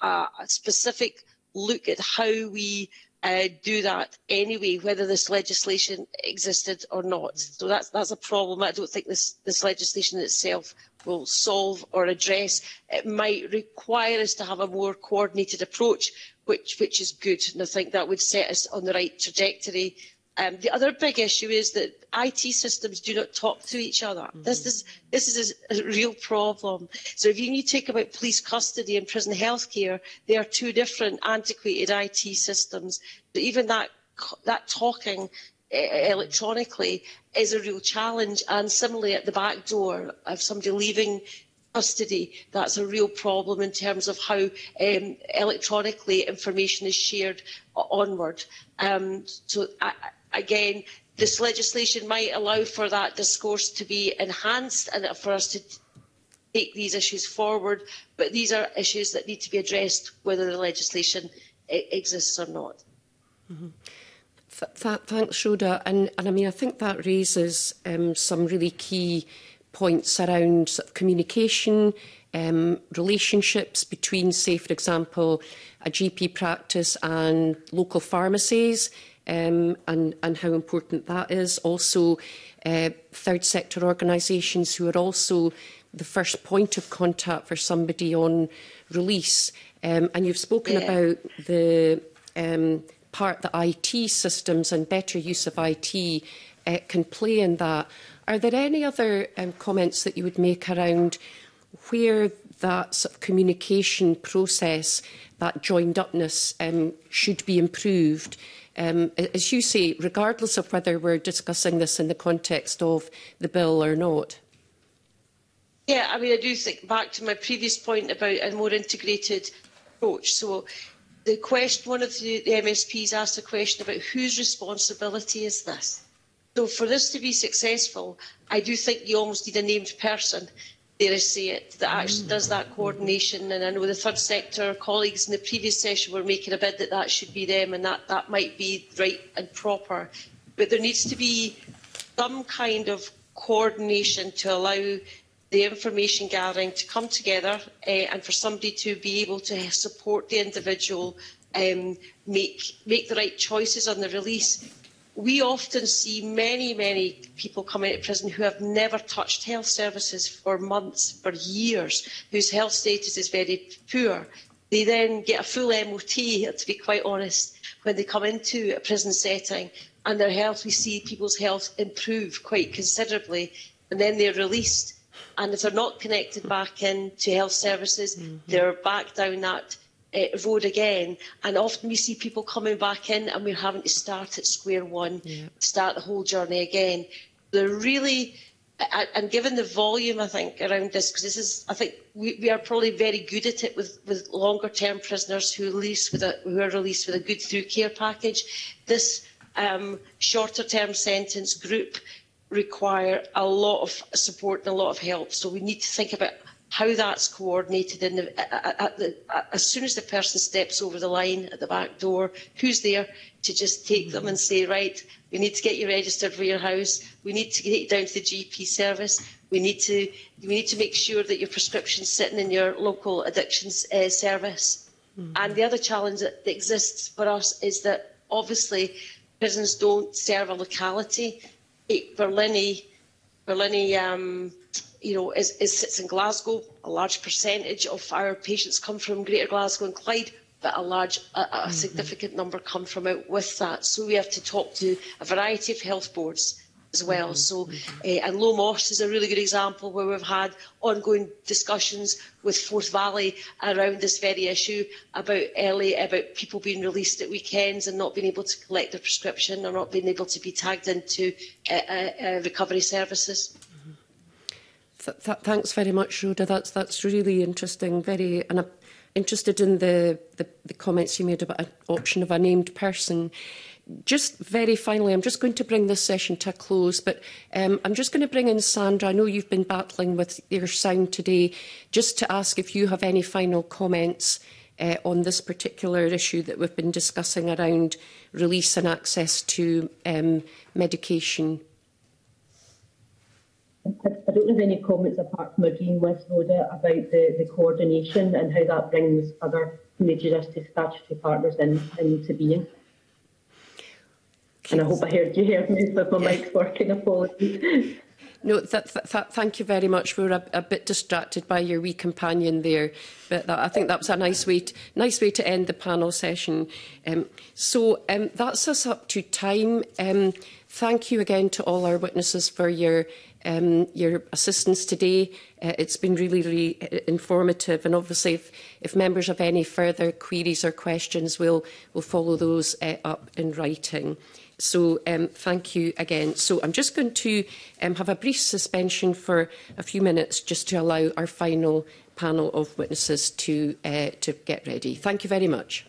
a, a specific look at how we uh, do that anyway, whether this legislation existed or not. So that's, that's a problem. I don't think this, this legislation itself will solve or address. It might require us to have a more coordinated approach, Which, which is good, and I think that would set us on the right trajectory. Um, the other big issue is that I T systems do not talk to each other. Mm-hmm. This is this is a real problem. So if you need to think about police custody and prison healthcare, they are two different antiquated I T systems. But even that that talking electronically is a real challenge. And similarly, at the back door of somebody leaving custody, that's a real problem in terms of how um, electronically information is shared onward. Um, so I, again, this legislation might allow for that discourse to be enhanced and for us to take these issues forward, but these are issues that need to be addressed whether the legislation exists or not. Mm-hmm. Th th thanks, Rhoda. And, and I mean, I think that raises um, some really key points around sort of communication, um, relationships between, say, for example, a G P practice and local pharmacies, um, and, and how important that is. Also, uh, third sector organisations who are also the first point of contact for somebody on release. Um, and you've spoken yeah. about the um, part that I T systems and better use of I T uh, can play in that. Are there any other um, comments that you would make around where that sort of communication process, that joined-upness, um, should be improved? Um, as you say, regardless of whether we're discussing this in the context of the bill or not. Yeah, I mean, I do think back to my previous point about a more integrated approach. So the question, one of the, the M S Ps asked a question about whose responsibility is this. So for this to be successful, I do think you almost need a named person, dare I say it, that actually does that coordination. And I know the third sector colleagues in the previous session were making a bid that that should be them, and that, that might be right and proper. But there needs to be some kind of coordination to allow the information gathering to come together uh, and for somebody to be able to support the individual um, make, make the right choices on the release. We often see many, many people coming out of prison who have never touched health services for months, for years, whose health status is very poor. They then get a full M O T, to be quite honest, when they come into a prison setting, and their health, we see people's health improve quite considerably, and then they're released. And if they're not connected back into health services, mm-hmm. they're back down that uh, road again. And often we see people coming back in and we're having to start at square one, yeah. start the whole journey again. They're really, and given the volume, I think, around this, because this is, I think we, we are probably very good at it with, with longer term prisoners who, release with a, who are released with a good through care package. This um, shorter term sentence group require a lot of support and a lot of help. So we need to think about how that's coordinated in the, at the, as soon as the person steps over the line at the back door, who's there to just take them and say, right, we need to get you registered for your house, we need to get you down to the G P service, we need to, we need to make sure that your prescription's sitting in your local addictions uh, service. Mm-hmm. And the other challenge that exists for us is that obviously prisons don't serve a locality. Berlini, Berlini um, you know, is, is sits in Glasgow. A large percentage of our patients come from Greater Glasgow and Clyde, but a large, a, a mm-hmm. significant number come from out with that. So we have to talk to a variety of health boards as well. Mm-hmm. So, uh, and Low Moss is a really good example where we've had ongoing discussions with Forth Valley around this very issue about early, about people being released at weekends and not being able to collect their prescription or not being able to be tagged into uh, uh, recovery services. Mm-hmm. Th th thanks very much, Rhoda. That's that's really interesting. Very, and I'm interested in the, the the comments you made about an option of a named person. Just very finally, I'm just going to bring this session to a close, but um, I'm just going to bring in Sandra. I know you've been battling with your sound today, just to ask if you have any final comments uh, on this particular issue that we've been discussing around release and access to um, medication. I don't have any comments apart from agreeing with Rhoda about the, the coordination and how that brings other community justice statutory partners in, into being. And I hope I heard you heard me, but my mic's working, apologies. No, th th th thank you very much. We were a, a bit distracted by your wee companion there, but that, I think that was a nice way to, nice way to end the panel session. Um, so um, that's us up to time. Um, thank you again to all our witnesses for your, um, your assistance today. Uh, it's been really, really informative, and obviously if, if members have any further queries or questions, we'll, we'll follow those uh, up in writing. So um, thank you again. So I'm just going to um, have a brief suspension for a few minutes just to allow our final panel of witnesses to, uh, to get ready. Thank you very much.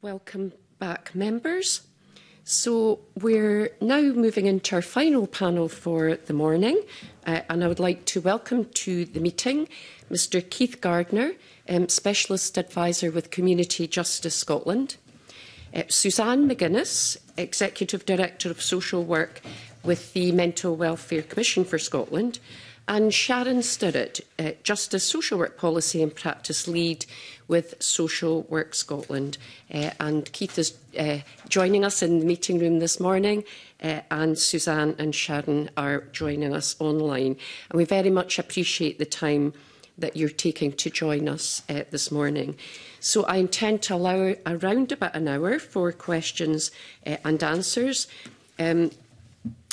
Welcome back, members. So we're now moving into our final panel for the morning, uh, and I would like to welcome to the meeting Mr Keith Gardner, um, Specialist Advisor with Community Justice Scotland, uh, Suzanne McGuinness, Executive Director of Social Work with the Mental Welfare Commission for Scotland, and Sharon Sturrett, uh, Justice Social Work Policy and Practice Lead with Social Work Scotland. Uh, and Keith is uh, joining us in the meeting room this morning, uh, and Suzanne and Sharon are joining us online. And we very much appreciate the time that you're taking to join us uh, this morning. So I intend to allow around about an hour for questions uh, and answers. Um,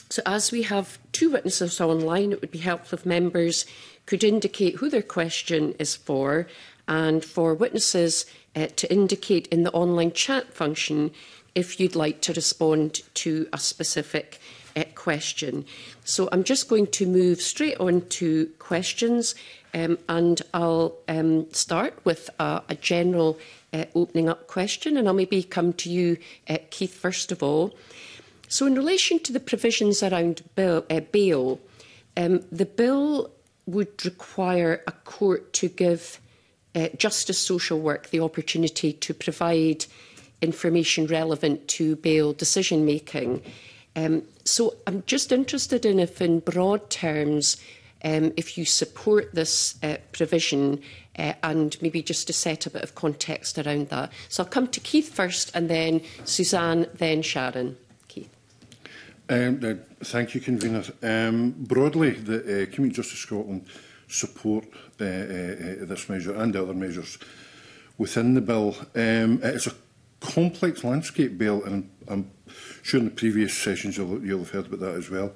So as we have two witnesses online, it would be helpful if members could indicate who their question is for, and for witnesses uh, to indicate in the online chat function if you'd like to respond to a specific uh, question. So I'm just going to move straight on to questions, um, and I'll um, start with a, a general uh, opening up question, and I'll maybe come to you, uh, Keith, first of all. So in relation to the provisions around bill, uh, bail, um, the bill would require a court to give uh, Justice Social Work the opportunity to provide information relevant to bail decision-making. Um, so I'm just interested in if, in broad terms, um, if you support this uh, provision, uh, and maybe just to set a bit of context around that. So I'll come to Keith first, and then Suzanne, then Sharon. Um, uh, thank you, Convener. Um, broadly, the uh, Community Justice Scotland support uh, uh, this measure and other measures within the bill. Um, it's a complex landscape bill, and I'm sure in the previous sessions you'll, you'll have heard about that as well.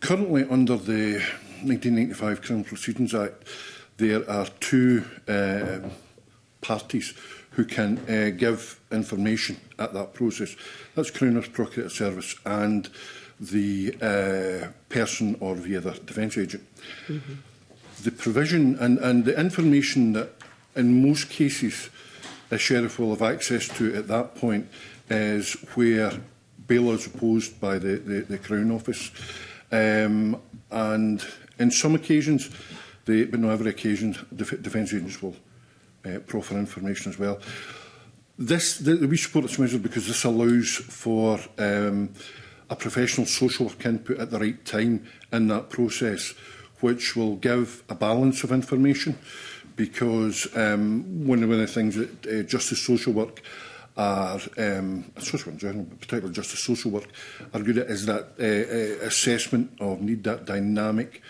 Currently, under the nineteen ninety-five Criminal Proceedings Act, there are two uh, parties who can uh, give information at that process. That's Crown Office, Procurator Service, and the uh, person or the other defence agent. Mm-hmm. The provision and, and the information that, in most cases, a sheriff will have access to at that point is where bail is opposed by the, the, the Crown Office. Um, and in some occasions, the, but not every occasion, def- defence agents will Uh, proper information as well. This, the, we support this measure because this allows for um, a professional social work input at the right time in that process, which will give a balance of information, because um, one of the things that uh, justice social work are, um, social work in general, but particularly justice social work, are good at is that uh, uh, assessment of need, that dynamic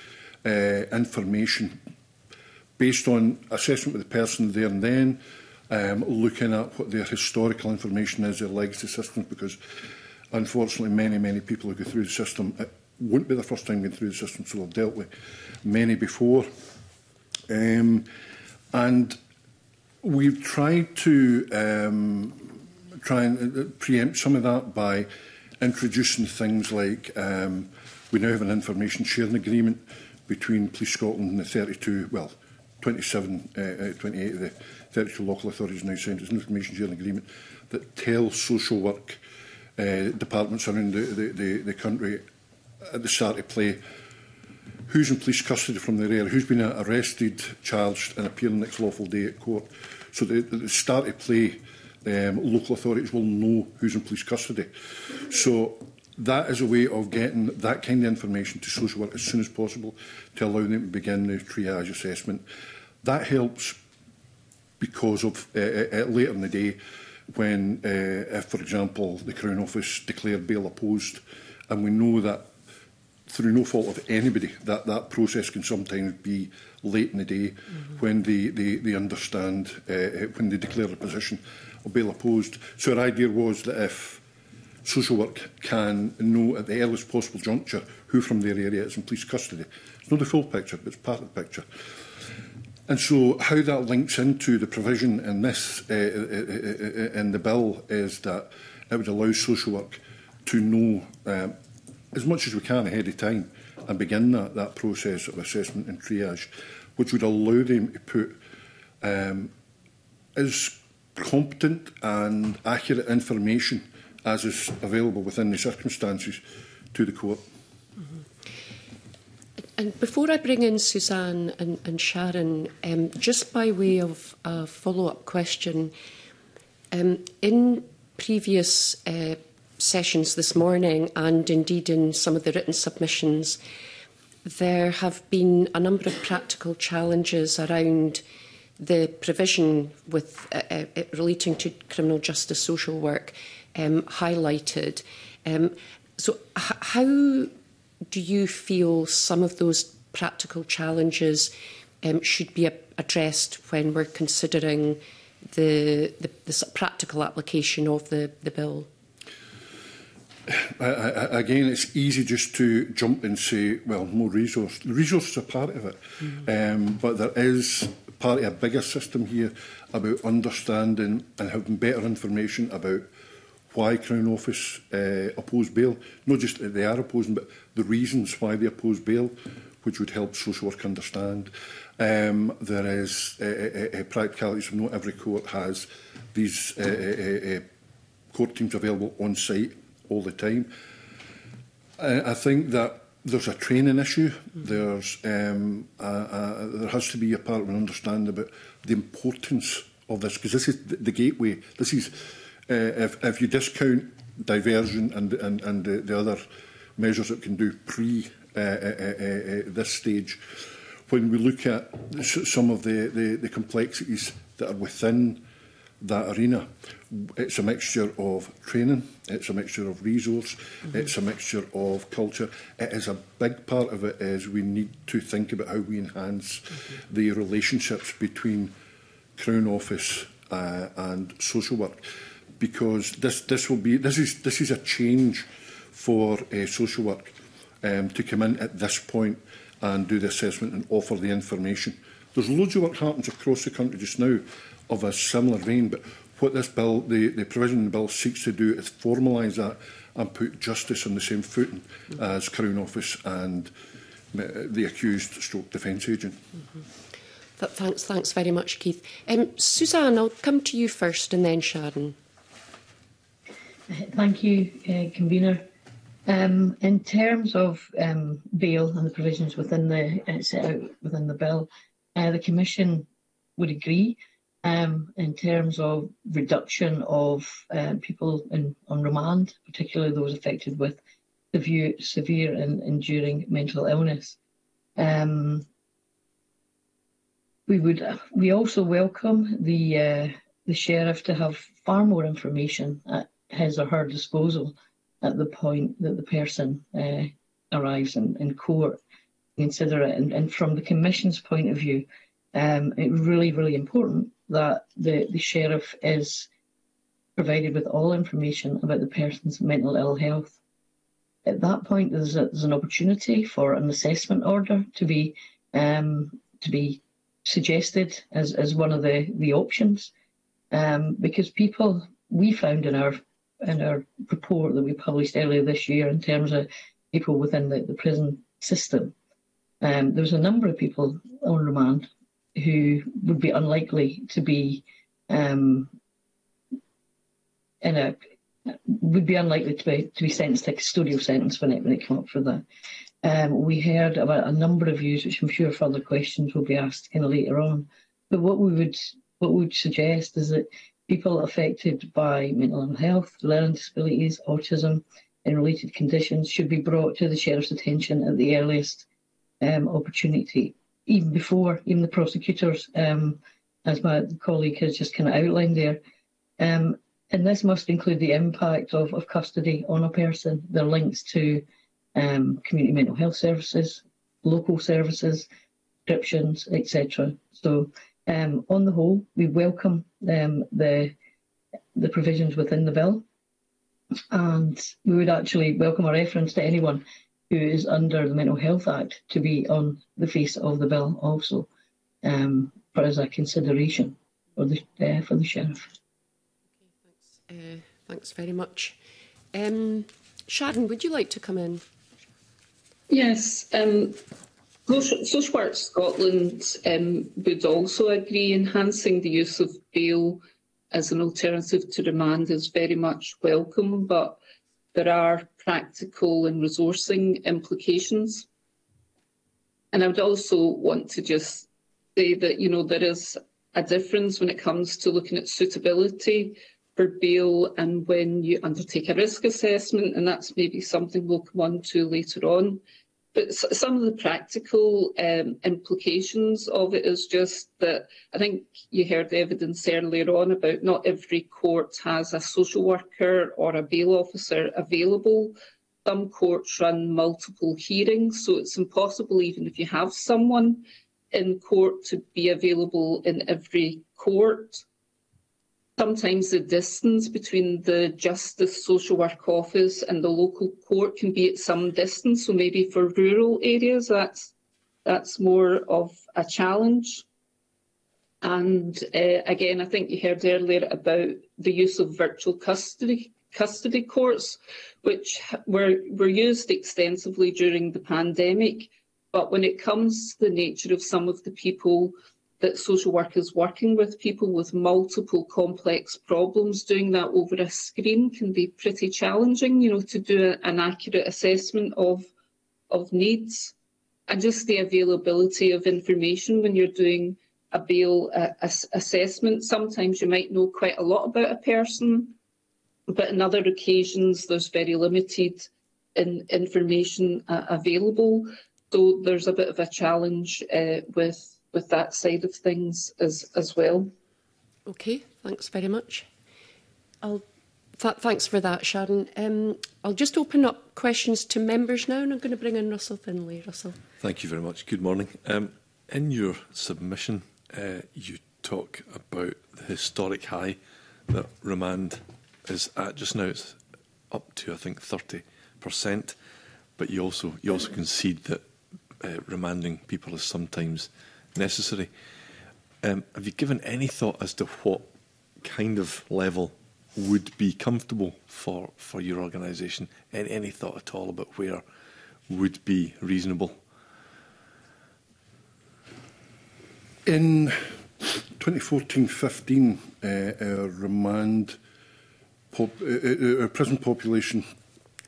uh, information based on assessment with the person there and then, um, looking at what their historical information is, their legacy systems, because unfortunately many, many people who go through the system, it won't be their first time going through the system, so they've dealt with many before. Um, and we've tried to um, try and preempt some of that by introducing things like, um, we now have an information sharing agreement between Police Scotland and the thirty-two, well, twenty-seven, uh, twenty-eight of the thirty-two local authorities now signed an information sharing agreement that tells social work uh, departments around the, the, the, the country at the start of play who's in police custody from their area, who's been arrested, charged and appearing next lawful day at court. So the, the start of play, um, local authorities will know who's in police custody. So that is a way of getting that kind of information to social work as soon as possible to allow them to begin the triage assessment. That helps because of uh, uh, later in the day when, uh, if, for example, the Crown Office declared bail opposed, and we know that through no fault of anybody, that, that process can sometimes be late in the day mm-hmm. when they, they, they understand, uh, when they declare a position of bail opposed. So our idea was that if social work can know at the earliest possible juncture who from their area is in police custody. It's not the full picture, but it's part of the picture. And so how that links into the provision in this, uh, in the bill, is that it would allow social work to know um, as much as we can ahead of time and begin that, that process of assessment and triage, which would allow them to put um, as competent and accurate information as is available within the circumstances to the court. Mm-hmm. And before I bring in Suzanne and, and Sharon, um, just by way of a follow-up question, um, in previous uh, sessions this morning and indeed in some of the written submissions, there have been a number of practical challenges around the provision with uh, uh, relating to criminal justice social work um, highlighted. Um, so how do you feel some of those practical challenges um, should be addressed when we're considering the, the, the practical application of the, the bill? I, I, again, it's easy just to jump and say, well, more resource. The resources are part of it, mm. um, but there is part of a bigger system here about understanding and having better information about why Crown Office uh, oppose bail, not just that they are opposing, but the reasons why they oppose bail, which would help social work understand. Um, there is uh, uh, practicalities from not every court has these uh, uh, uh, court teams available on site all the time. I, I think that there's a training issue. There's um, a, a, there has to be a part of an understanding about the importance of this, because this is the, the gateway. This is uh, if, if you discount diversion and and, and the, the other measures that can do pre uh, uh, uh, uh, this stage, when we look at some of the, the, the complexities that are within that arena, it's a mixture of training, it's a mixture of resource, mm-hmm. it's a mixture of culture. It is a big part of it is we need to think about how we enhance mm-hmm. the relationships between Crown Office uh, and social work, because this this will be this is this is a change for uh, social work um, to come in at this point and do the assessment and offer the information. There's loads of work happens across the country just now of a similar vein, but what this bill, the, the provision in the bill seeks to do is formalise that and put justice on the same footing mm-hmm. as Crown Office and uh, the accused stroke defence agent. Mm-hmm. Th thanks, thanks very much, Keith. Um, Suzanne, I'll come to you first and then Sharon. Thank you, uh, Convener. Um, in terms of um, bail and the provisions within the uh, set out within the bill, uh, the Commission would agree Um, in terms of reduction of uh, people in, on remand, particularly those affected with severe, severe and enduring mental illness. Um, we would we also welcome the uh, the sheriff to have far more information at his or her disposal at the point that the person uh, arrives in, in court. Consider it, and, and from the Commission's point of view, um, it's really really important that the, the sheriff is provided with all information about the person's mental ill health. At that point, there's, a, there's an opportunity for an assessment order to be um, to be suggested as, as one of the the options, um, because people we found in our in our report that we published earlier this year in terms of people within the, the prison system, um, there was a number of people on remand who would be unlikely to be um, in a would be unlikely to be to be sentenced to a custodial sentence when it when it came up for that. Um, we heard about a number of views, which I'm sure further questions will be asked kind of later on. But what we would what we would suggest is that people affected by mental health, learning disabilities, autism, and related conditions should be brought to the sheriff's attention at the earliest um, opportunity. Even before, even the prosecutors, um, as my colleague has just kind of outlined there. Um, and this must include the impact of, of custody on a person, their links to um, community mental health services, local services, prescriptions, et cetera. So um, on the whole, we welcome um, the, the provisions within the bill. And we would actually welcome a reference to anyone who is under the Mental Health Act to be on the face of the bill also, um, but as a consideration for the, uh, for the Sheriff. Okay, thanks. Uh, thanks very much. Um, Sharon, would you like to come in? Yes. Um, Social Work Scotland um, would also agree enhancing the use of bail as an alternative to remand is very much welcome, but there are practical and resourcing implications. And I would also want to just say that, you know, there is a difference when it comes to looking at suitability for bail and when you undertake a risk assessment, and that's maybe something we'll come on to later on. But some of the practical um, implications of it is just that I think you heard the evidence earlier on about not every court has a social worker or a bail officer available. Some courts run multiple hearings, so it's impossible, even if you have someone in court, to be available in every court. Sometimes the distance between the Justice Social Work Office and the local court can be at some distance, so maybe for rural areas that's, that's more of a challenge. And uh, again, I think you heard earlier about the use of virtual custody, custody courts, which were, were used extensively during the pandemic. But when it comes to the nature of some of the people that social work is working with, people with multiple complex problems, doing that over a screen can be pretty challenging, you know, to do a, an accurate assessment of, of needs. And just the availability of information when you're doing a bail uh, ass assessment. Sometimes you might know quite a lot about a person, but on other occasions there's very limited in, information uh, available. So there's a bit of a challenge uh, with with that side of things as as well. Okay, thanks very much. I'll th thanks for that, Sharon. Um, I'll just open up questions to members now, and I'm going to bring in Russell Finlay. Russell. Thank you very much. Good morning. Um, in your submission, uh, you talk about the historic high that remand is at just now. It's up to, I think, thirty percent. But you also you also concede that uh, remanding people is sometimes necessary. Um, have you given any thought as to what kind of level would be comfortable for, for your organisation? Any, any thought at all about where would be reasonable? In twenty fourteen fifteen, uh, our remand, pop, uh, our prison population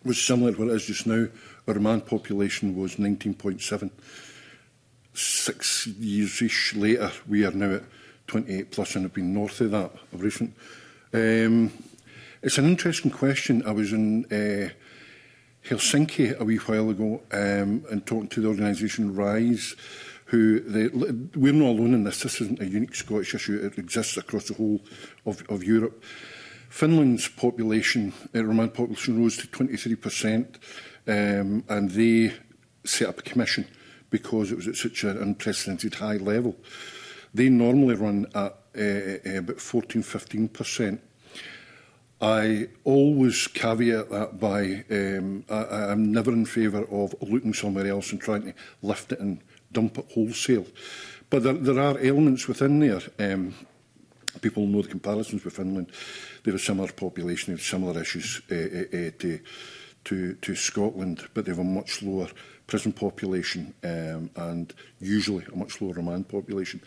was similar to what it is just now. Our remand population was nineteen point seven. Six years-ish later, we are now at twenty-eight plus and have been north of that of recent. Um, it's an interesting question. I was in uh, Helsinki a wee while ago um, and talking to the organisation WISE, who they, we're not alone in this. This isn't a unique Scottish issue. It exists across the whole of, of Europe. Finland's population, uh, remand population, rose to twenty-three percent, um, and they set up a commission because it was at such an unprecedented high level. They normally run at uh, about fourteen to fifteen percent. I always caveat that by um, I, I'm never in favour of looking somewhere else and trying to lift it and dump it wholesale. But there, there are elements within there. Um, people know the comparisons with Finland. They have a similar population, they have similar issues uh, uh, to, to, to Scotland, but they have a much lower prison population um, and usually a much lower remand population.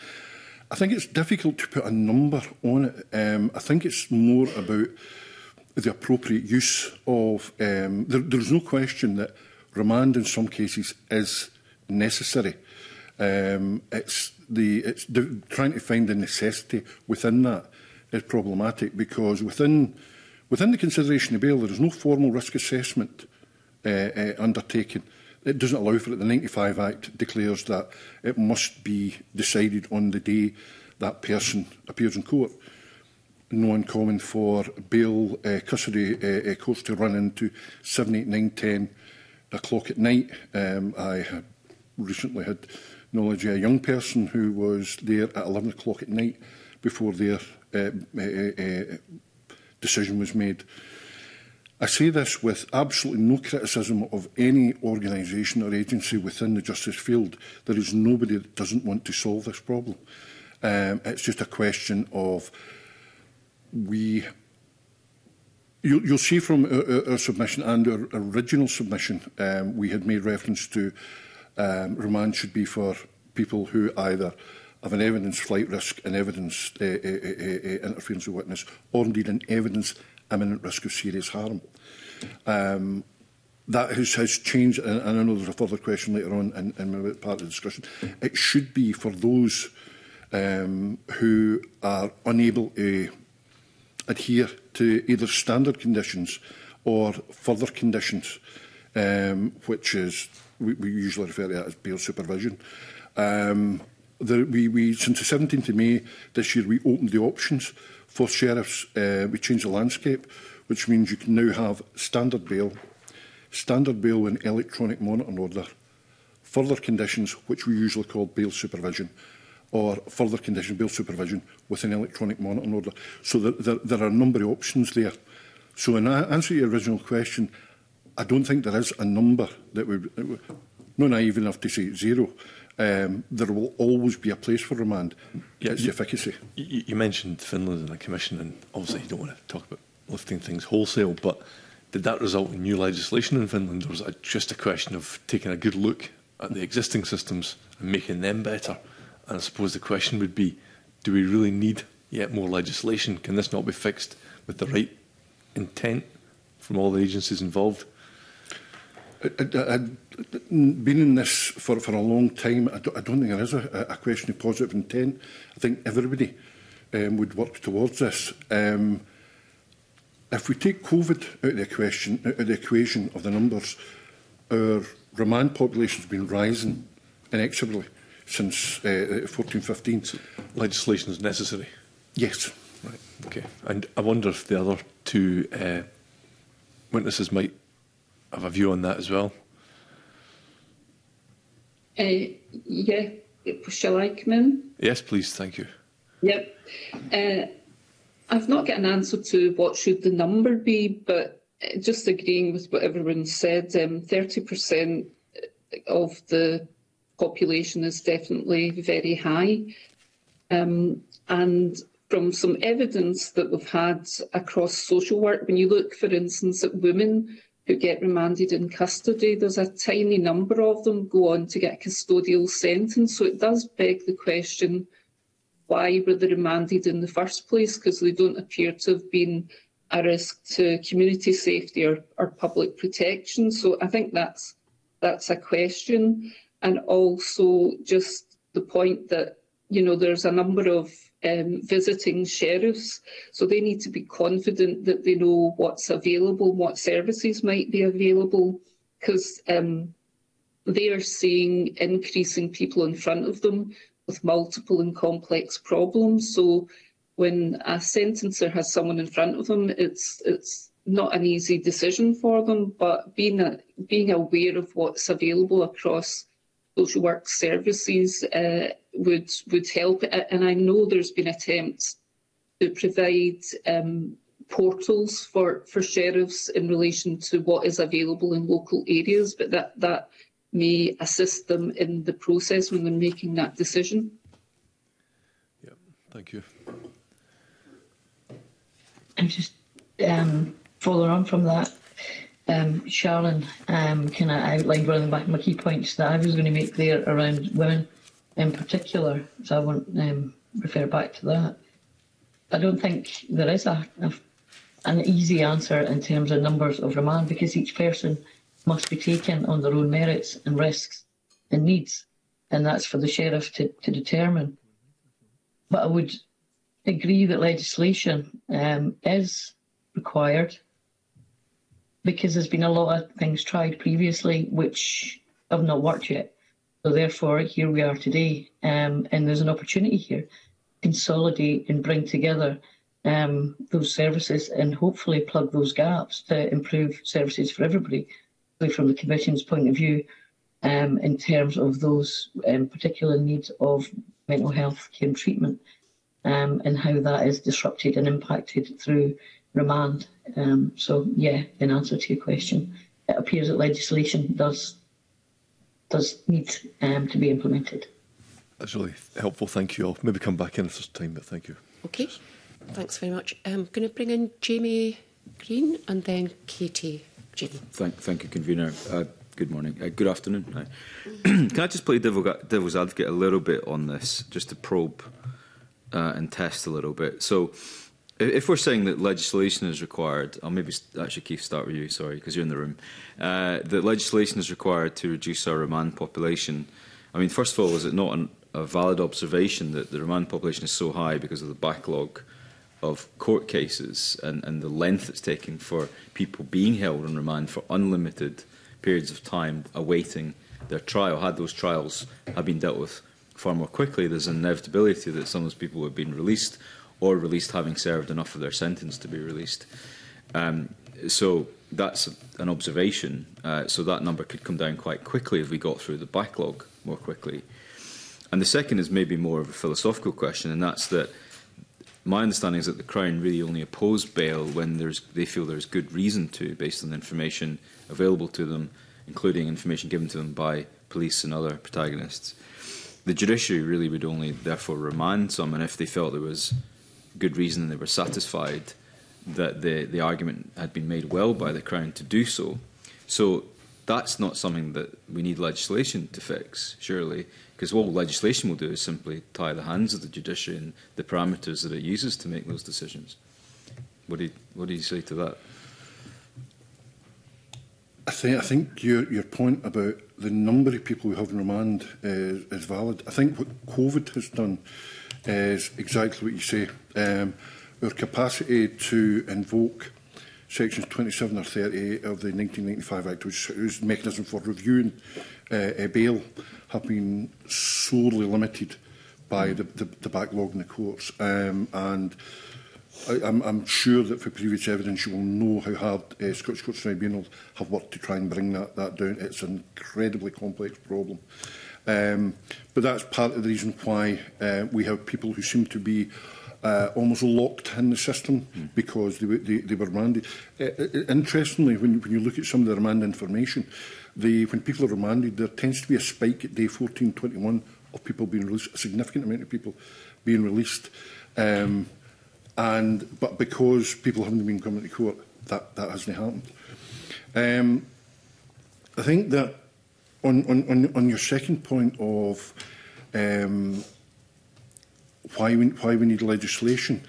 I think it's difficult to put a number on it. Um, I think it's more about the appropriate use of... Um, there, there's no question that remand in some cases is necessary. Um, it's the, it's the, trying to find the necessity within that is problematic, because within, within the consideration of bail, there is no formal risk assessment uh, uh, undertaken. It doesn't allow for it. The ninety-five Act declares that it must be decided on the day that person appears in court. No uncommon for bail uh, custody uh, uh, courts to run into seven, eight, nine, ten o'clock at night. Um, I recently had knowledge of a young person who was there at eleven o'clock at night before their uh, uh, uh, decision was made. I say this with absolutely no criticism of any organisation or agency within the justice field. There is nobody that doesn't want to solve this problem. Um, it's just a question of we... You, you'll see from our, our submission and our original submission, um, we had made reference to um, remand should be for people who either of an evidence flight risk, an evidence uh, uh, uh, uh, interference with witness, or indeed an evidence imminent risk of serious harm. Um, That has, has changed, and, and I know there's a further question later on in, in part of the discussion. It should be for those um, who are unable to adhere to either standard conditions or further conditions, um, which is, we, we usually refer to that as bail supervision. Um, the, we, we, since the seventeenth of May this year, we opened the options for sheriffs. Uh, we changed the landscape, which means you can now have standard bail, standard bail with electronic monitoring order, further conditions, which we usually call bail supervision, or further condition bail supervision with an electronic monitoring order. So there, there, there are a number of options there. So in answer to your original question, I don't think there is a number that would, not naive enough to say zero. Um, there will always be a place for remand. Yeah, it's you, the efficacy. You, you mentioned Finland and the Commission, and obviously you don't want to talk about lifting things wholesale, but did that result in new legislation in Finland, or was it just a question of taking a good look at the existing systems and making them better? And I suppose the question would be, do we really need yet more legislation? Can this not be fixed with the right intent from all the agencies involved? I've been in this for, for a long time. I don't, I don't think there is a, a question of positive intent. I think everybody um, would work towards this. Um, If we take COVID out of, the equation, out of the equation of the numbers, our remand population has been rising inexorably since fourteen fifteen. Uh, legislation is necessary? Yes. Right. Okay. And I wonder if the other two uh, witnesses might have a view on that as well. Uh, yeah. Shall I come in? Yes, please. Thank you. Yep. Uh, I've not got an answer to what should the number be, but just agreeing with what everyone said, um, thirty percent of the population is definitely very high. Um, and from some evidence that we've had across social work, when you look, for instance, at women who get remanded in custody, there's a tiny number of them go on to get a custodial sentence. So it does beg the question, why were they remanded in the first place? Because they don't appear to have been a risk to community safety or, or public protection. So I think that's that's a question, and also just the point that, you know, there's a number of um, visiting sheriffs, so they need to be confident that they know what's available, what services might be available, because um, they are seeing increasing people in front of them with multiple and complex problems. So when a sentencer has someone in front of them, it's it's not an easy decision for them, but being a, being aware of what's available across social work services uh, would would help. And I know there's been attempts to provide um, portals for, for sheriffs in relation to what is available in local areas, but that that may assist them in the process when they're making that decision. Yeah, thank you. And just um, following on from that, um, Sharon um, kind of outlined one of the, my key points that I was going to make there around women in particular, so I won't um, refer back to that. I don't think there is a, a, an easy answer in terms of numbers of remand, because each person must be taken on their own merits and risks and needs, and that's for the sheriff to, to determine. But I would agree that legislation um, is required, because there's been a lot of things tried previously which have not worked yet. So therefore, here we are today, um, and there's an opportunity here to consolidate and bring together um, those services and hopefully plug those gaps to improve services for everybody. From the Commission's point of view, um, in terms of those um, particular needs of mental health care and treatment, um, and how that is disrupted and impacted through remand. Um, so, yeah, in answer to your question, it appears that legislation does does need um, to be implemented. That's really helpful. Thank you all. Maybe come back in if there's time, but thank you. Okay, thanks very much. I'm going to bring in Jamie Green and then Katie. Thank, thank you, Convener. Uh, Good morning. Uh, good afternoon. Hi. Can I just play devil's advocate a little bit on this, just to probe uh, and test a little bit? So, if we're saying that legislation is required, I'll maybe actually, Keith, start with you, sorry, because you're in the room, uh, that legislation is required to reduce our remand population. I mean, first of all, is it not an, a valid observation that the remand population is so high because of the backlog of court cases and, and the length it's taking for people being held on remand for unlimited periods of time awaiting their trial? Had those trials have been dealt with far more quickly, there's an inevitability that some of those people have been released or released having served enough of their sentence to be released. Um, so that's an observation. Uh, so that number could come down quite quickly if we got through the backlog more quickly. And the second is maybe more of a philosophical question, and that's that my understanding is that the Crown really only oppose bail when there's, they feel there's good reason to, based on the information available to them, including information given to them by police and other protagonists. The judiciary really would only, therefore, remand someone if they felt there was good reason and they were satisfied that the, the argument had been made well by the Crown to do so. So that's not something that we need legislation to fix, surely, because all legislation will do is simply tie the hands of the judiciary and the parameters that it uses to make those decisions. What do you, what do you say to that? I think, I think your, your point about the number of people we have in remand is, is valid. I think what COVID has done is exactly what you say. Um, our capacity to invoke Sections twenty-seven or thirty-eight of the nineteen ninety-five Act, which is the mechanism for reviewing uh, a bail, have been sorely limited by the, the, the backlog in the courts. Um, and I, I'm, I'm sure that for previous evidence you will know how hard uh, Scottish Courts Tribunals have worked to try and bring that, that down. It's an incredibly complex problem. Um, but that's part of the reason why uh, we have people who seem to be Uh, almost locked in the system mm. because they, they, they were remanded. Uh, interestingly, when, when you look at some of the remand information, they, when people are remanded, there tends to be a spike at day fourteen, twenty-one of people being released, a significant amount of people being released. Um, and But because people haven't been coming to court, that, that hasn't happened. Um, I think that on, on, on your second point of... Um, Why we, why we need legislation.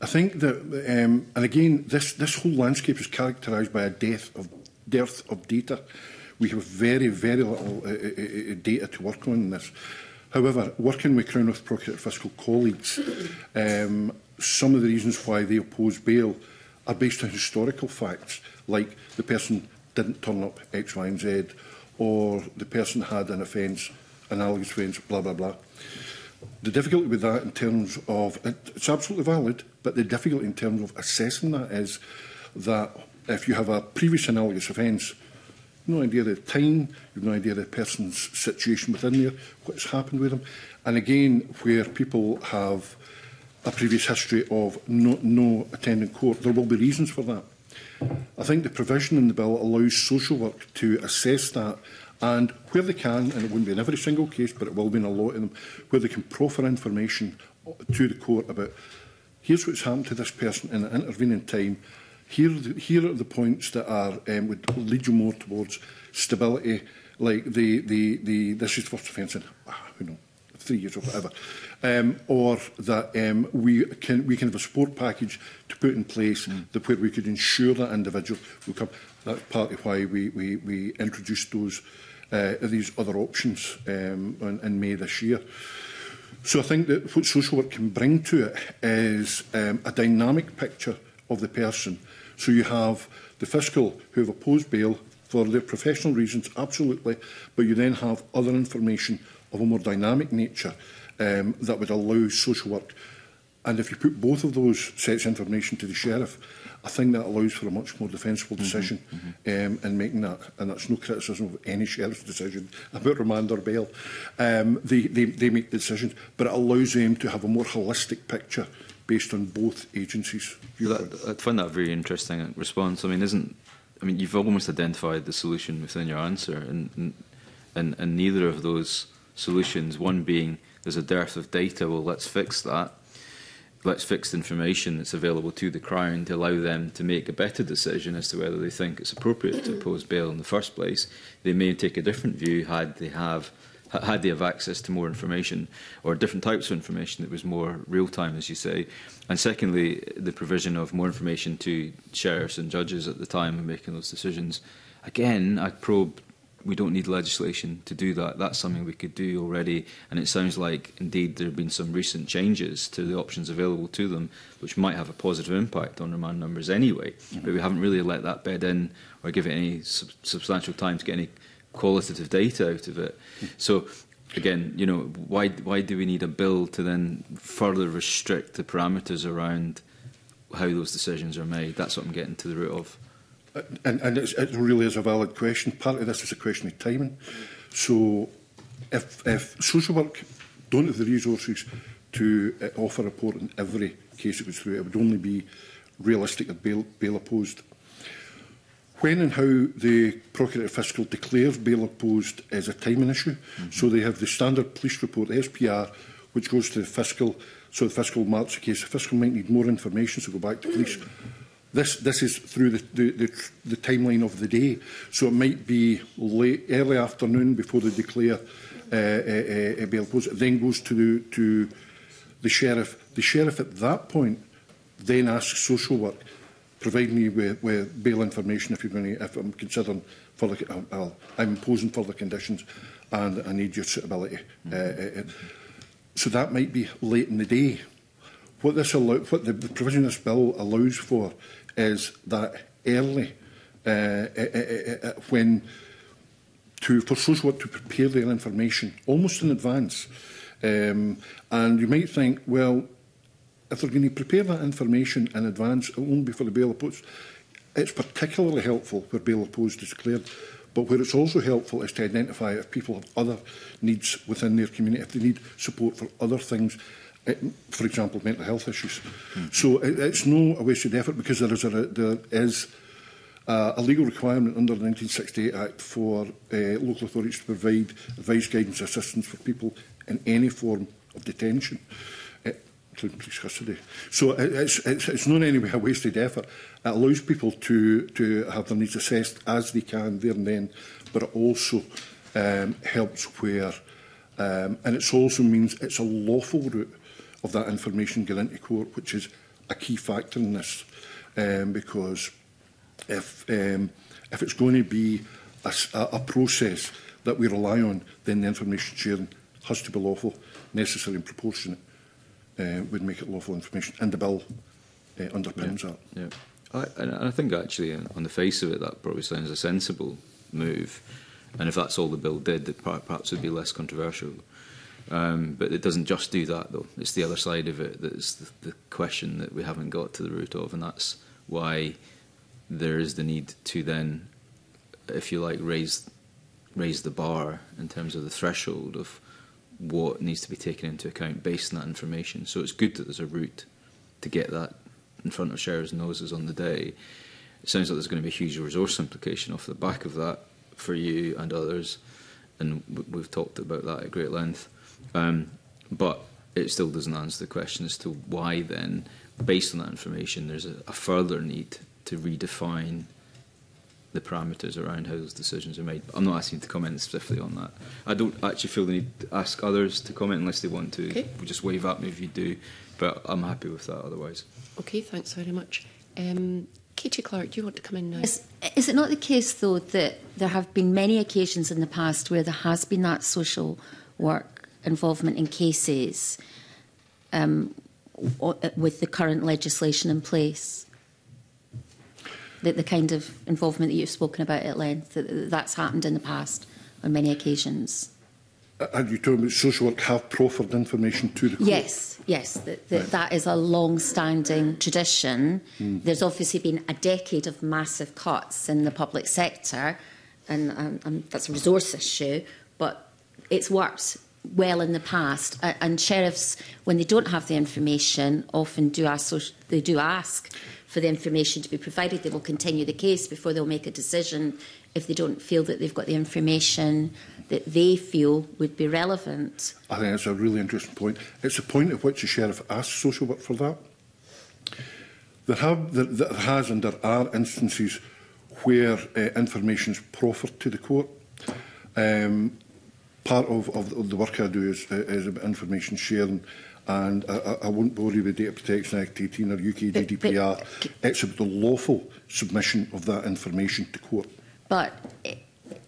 I think that, um, and again, this, this whole landscape is characterised by a dearth of, dearth of data. We have very, very little uh, uh, data to work on in this. However, working with Crown Office Procurator Fiscal colleagues, um, some of the reasons why they oppose bail are based on historical facts, like the person didn't turn up X, Y and Z, or the person had an offence, analogous offence, blah, blah, blah. The difficulty with that in terms of, it's absolutely valid, but the difficulty in terms of assessing that is that if you have a previous analogous offence, you've no idea of the time, you've no idea of the person's situation within there, what's happened with them. And again, where people have a previous history of no, no attending court, there will be reasons for that. I think the provision in the bill allows social work to assess that, and where they can, and it won't be in every single case, but it will be in a lot of them, where they can proffer information to the court about, here's what's happened to this person in the intervening time, here, here are the points that are um, would lead you more towards stability, like the, the, the this is first offence in, you know, three years or whatever, um, or that um, we, can, we can have a support package to put in place mm. that where we could ensure that individual will come. That's partly why we, we, we introduced those Uh, these other options um, in, in May this year. So I think that what social work can bring to it is um, a dynamic picture of the person. So you have the fiscal who have opposed bail for their professional reasons, absolutely, but you then have other information of a more dynamic nature um, that would allow social work. And if you put both of those sets of information to the sheriff, I think that allows for a much more defensible decision mm-hmm, mm-hmm. Um, in making that, and that's no criticism of any sheriff's decision about remand or bail. Um, they, they, they make the decisions, but it allows them to have a more holistic picture based on both agencies. That, I find that a very interesting response. I mean, isn't I mean, you've almost identified the solution within your answer, and and and neither of those solutions. One being there's a dearth of data. Well, let's fix that. let's fix the information that's available to the Crown to allow them to make a better decision as to whether they think it's appropriate to oppose bail in the first place. They may take a different view had they have had they have access to more information or different types of information that was more real-time, as you say. And secondly, the provision of more information to sheriffs and judges at the time of making those decisions. Again, I probe, we don't need legislation to do that. That's something we could do already. And it sounds like, indeed, there have been some recent changes to the options available to them, which might have a positive impact on remand numbers anyway. Mm-hmm. But we haven't really let that bed in or give it any sub substantial time to get any qualitative data out of it. So again, you know, why why do we need a bill to then further restrict the parameters around how those decisions are made? That's what I'm getting to the root of. And, and it's, it really is a valid question. Part of this is a question of timing. So if, if social work don't have the resources to uh, offer a report in every case that goes through, it would only be realistic that bail, bail opposed. When and how the Procurator Fiscal declares bail opposed is a timing issue. Mm-hmm. So they have the standard police report, the S P R, which goes to the Fiscal. So the Fiscal marks a case. The Fiscal might need more information, so go back to police. This, this is through the, the, the, the timeline of the day. So it might be late, early afternoon before they declare uh, a, a bail opposed. It then goes to the, to the Sheriff. The Sheriff at that point then asks social work, provide me with, with bail information if you're going to, if I'm considering further, I'll, I'm imposing further conditions, and I need your suitability. Mm-hmm. uh, so that might be late in the day. What this allow, what the provision of this bill allows for, is that early, uh, uh, uh, uh, when to for social work to prepare their information almost in advance, um, and you might think, well, if they're going to prepare that information in advance, only before the bail opposed, it's particularly helpful where bail opposed is declared. But where it's also helpful is to identify if people have other needs within their community, if they need support for other things, for example, mental health issues. Mm-hmm. So it's no a wasted effort, because there is a, there is a legal requirement under the nineteen sixty-eight Act for uh, local authorities to provide advice, guidance, assistance for people in any form of detention, police custody. So it's, it's, it's not in any way a wasted effort. It allows people to, to have their needs assessed as they can there and then, but it also um, helps where, um, and it also means it's a lawful route of that information getting into court, which is a key factor in this, um, because if, um, if it's going to be a, a process that we rely on, then the information sharing has to be lawful, necessary and proportionate. Uh, would make it lawful information, and the bill uh, underpins yeah, that. Yeah, I, and I think actually, on the face of it, that probably sounds a sensible move. And if that's all the bill did, it perhaps would be less controversial. Um, but it doesn't just do that, though. It's the other side of it that's the, the question that we haven't got to the root of, and that's why there is the need to then, if you like, raise raise the bar in terms of the threshold of what needs to be taken into account based on that information. So it's good that there's a route to get that in front of sheriffs' noses on the day. It sounds like there's going to be a huge resource implication off the back of that for you and others, and we've talked about that at great length. Um, but it still doesn't answer the question as to why then, based on that information, there's a, a further need to redefine the parameters around how those decisions are made. But I'm not asking you to comment specifically on that. I don't actually feel the need to ask others to comment unless they want to. Okay. We'll just wave at me if you do, but I'm happy with that otherwise. Okay, thanks very much. Um, Katie Clark, do you want to come in now? Is, is it not the case, though, that there have been many occasions in the past where there has been that social work involvement in cases um, with the current legislation in place? The, the kind of involvement that you've spoken about at length, that, that's happened in the past on many occasions. Are you talking about social work have proffered information to the court? Yes, yes. That, that, right. that is a long-standing tradition. Mm. There's obviously been a decade of massive cuts in the public sector, and um, um, that's a resource issue, but it's worked well in the past, and sheriffs, when they don't have the information, often do ask, they do ask for the information to be provided. They will continue the case before they'll make a decision if they don't feel that they've got the information that they feel would be relevant. I think that's a really interesting point. It's a point at which the sheriff asks social work for that. There, have, there, there has and there are instances where uh, information is proffered to the court. Um, Part of, of the work I do is, uh, is about information sharing, and I, I won't bore you with Data Protection Act eighteen or U K but, G D P R. But, it's about the lawful submission of that information to court. But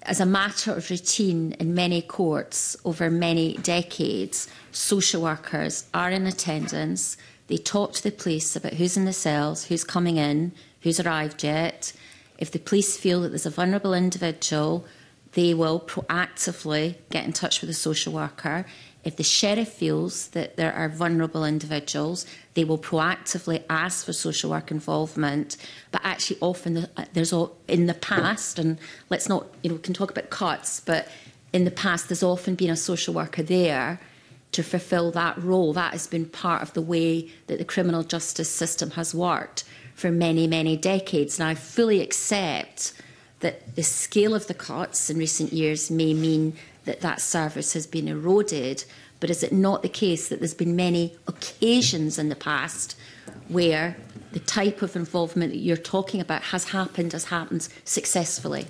as a matter of routine in many courts over many decades, social workers are in attendance. They talk to the police about who's in the cells, who's coming in, who's arrived yet. If the police feel that there's a vulnerable individual, they will proactively get in touch with a social worker. If the sheriff feels that there are vulnerable individuals, they will proactively ask for social work involvement. But actually, often there's all, in the past, and let's not, you know, we can talk about cuts, but in the past there's often been a social worker there to fulfil that role. That has been part of the way that the criminal justice system has worked for many, many decades. And I fully accept that the scale of the cuts in recent years may mean that that service has been eroded, but is it not the case that there's been many occasions in the past where the type of involvement that you're talking about has happened, has happened successfully?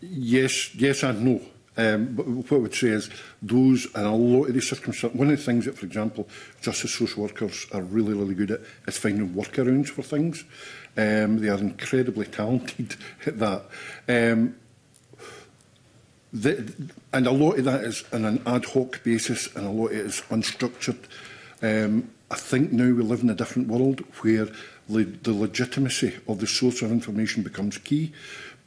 Yes, yes and no. Um, but what I would say is those, and a lot of the circumstances, one of the things that, for example, justice social workers are really, really good at is finding workarounds for things. Um, they are incredibly talented at that. Um, the, and a lot of that is on an ad hoc basis, and a lot of it is unstructured. Um, I think now we live in a different world where le the legitimacy of the source of information becomes key,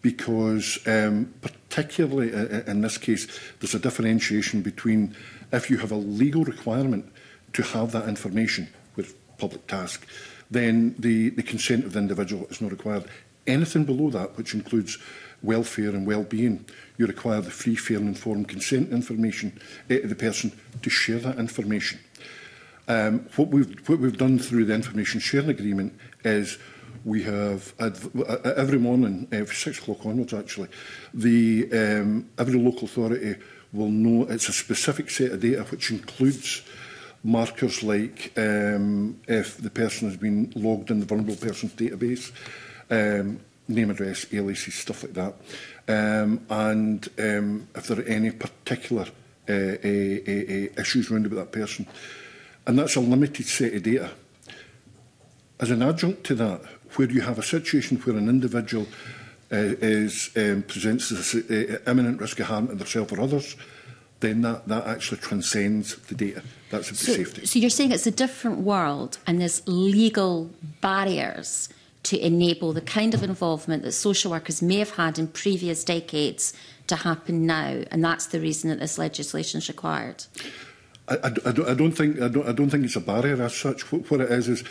because um, particularly in this case, there's a differentiation between if you have a legal requirement to have that information with public task, then the, the consent of the individual is not required. Anything below that, which includes welfare and well-being, you require the free, fair and informed consent information, eh, the person to share that information. Um, what, we've, what we've done through the information sharing agreement is we have, every morning, uh, from six o'clock onwards actually, the, um, every local authority will know it's a specific set of data which includes markers like um, if the person has been logged in the vulnerable person's database, um, name, address, aliases, stuff like that. Um, and um, if there are any particular uh, uh, uh, issues around about that person. And that's a limited set of data. As an adjunct to that, where you have a situation where an individual uh, is, um, presents as uh, imminent risk of harm to themselves or others, then that, that actually transcends the data. That's about so, safety. So you're saying it's a different world, and there's legal barriers to enable the kind of involvement that social workers may have had in previous decades to happen now, and that's the reason that this legislation is required. I, I, I don't think I don't I don't think it's a barrier as such. What, what it is is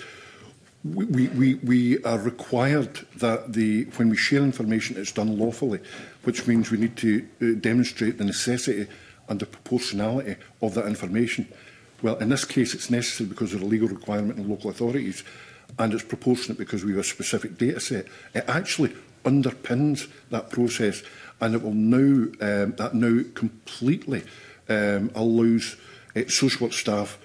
we we we are required that the when we share information, it's done lawfully, which means we need to demonstrate the necessity and the proportionality of that information. Well, in this case, it's necessary because of a legal requirement in local authorities, and it's proportionate because we have a specific data set. It actually underpins that process, and it will now um, that now completely um, allows uh, social work staff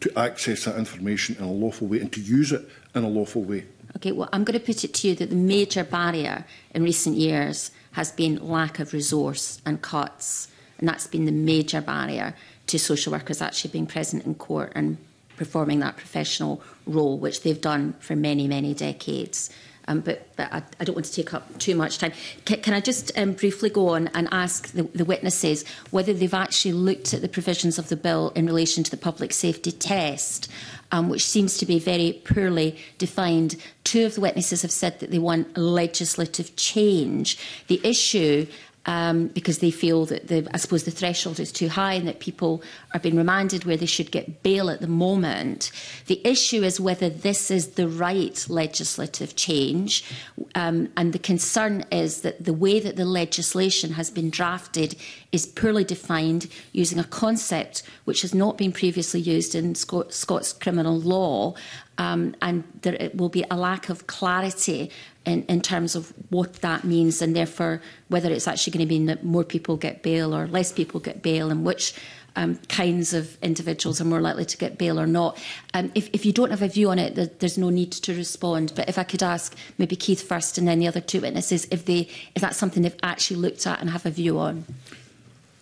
to access that information in a lawful way and to use it in a lawful way. Okay, well, I'm going to put it to you that the major barrier in recent years has been lack of resource and cuts, and that's been the major barrier to social workers actually being present in court and performing that professional role, which they've done for many, many decades. Um, but but I, I don't want to take up too much time. Can, can I just um, briefly go on and ask the, the witnesses whether they've actually looked at the provisions of the bill in relation to the public safety test, um, which seems to be very poorly defined. Two of the witnesses have said that they want legislative change. The issue um, because they feel that, the, I suppose, the threshold is too high and that people are being remanded where they should get bail at the moment. The issue is whether this is the right legislative change, um, and the concern is that the way that the legislation has been drafted is poorly defined, using a concept which has not been previously used in Sc- Scots criminal law, um, and there will be a lack of clarity In, in terms of what that means, and therefore whether it's actually going to mean that more people get bail or less people get bail, and which um, kinds of individuals are more likely to get bail or not. Um, if, if you don't have a view on it, there, there's no need to respond. But if I could ask maybe Keith first and then the other two witnesses, if they if that's something they've actually looked at and have a view on.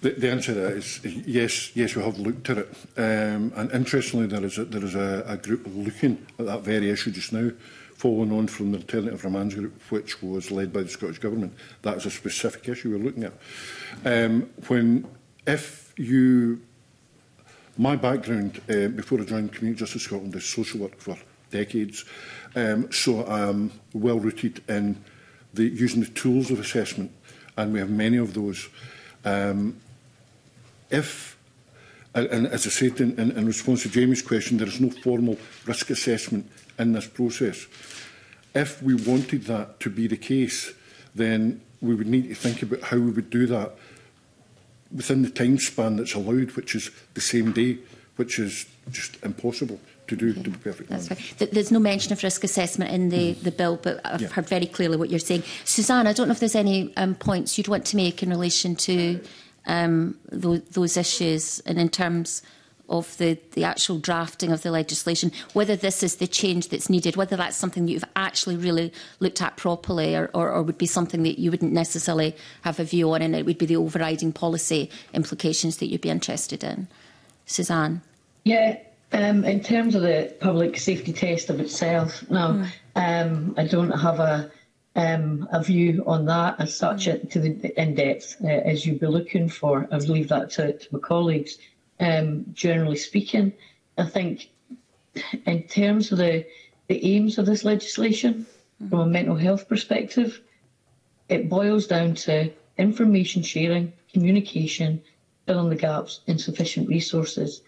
The, the answer to that is yes, yes, we have looked at it. Um, and interestingly, there is a, there is a, a group looking at that very issue just now, following on from the Alternative Remands Group, which was led by the Scottish Government. That's a specific issue we're looking at. Um, when, if you... My background, uh, before I joined Community Justice Scotland, is social work for decades. Um, so I'm well-rooted in the, using the tools of assessment, and we have many of those. Um, if... And as I said in, in, in response to Jamie's question, there is no formal risk assessment in this process. If we wanted that to be the case, then we would need to think about how we would do that within the time span that's allowed, which is the same day, which is just impossible to do, to be perfectly honest. That's right. There's no mention of risk assessment in the, mm. the bill, but I've yeah. heard very clearly what you're saying. Suzanne, I don't know if there's any um, points you'd want to make in relation to... Um, th those issues, and in terms of the, the actual drafting of the legislation, whether this is the change that's needed, whether that's something that you've actually really looked at properly, or, or, or would be something that you wouldn't necessarily have a view on, and it would be the overriding policy implications that you'd be interested in. Suzanne? Yeah, um, in terms of the public safety test of itself, no, mm. um, I don't have a... Um, a view on that as such, to the in depth uh, as you'd be looking for. I've leave that to, to my colleagues. Um, generally speaking, I think in terms of the, the aims of this legislation, from a mental health perspective, it boils down to information sharing, communication, filling the gaps, and sufficient resources.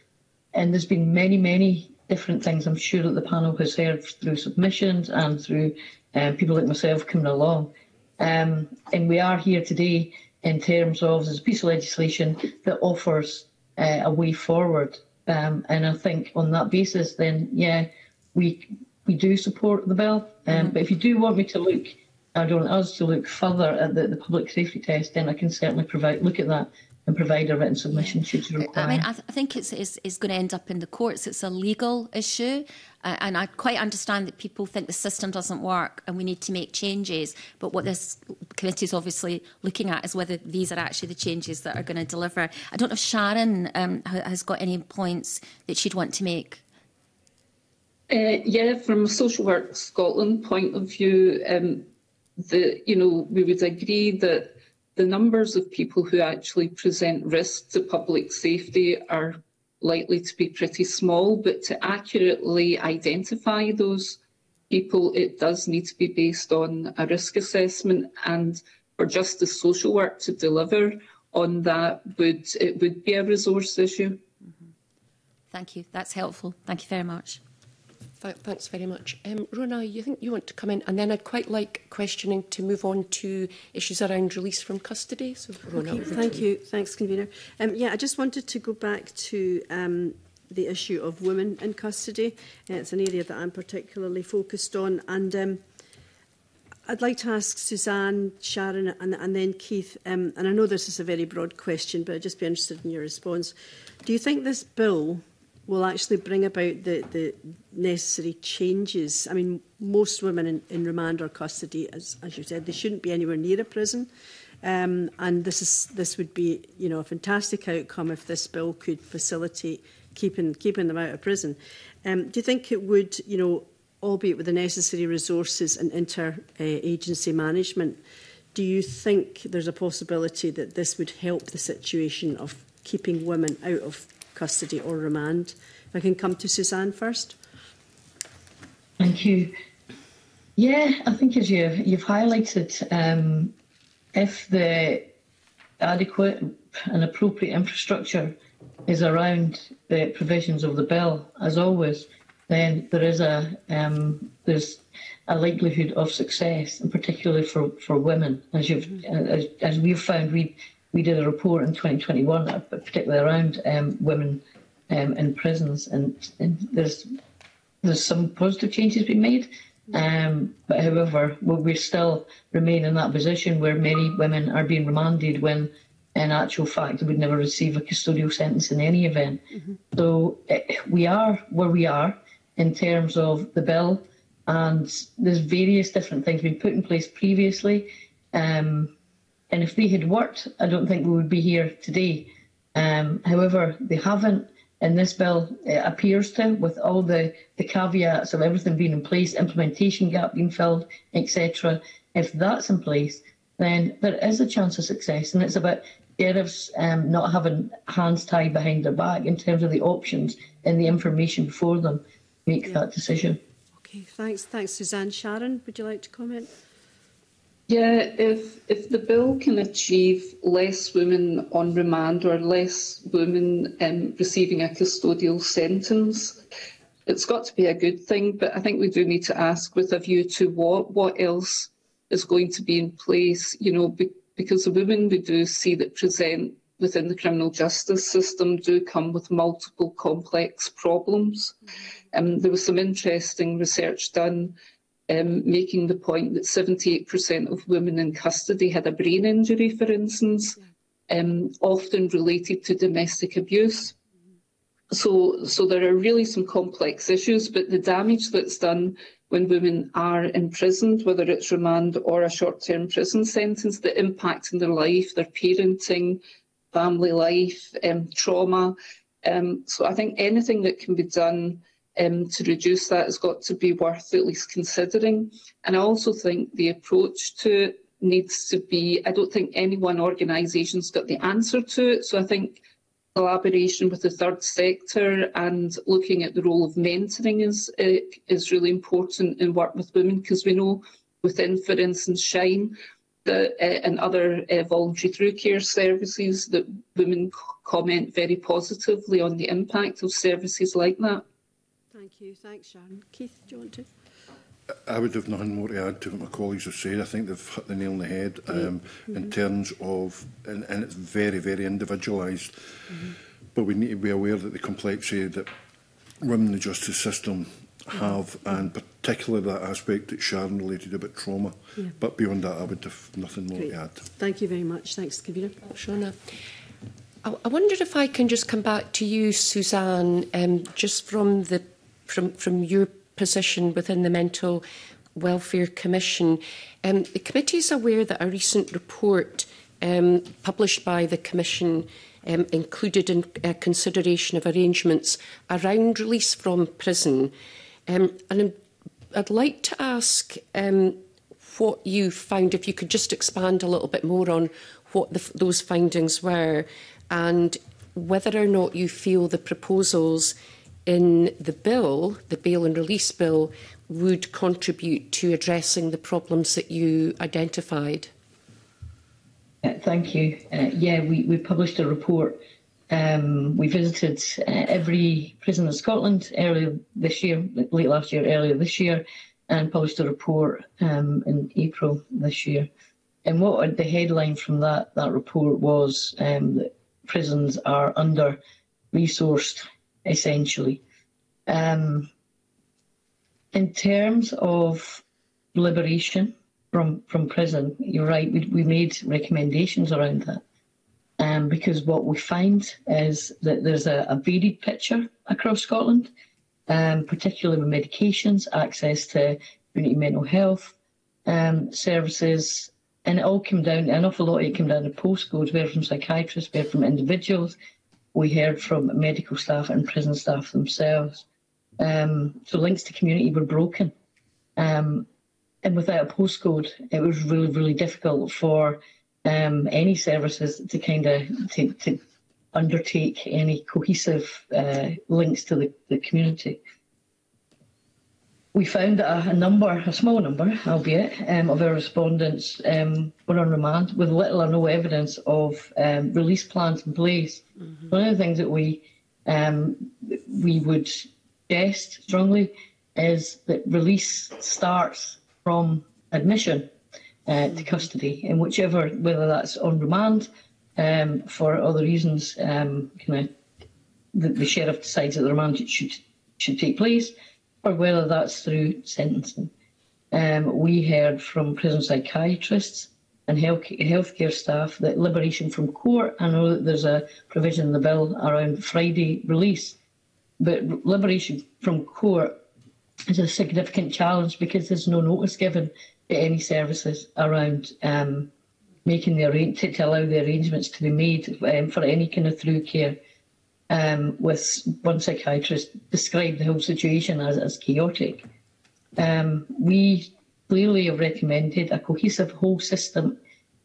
And there's been many, many different things, I'm sure, that the panel has heard through submissions and through Um, people like myself coming along. Um, and we are here today in terms of there's a piece of legislation that offers uh, a way forward. Um, and I think on that basis, then, yeah, we we do support the bill. Um, but if you do want me to look, I don't want us to look further at the, the public safety test, then I can certainly provide look at that and provide a written submission should you require. I mean, I, th I think it's, it's, it's going to end up in the courts. It's a legal issue. Uh, and I quite understand that people think the system doesn't work and we need to make changes. But what this committee is obviously looking at is whether these are actually the changes that are going to deliver. I don't know if Sharon um, has got any points that she'd want to make. Uh, yeah, from a Social Work Scotland point of view, um, the, you know, we would agree that the numbers of people who actually present risk to public safety are likely to be pretty small, but to accurately identify those people, it does need to be based on a risk assessment, and for Justice Social Work to deliver on that, would it would be a resource issue. Mm-hmm. Thank you. That's helpful. Thank you very much. Thanks very much. Um, Rona, you think you want to come in, and then I'd quite like questioning to move on to issues around release from custody. So, Rona, okay, thank you. you. Thanks, convener. Um, yeah, I just wanted to go back to um, the issue of women in custody. Uh, it's an area that I'm particularly focused on, and um, I'd like to ask Suzanne, Sharon, and, and then Keith. Um, and I know this is a very broad question, but I'd just be interested in your response. Do you think this bill will actually bring about the, the necessary changes? I mean, most women in, in remand or custody, as, as you said, they shouldn't be anywhere near a prison. Um, and this is this would be, you know, a fantastic outcome if this bill could facilitate keeping keeping them out of prison. Um, do you think it would, you know, albeit with the necessary resources and inter-agency uh, management, do you think there's a possibility that this would help the situation of keeping women out of custody or remand? If I can come to Suzanne first. Thank you. Yeah, I think as you've, you've highlighted, um, if the adequate and appropriate infrastructure is around the provisions of the bill, as always, then there is a um, there's a likelihood of success, and particularly for for women, as you've as, as we've found. We we did a report in twenty twenty-one, particularly around um, women um, in prisons, and, and there's there's some positive changes being made. Um, but however, we still remain in that position where many women are being remanded when, in actual fact, they would never receive a custodial sentence in any event. Mm-hmm. So it, we are where we are in terms of the bill, and there's various different things been put in place previously. Um, and if they had worked, I don't think we would be here today. Um, however, they haven't. And this bill it appears to, with all the, the caveats of everything being in place, implementation gap being filled, et cetera. If that's in place, then there is a chance of success. And it's about sheriffs um, not having hands tied behind their back in terms of the options and the information before them make yeah. that decision. Okay, thanks. Thanks, Suzanne. Sharon, would you like to comment? Yeah, if if the bill can achieve less women on remand or less women um, receiving a custodial sentence, it's got to be a good thing. But I think we do need to ask, with a view to what what else is going to be in place, you know, be, because the women we do see that present within the criminal justice system do come with multiple complex problems. Um, there was some interesting research done Um, making the point that seventy-eight percent of women in custody had a brain injury, for instance, um, often related to domestic abuse. So, so there are really some complex issues, but the damage that's done when women are imprisoned, whether it's remand or a short-term prison sentence, the impact on their life, their parenting, family life, um, trauma. Um, so I think anything that can be done Um, to reduce that has got to be worth at least considering. And I also think the approach to it needs to be, I don't think any one organisation's got the answer to it, so I think collaboration with the third sector and looking at the role of mentoring is, uh, is really important in work with women, because we know within, for instance, Shine the, uh, and other uh, voluntary through care services that women comment very positively on the impact of services like that. Thank you. Thanks, Sharon. Keith, do you want to? I would have nothing more to add to what my colleagues have said. I think they've hit the nail on the head um, mm-hmm. in terms of, and, and it's very, very individualised, mm-hmm. but we need to be aware that the complexity that women in the justice system have, mm-hmm. and particularly that aspect that Sharon related about trauma. Yeah. But beyond that, I would have nothing more Great. to add. Thank you very much. Thanks, Convener. Shona. I, I wonder if I can just come back to you, Suzanne, um, just from the From, from your position within the Mental Welfare Commission. Um, the committee is aware that a recent report um, published by the Commission um, included in, uh, consideration of arrangements around release from prison. Um, and I'd like to ask um, what you found, if you could just expand a little bit more on what the, those findings were, and whether or not you feel the proposals in the bill, the Bail and Release Bill, would contribute to addressing the problems that you identified. Uh, thank you. Uh, yeah, we, we published a report. Um, we visited uh, every prison in Scotland earlier this year, late last year, earlier this year, and published a report um, in April this year. And what the headline from that, that report was um, that prisons are under-resourced, essentially. Um, in terms of liberation from, from prison, you're right, we, we made recommendations around that, um, because what we find is that there's a, a varied picture across Scotland, um, particularly with medications, access to community mental health um, services, and it all came down, an awful lot of it came down to postcodes. We heard from psychiatrists, we heard from individuals, we heard from medical staff and prison staff themselves. Um, so links to community were broken. Um, and without a postcode, it was really, really difficult for um, any services to kind of to, to undertake any cohesive uh, links to the, the community. we found that a, a number, a small number, albeit, um, of our respondents um, were on remand with little or no evidence of um, release plans in place. Mm-hmm. One of the things that we um, we would suggest strongly is that release starts from admission uh, mm-hmm. to custody, in whichever, whether that's on remand um, for other reasons, um, kind of, the, the sheriff decides that the remand should should take place, or whether that's through sentencing. Um, we heard from prison psychiatrists and health healthcare staff that liberation from court, I know that there's a provision in the bill around Friday release, but liberation from court is a significant challenge because there's no notice given to any services around um, making the arrange to, to allow the arrangements to be made um, for any kind of through care. Um, with one psychiatrist described the whole situation as, as chaotic. Um, we clearly have recommended a cohesive whole system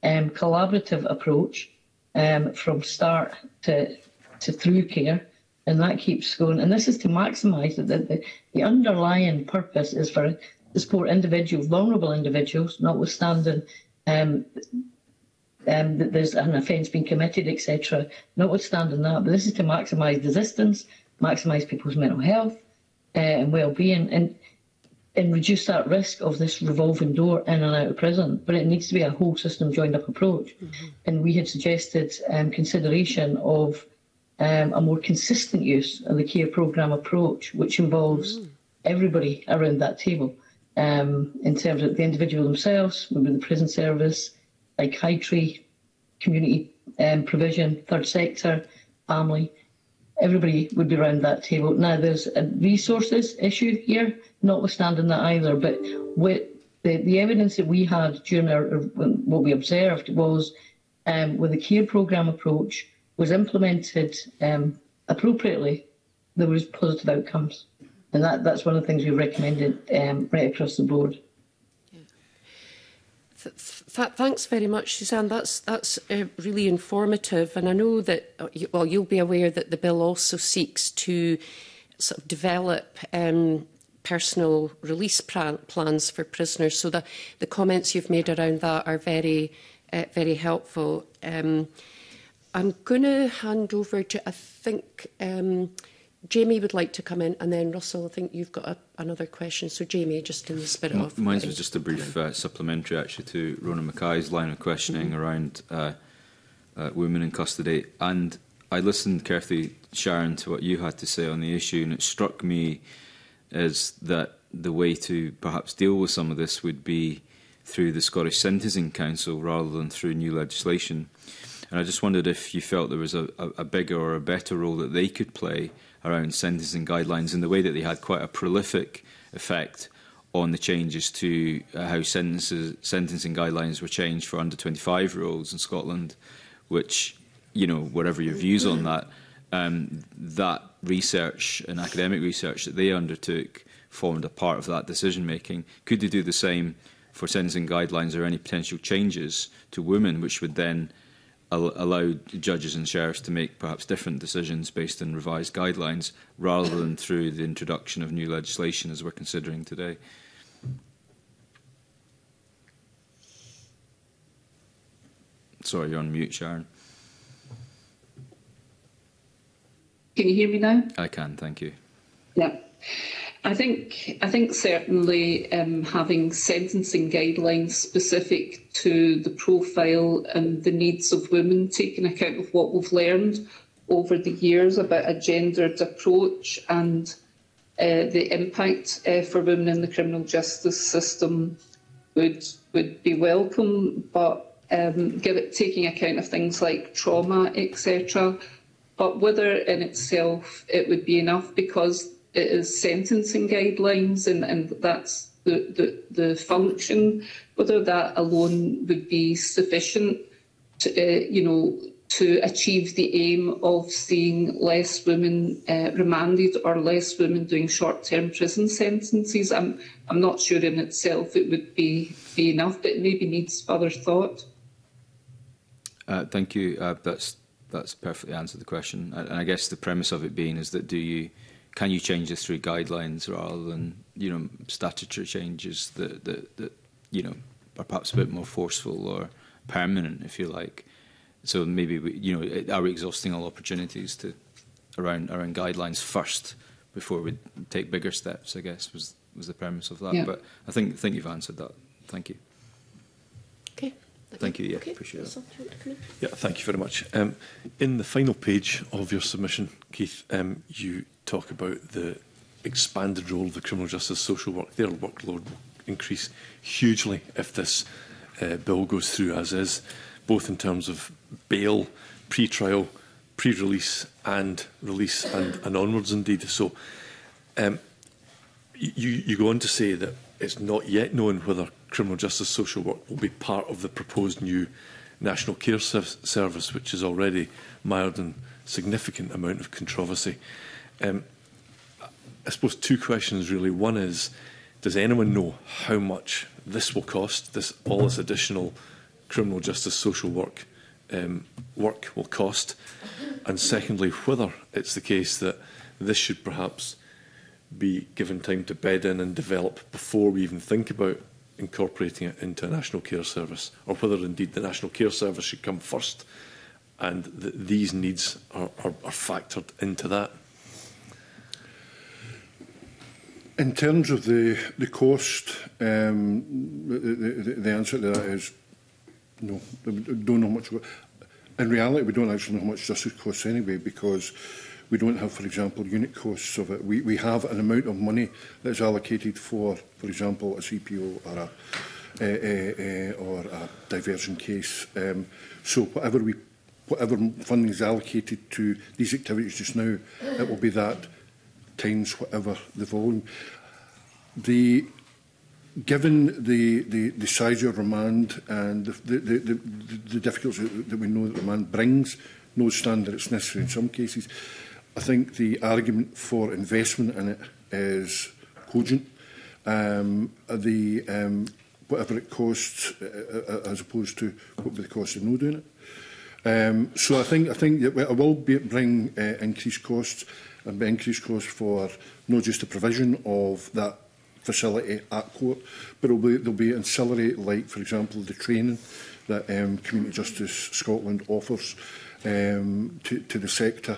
um, collaborative approach um, from start to, to through care, and that keeps going. And this is to maximise it. The, the, the underlying purpose is for to support individuals, vulnerable individuals, notwithstanding um, Um, that there's an offence being committed, et cetera. Notwithstanding that, but this is to maximise resistance, maximise people's mental health uh, and well-being, and and reduce that risk of this revolving door in and out of prison. But it needs to be a whole system, joined-up approach. Mm-hmm. And we had suggested um, consideration of um, a more consistent use of the care programme approach, which involves mm-hmm. everybody around that table um, in terms of the individual themselves, maybe the prison service, psychiatry, community um, provision, third sector, family, everybody would be around that table. Now, there's a resources issue here, notwithstanding that either, but with the, the evidence that we had during our, what we observed was um, when the care programme approach was implemented um, appropriately, there was positive outcomes. And that, that's one of the things we recommended um, right across the board. Thanks very much, Suzanne. That's, that's uh, really informative. And I know that, well, you'll be aware that the bill also seeks to sort of develop um, personal release plan plans for prisoners. So the, the comments you've made around that are very, uh, very helpful. Um, I'm going to hand over to, I think, um, Jamie would like to come in, and then Russell, I think you've got a, another question. So Jamie, just in the spirit of... Mine was just a brief uh, supplementary, actually, to Rona Mackay's line of questioning mm-hmm. around uh, uh, women in custody. And I listened carefully, Sharon, to what you had to say on the issue, and it struck me as that the way to perhaps deal with some of this would be through the Scottish Sentencing Council rather than through new legislation. And I just wondered if you felt there was a, a, a bigger or a better role that they could play around sentencing guidelines, in the way that they had quite a prolific effect on the changes to how sentences, sentencing guidelines were changed for under twenty-five-year-olds in Scotland, which, you know, whatever your views on that, um, that research and academic research that they undertook formed a part of that decision-making. Could they do the same for sentencing guidelines or any potential changes to women, which would then allow judges and sheriffs to make perhaps different decisions based on revised guidelines rather than through the introduction of new legislation as we're considering today? Sorry, you're on mute, Sharon. Can you hear me now? I can, thank you. Yeah. I think I think certainly um, having sentencing guidelines specific to the profile and the needs of women, taking account of what we've learned over the years about a gendered approach and uh, the impact uh, for women in the criminal justice system would would be welcome, but um, give it, taking account of things like trauma, et cetera. But whether in itself it would be enough, because it is sentencing guidelines, and, and that's the, the, the function. Whether that alone would be sufficient to, uh, you know, to achieve the aim of seeing less women uh, remanded or less women doing short-term prison sentences, I'm, I'm not sure in itself it would be, be enough, but it maybe needs further thought. Uh, thank you. Uh, that's, that's perfectly answered the question. And I guess the premise of it being is that do you can you change this through guidelines rather than, you know, statutory changes that, that, that you know, are perhaps a bit more forceful or permanent, if you like. So maybe, we, you know, are we exhausting all opportunities to around around guidelines first before we take bigger steps, I guess, was was the premise of that. Yeah. But I think think you've answered that. Thank you. Okay. Thank you. Yeah, okay. Appreciate it. Yeah, thank you very much. Um, in the final page of your submission, Keith, um, you talk about the expanded role of the criminal justice social work. Their workload will increase hugely if this uh, bill goes through as is, both in terms of bail, pre-trial, pre-release and release and, and onwards indeed. So um, you, you go on to say that it's not yet known whether criminal justice social work will be part of the proposed new National Care Service, which is already mired in significant amount of controversy. Um, I suppose two questions really. One is, does anyone know how much this will cost, this all this additional criminal justice social work um, work will cost? And secondly, whether it's the case that this should perhaps be given time to bed in and develop before we even think about incorporating it into a National Care Service, or whether indeed the National Care Service should come first and th these needs are, are, are factored into that. In terms of the, the cost, um, the, the, the answer to that is no, we don't know much about. In reality, we don't actually know how much justice costs anyway, because we don't have, for example, unit costs of it. We, we have an amount of money that's allocated for, for example, a C P O or a, a, a, a, or a diversion case. Um, so whatever, we, whatever funding is allocated to these activities just now, it will be that times whatever the volume. The, given the, the, the size of remand and the, the, the, the, the difficulties that we know that remand brings, no standard it's necessary in some cases. I think the argument for investment in it is cogent. Um, the, um, whatever it costs, uh, as opposed to what would be the cost of no doing it. Um, so I think I think that it will be, bring uh, increased costs, and increased costs for not just the provision of that facility at court, but there'll be, there'll be ancillary, like for example the training that um, Community Justice Scotland offers um, to, to the sector.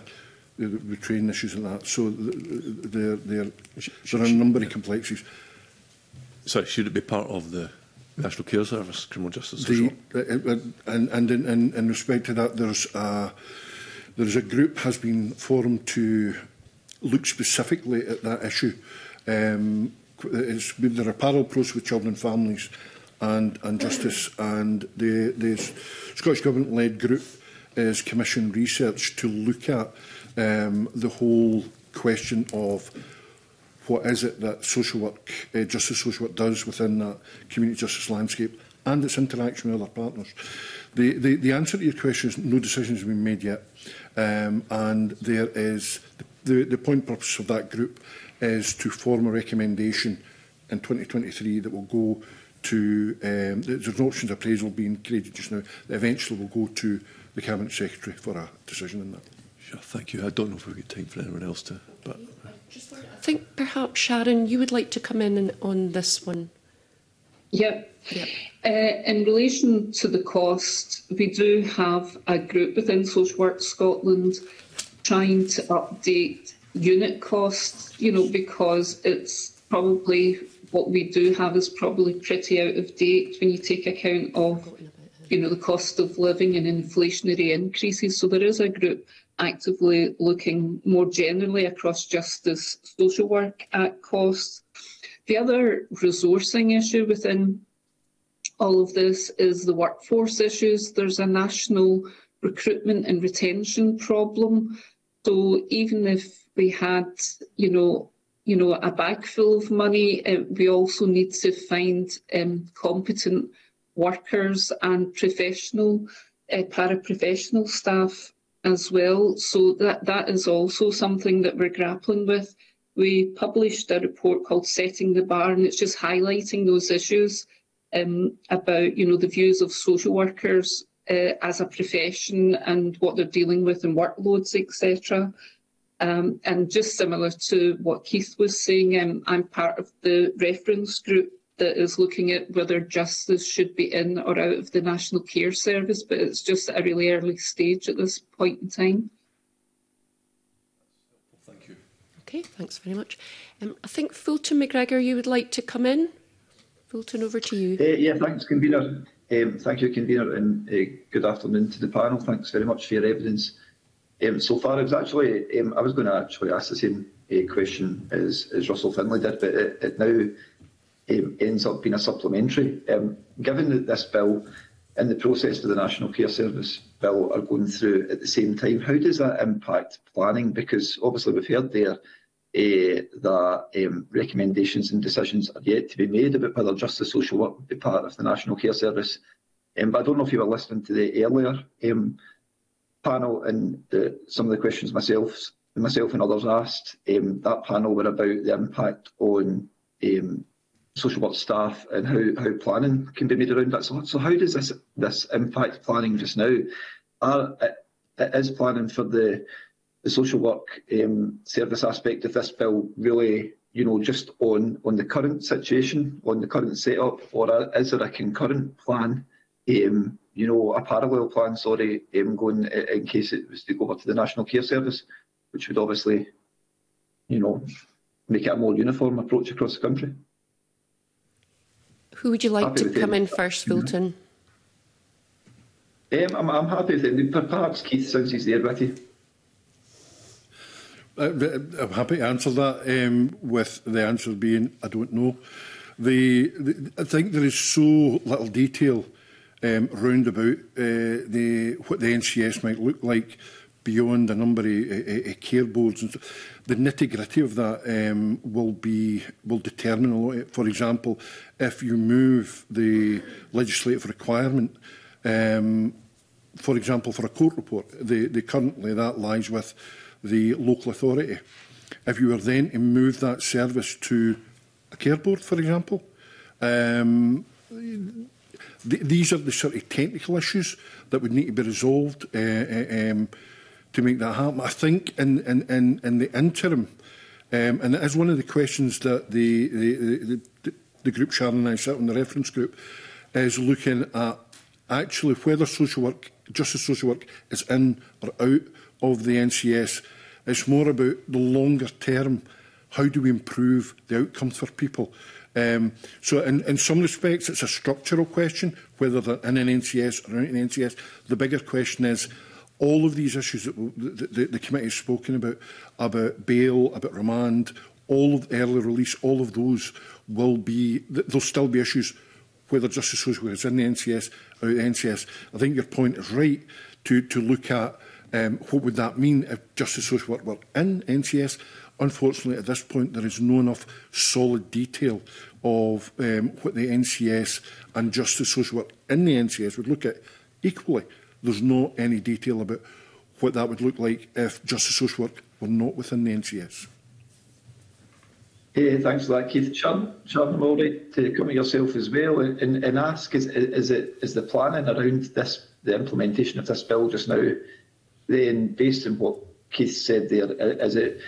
We train issues and that, so there, there, there are a number of complexities. So should it be part of the National Care Service, criminal justice? The, and and in, in, in respect to that, there's a, there's a group has been formed to look specifically at that issue. Um, it's been the parallel process with children and families and, and justice, and the, the Scottish Government-led group is commissioned research to look at Um, the whole question of what is it that social work, uh, justice social work does within that community justice landscape and its interaction with other partners. The, the, the answer to your question is no decision has been made yet, um, and there is the, the, the point purpose of that group is to form a recommendation in twenty twenty-three that will go to, um, there's an options appraisal being created just now that eventually will go to the Cabinet Secretary for a decision on that. Thank you. I don't know if we've got time for anyone else to. But I think perhaps Sharon, you would like to come in and, on this one. Yeah. yeah. Uh, in relation to the cost, we do have a group within Social Work Scotland trying to update unit costs. You know, because it's probably what we do have is probably pretty out of date when you take account of, you know, the cost of living and inflationary increases. So there is a group actively looking more generally across justice social work at costs. The other resourcing issue within all of this is the workforce issues. There's a national recruitment and retention problem. So even if we had, you know, you know, a bag full of money, uh, we also need to find um, competent workers and professional, uh, paraprofessional staff as well, so that, that is also something that we're grappling with. We published a report called Setting the Bar, and it's just highlighting those issues um, about, you know, the views of social workers uh, as a profession and what they're dealing with and workloads, et cetera. Um, and just similar to what Keith was saying, um, I'm part of the reference group that is looking at whether justice should be in or out of the National Care Service, but it's just at a really early stage at this point in time. Thank you. Okay, thanks very much. Um, I think Fulton McGregor, you would like to come in. Fulton, over to you. Uh, yeah, thanks, convener. Um, thank you, convener, and uh, good afternoon to the panel. Thanks very much for your evidence. Um, so far, it was actually um, I was going to actually ask the same uh, question as, as Russell Finlay did, but it, it now um, ends up being a supplementary. Um, given that this bill and the process for the National Care Service bill are going through at the same time, how does that impact planning? Because obviously we've heard there uh, that um, recommendations and decisions are yet to be made about whether Justice Social Work would be part of the National Care Service. Um, but I don't know if you were listening to the earlier Um, panel and the, some of the questions myself, myself and others asked, um, that panel were about the impact on um, social work staff and how, how planning can be made around that. So, so how does this, this impact planning just now? Are, is planning for the, the social work um, service aspect of this bill really, you know, just on, on the current situation, on the current setup, or is there a concurrent plan? Um, you know, a parallel plan, sorry, um, going in case it was to go over to the National Care Service, which would obviously, you know, make it a more uniform approach across the country. Who would you like happy to come in first, Fulton? Um, I'm, I'm happy with it. Perhaps Keith, since he's there with you. I'm happy to answer that, um, with the answer being, I don't know. The, the I think there is so little detail Um, round about uh, the, what the N C S might look like beyond the number of uh, uh, care boards, and so the nitty-gritty of that um, will be will determine a lot. For example, if you move the legislative requirement, um, for example, for a court report, the, the currently that lies with the local authority. If you were then to move that service to a care board, for example. Um, These are the sort of technical issues that would need to be resolved uh, um, to make that happen. I think in, in, in, in the interim, um, and that is one of the questions that the, the, the, the group Sharon and I sit on, the reference group, is looking at actually whether social work, justice social work, is in or out of the N C S. It's more about the longer term. How do we improve the outcomes for people? Um, so in, in some respects, it's a structural question, whether they're in an N C S or out in an N C S. The bigger question is all of these issues that the, the, the committee has spoken about, about bail, about remand, all of early release, all of those will be, there'll still be issues whether justice social work is in the N C S or out of the N C S. I think your point is right to, to look at um, what would that mean if justice social work were in N C S. Unfortunately, at this point, there is no enough solid detail of um, what the N C S and justice social work in the N C S would look at. Equally, there's not any detail about what that would look like if justice social work were not within the N C S. Hey, thanks for that, Keith. Sharon, I'm all right to come to yourself as well and, and ask, is, is, it, is the planning around this, the implementation of this bill just now, then based on what Keith said there, is it...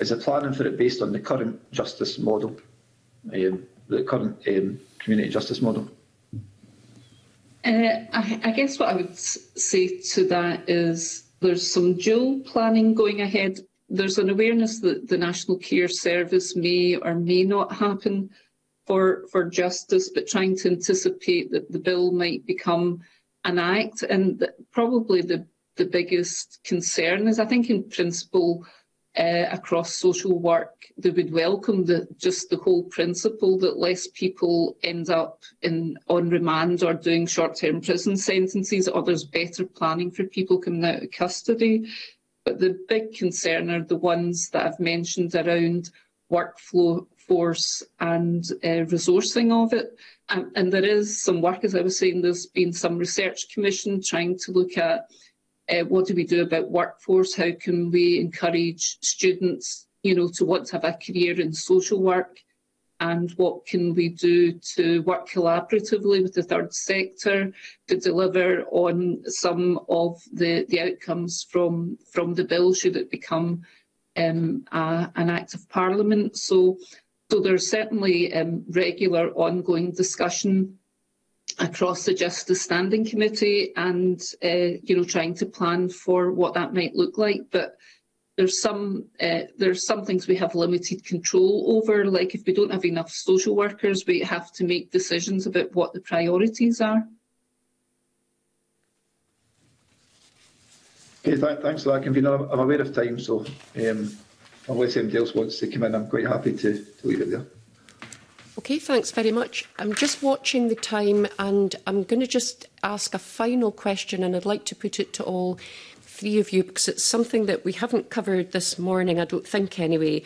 Is the planning for it based on the current justice model, um, the current um, community justice model? Uh, I, I guess what I would say to that is there's some dual planning going ahead. There's an awareness that the National Care Service may or may not happen for, for justice, but trying to anticipate that the bill might become an act. And the, probably the, the biggest concern is, I think in principle, Uh, across social work, they would welcome the, just the whole principle that less people end up in on remand or doing short-term prison sentences, or there's better planning for people coming out of custody. But the big concern are the ones that I've mentioned around workflow force and uh, resourcing of it. And, and there is some work, as I was saying, there's been some research commission trying to look at Uh, what do we do about workforce? How can we encourage students, you know, to want to have a career in social work? And what can we do to work collaboratively with the third sector to deliver on some of the, the outcomes from, from the bill, should it become um, a, an Act of Parliament. So, so there's certainly um, regular ongoing discussion across the Justice Standing Committee and, uh, you know, trying to plan for what that might look like. But there's some, uh, there's some things we have limited control over, like if we don't have enough social workers, we have to make decisions about what the priorities are. Okay, th thanks for that, Convener. I'm aware of time, so um, unless anybody else wants to come in, I'm quite happy to, to leave it there. Okay, thanks very much. I'm just watching the time and I'm going to just ask a final question, and I'd like to put it to all three of you because it's something that we haven't covered this morning, I don't think anyway,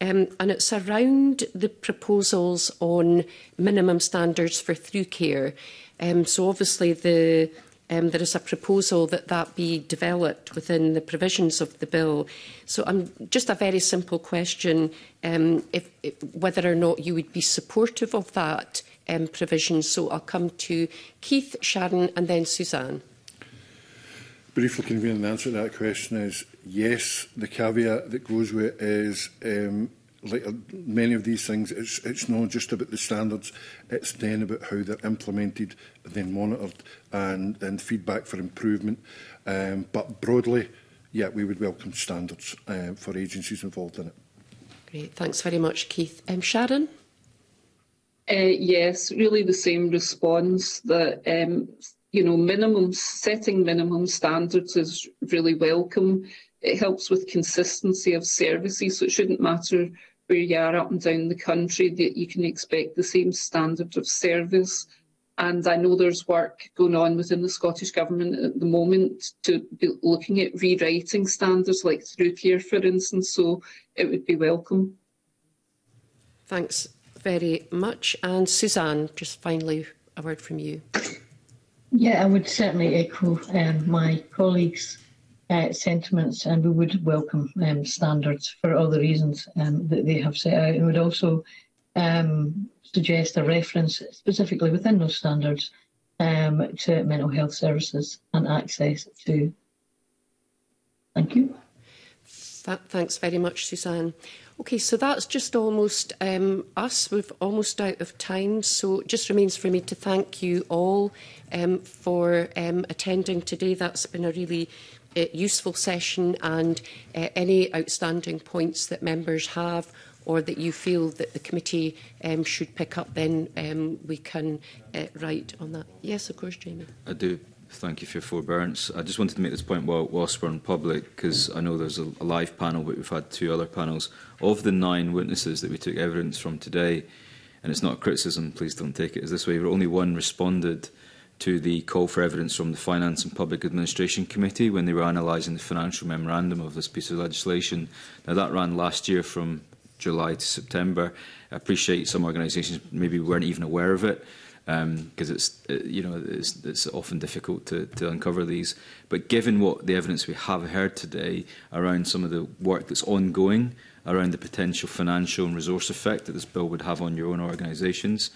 um, and it's around the proposals on minimum standards for through care. Um, so obviously the, um, there is a proposal that that be developed within the provisions of the bill. So I'm just a very simple question, um, if, if, whether or not you would be supportive of that um, provision. So I'll come to Keith, Sharon and then Suzanne. Briefly, Convener, the answer to that question is yes. The caveat that goes with it is, um, like many of these things, it's, it's not just about the standards, it's then about how they're implemented, then monitored, and then feedback for improvement. Um, but broadly, yeah, we would welcome standards uh, for agencies involved in it. Great, thanks very much, Keith. Um, Sharon? Uh, yes, really the same response that... Um, You know, minimum, setting minimum standards is really welcome. It helps with consistency of services, so it shouldn't matter where you are up and down the country, that you can expect the same standard of service. And I know there's work going on within the Scottish Government at the moment to be looking at rewriting standards like through care, for instance, so it would be welcome. Thanks very much. And Suzanne, just finally, a word from you. Yeah, I would certainly echo um, my colleagues' uh, sentiments, and we would welcome um, standards for all the reasons um, that they have set out, and would also um, suggest a reference specifically within those standards um, to mental health services and access to. Thank you. Th thanks very much, Suzanne. Okay, so that's just almost um, us. We've almost out of time, so it just remains for me to thank you all um, for um, attending today. That's been a really uh, useful session, and uh, any outstanding points that members have or that you feel that the committee um, should pick up, then um, we can uh, write on that. Yes, of course, Jamie. I do. Thank you for your forbearance. I just wanted to make this point while whilst we're in public, because I know there's a, a live panel, but we've had two other panels. Of the nine witnesses that we took evidence from today, and it's not a criticism, please don't take it as this way, but only one responded to the call for evidence from the Finance and Public Administration Committee when they were analysing the financial memorandum of this piece of legislation. Now, that ran last year from July to September. I appreciate some organisations maybe weren't even aware of it, because um, it's you know it's, it's often difficult to, to uncover these. But given what the evidence we have heard today around some of the work that's ongoing around the potential financial and resource effect that this bill would have on your own organisations,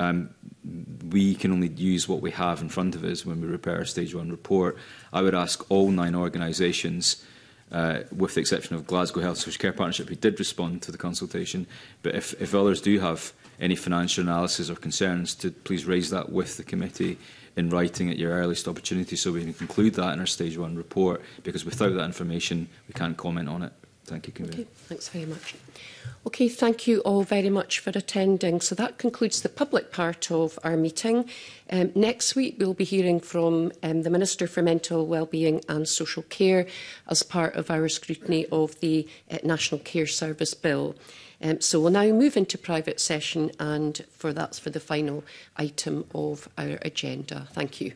um, we can only use what we have in front of us when we prepare a stage one report. I would ask all nine organisations, uh, with the exception of Glasgow Health Social Care Partnership, who did respond to the consultation, but if, if others do have any financial analysis or concerns, to please raise that with the committee in writing at your earliest opportunity, so we can include that in our stage one report, because without that information we can't comment on it. Thank you, Convener. Okay, thanks very much. Okay, thank you all very much for attending. So that concludes the public part of our meeting. Um, next week we'll be hearing from um, the Minister for Mental Wellbeing and Social Care as part of our scrutiny of the uh, National Care Service Bill. Um, so we'll now move into private session, and for that's for the final item of our agenda. Thank you.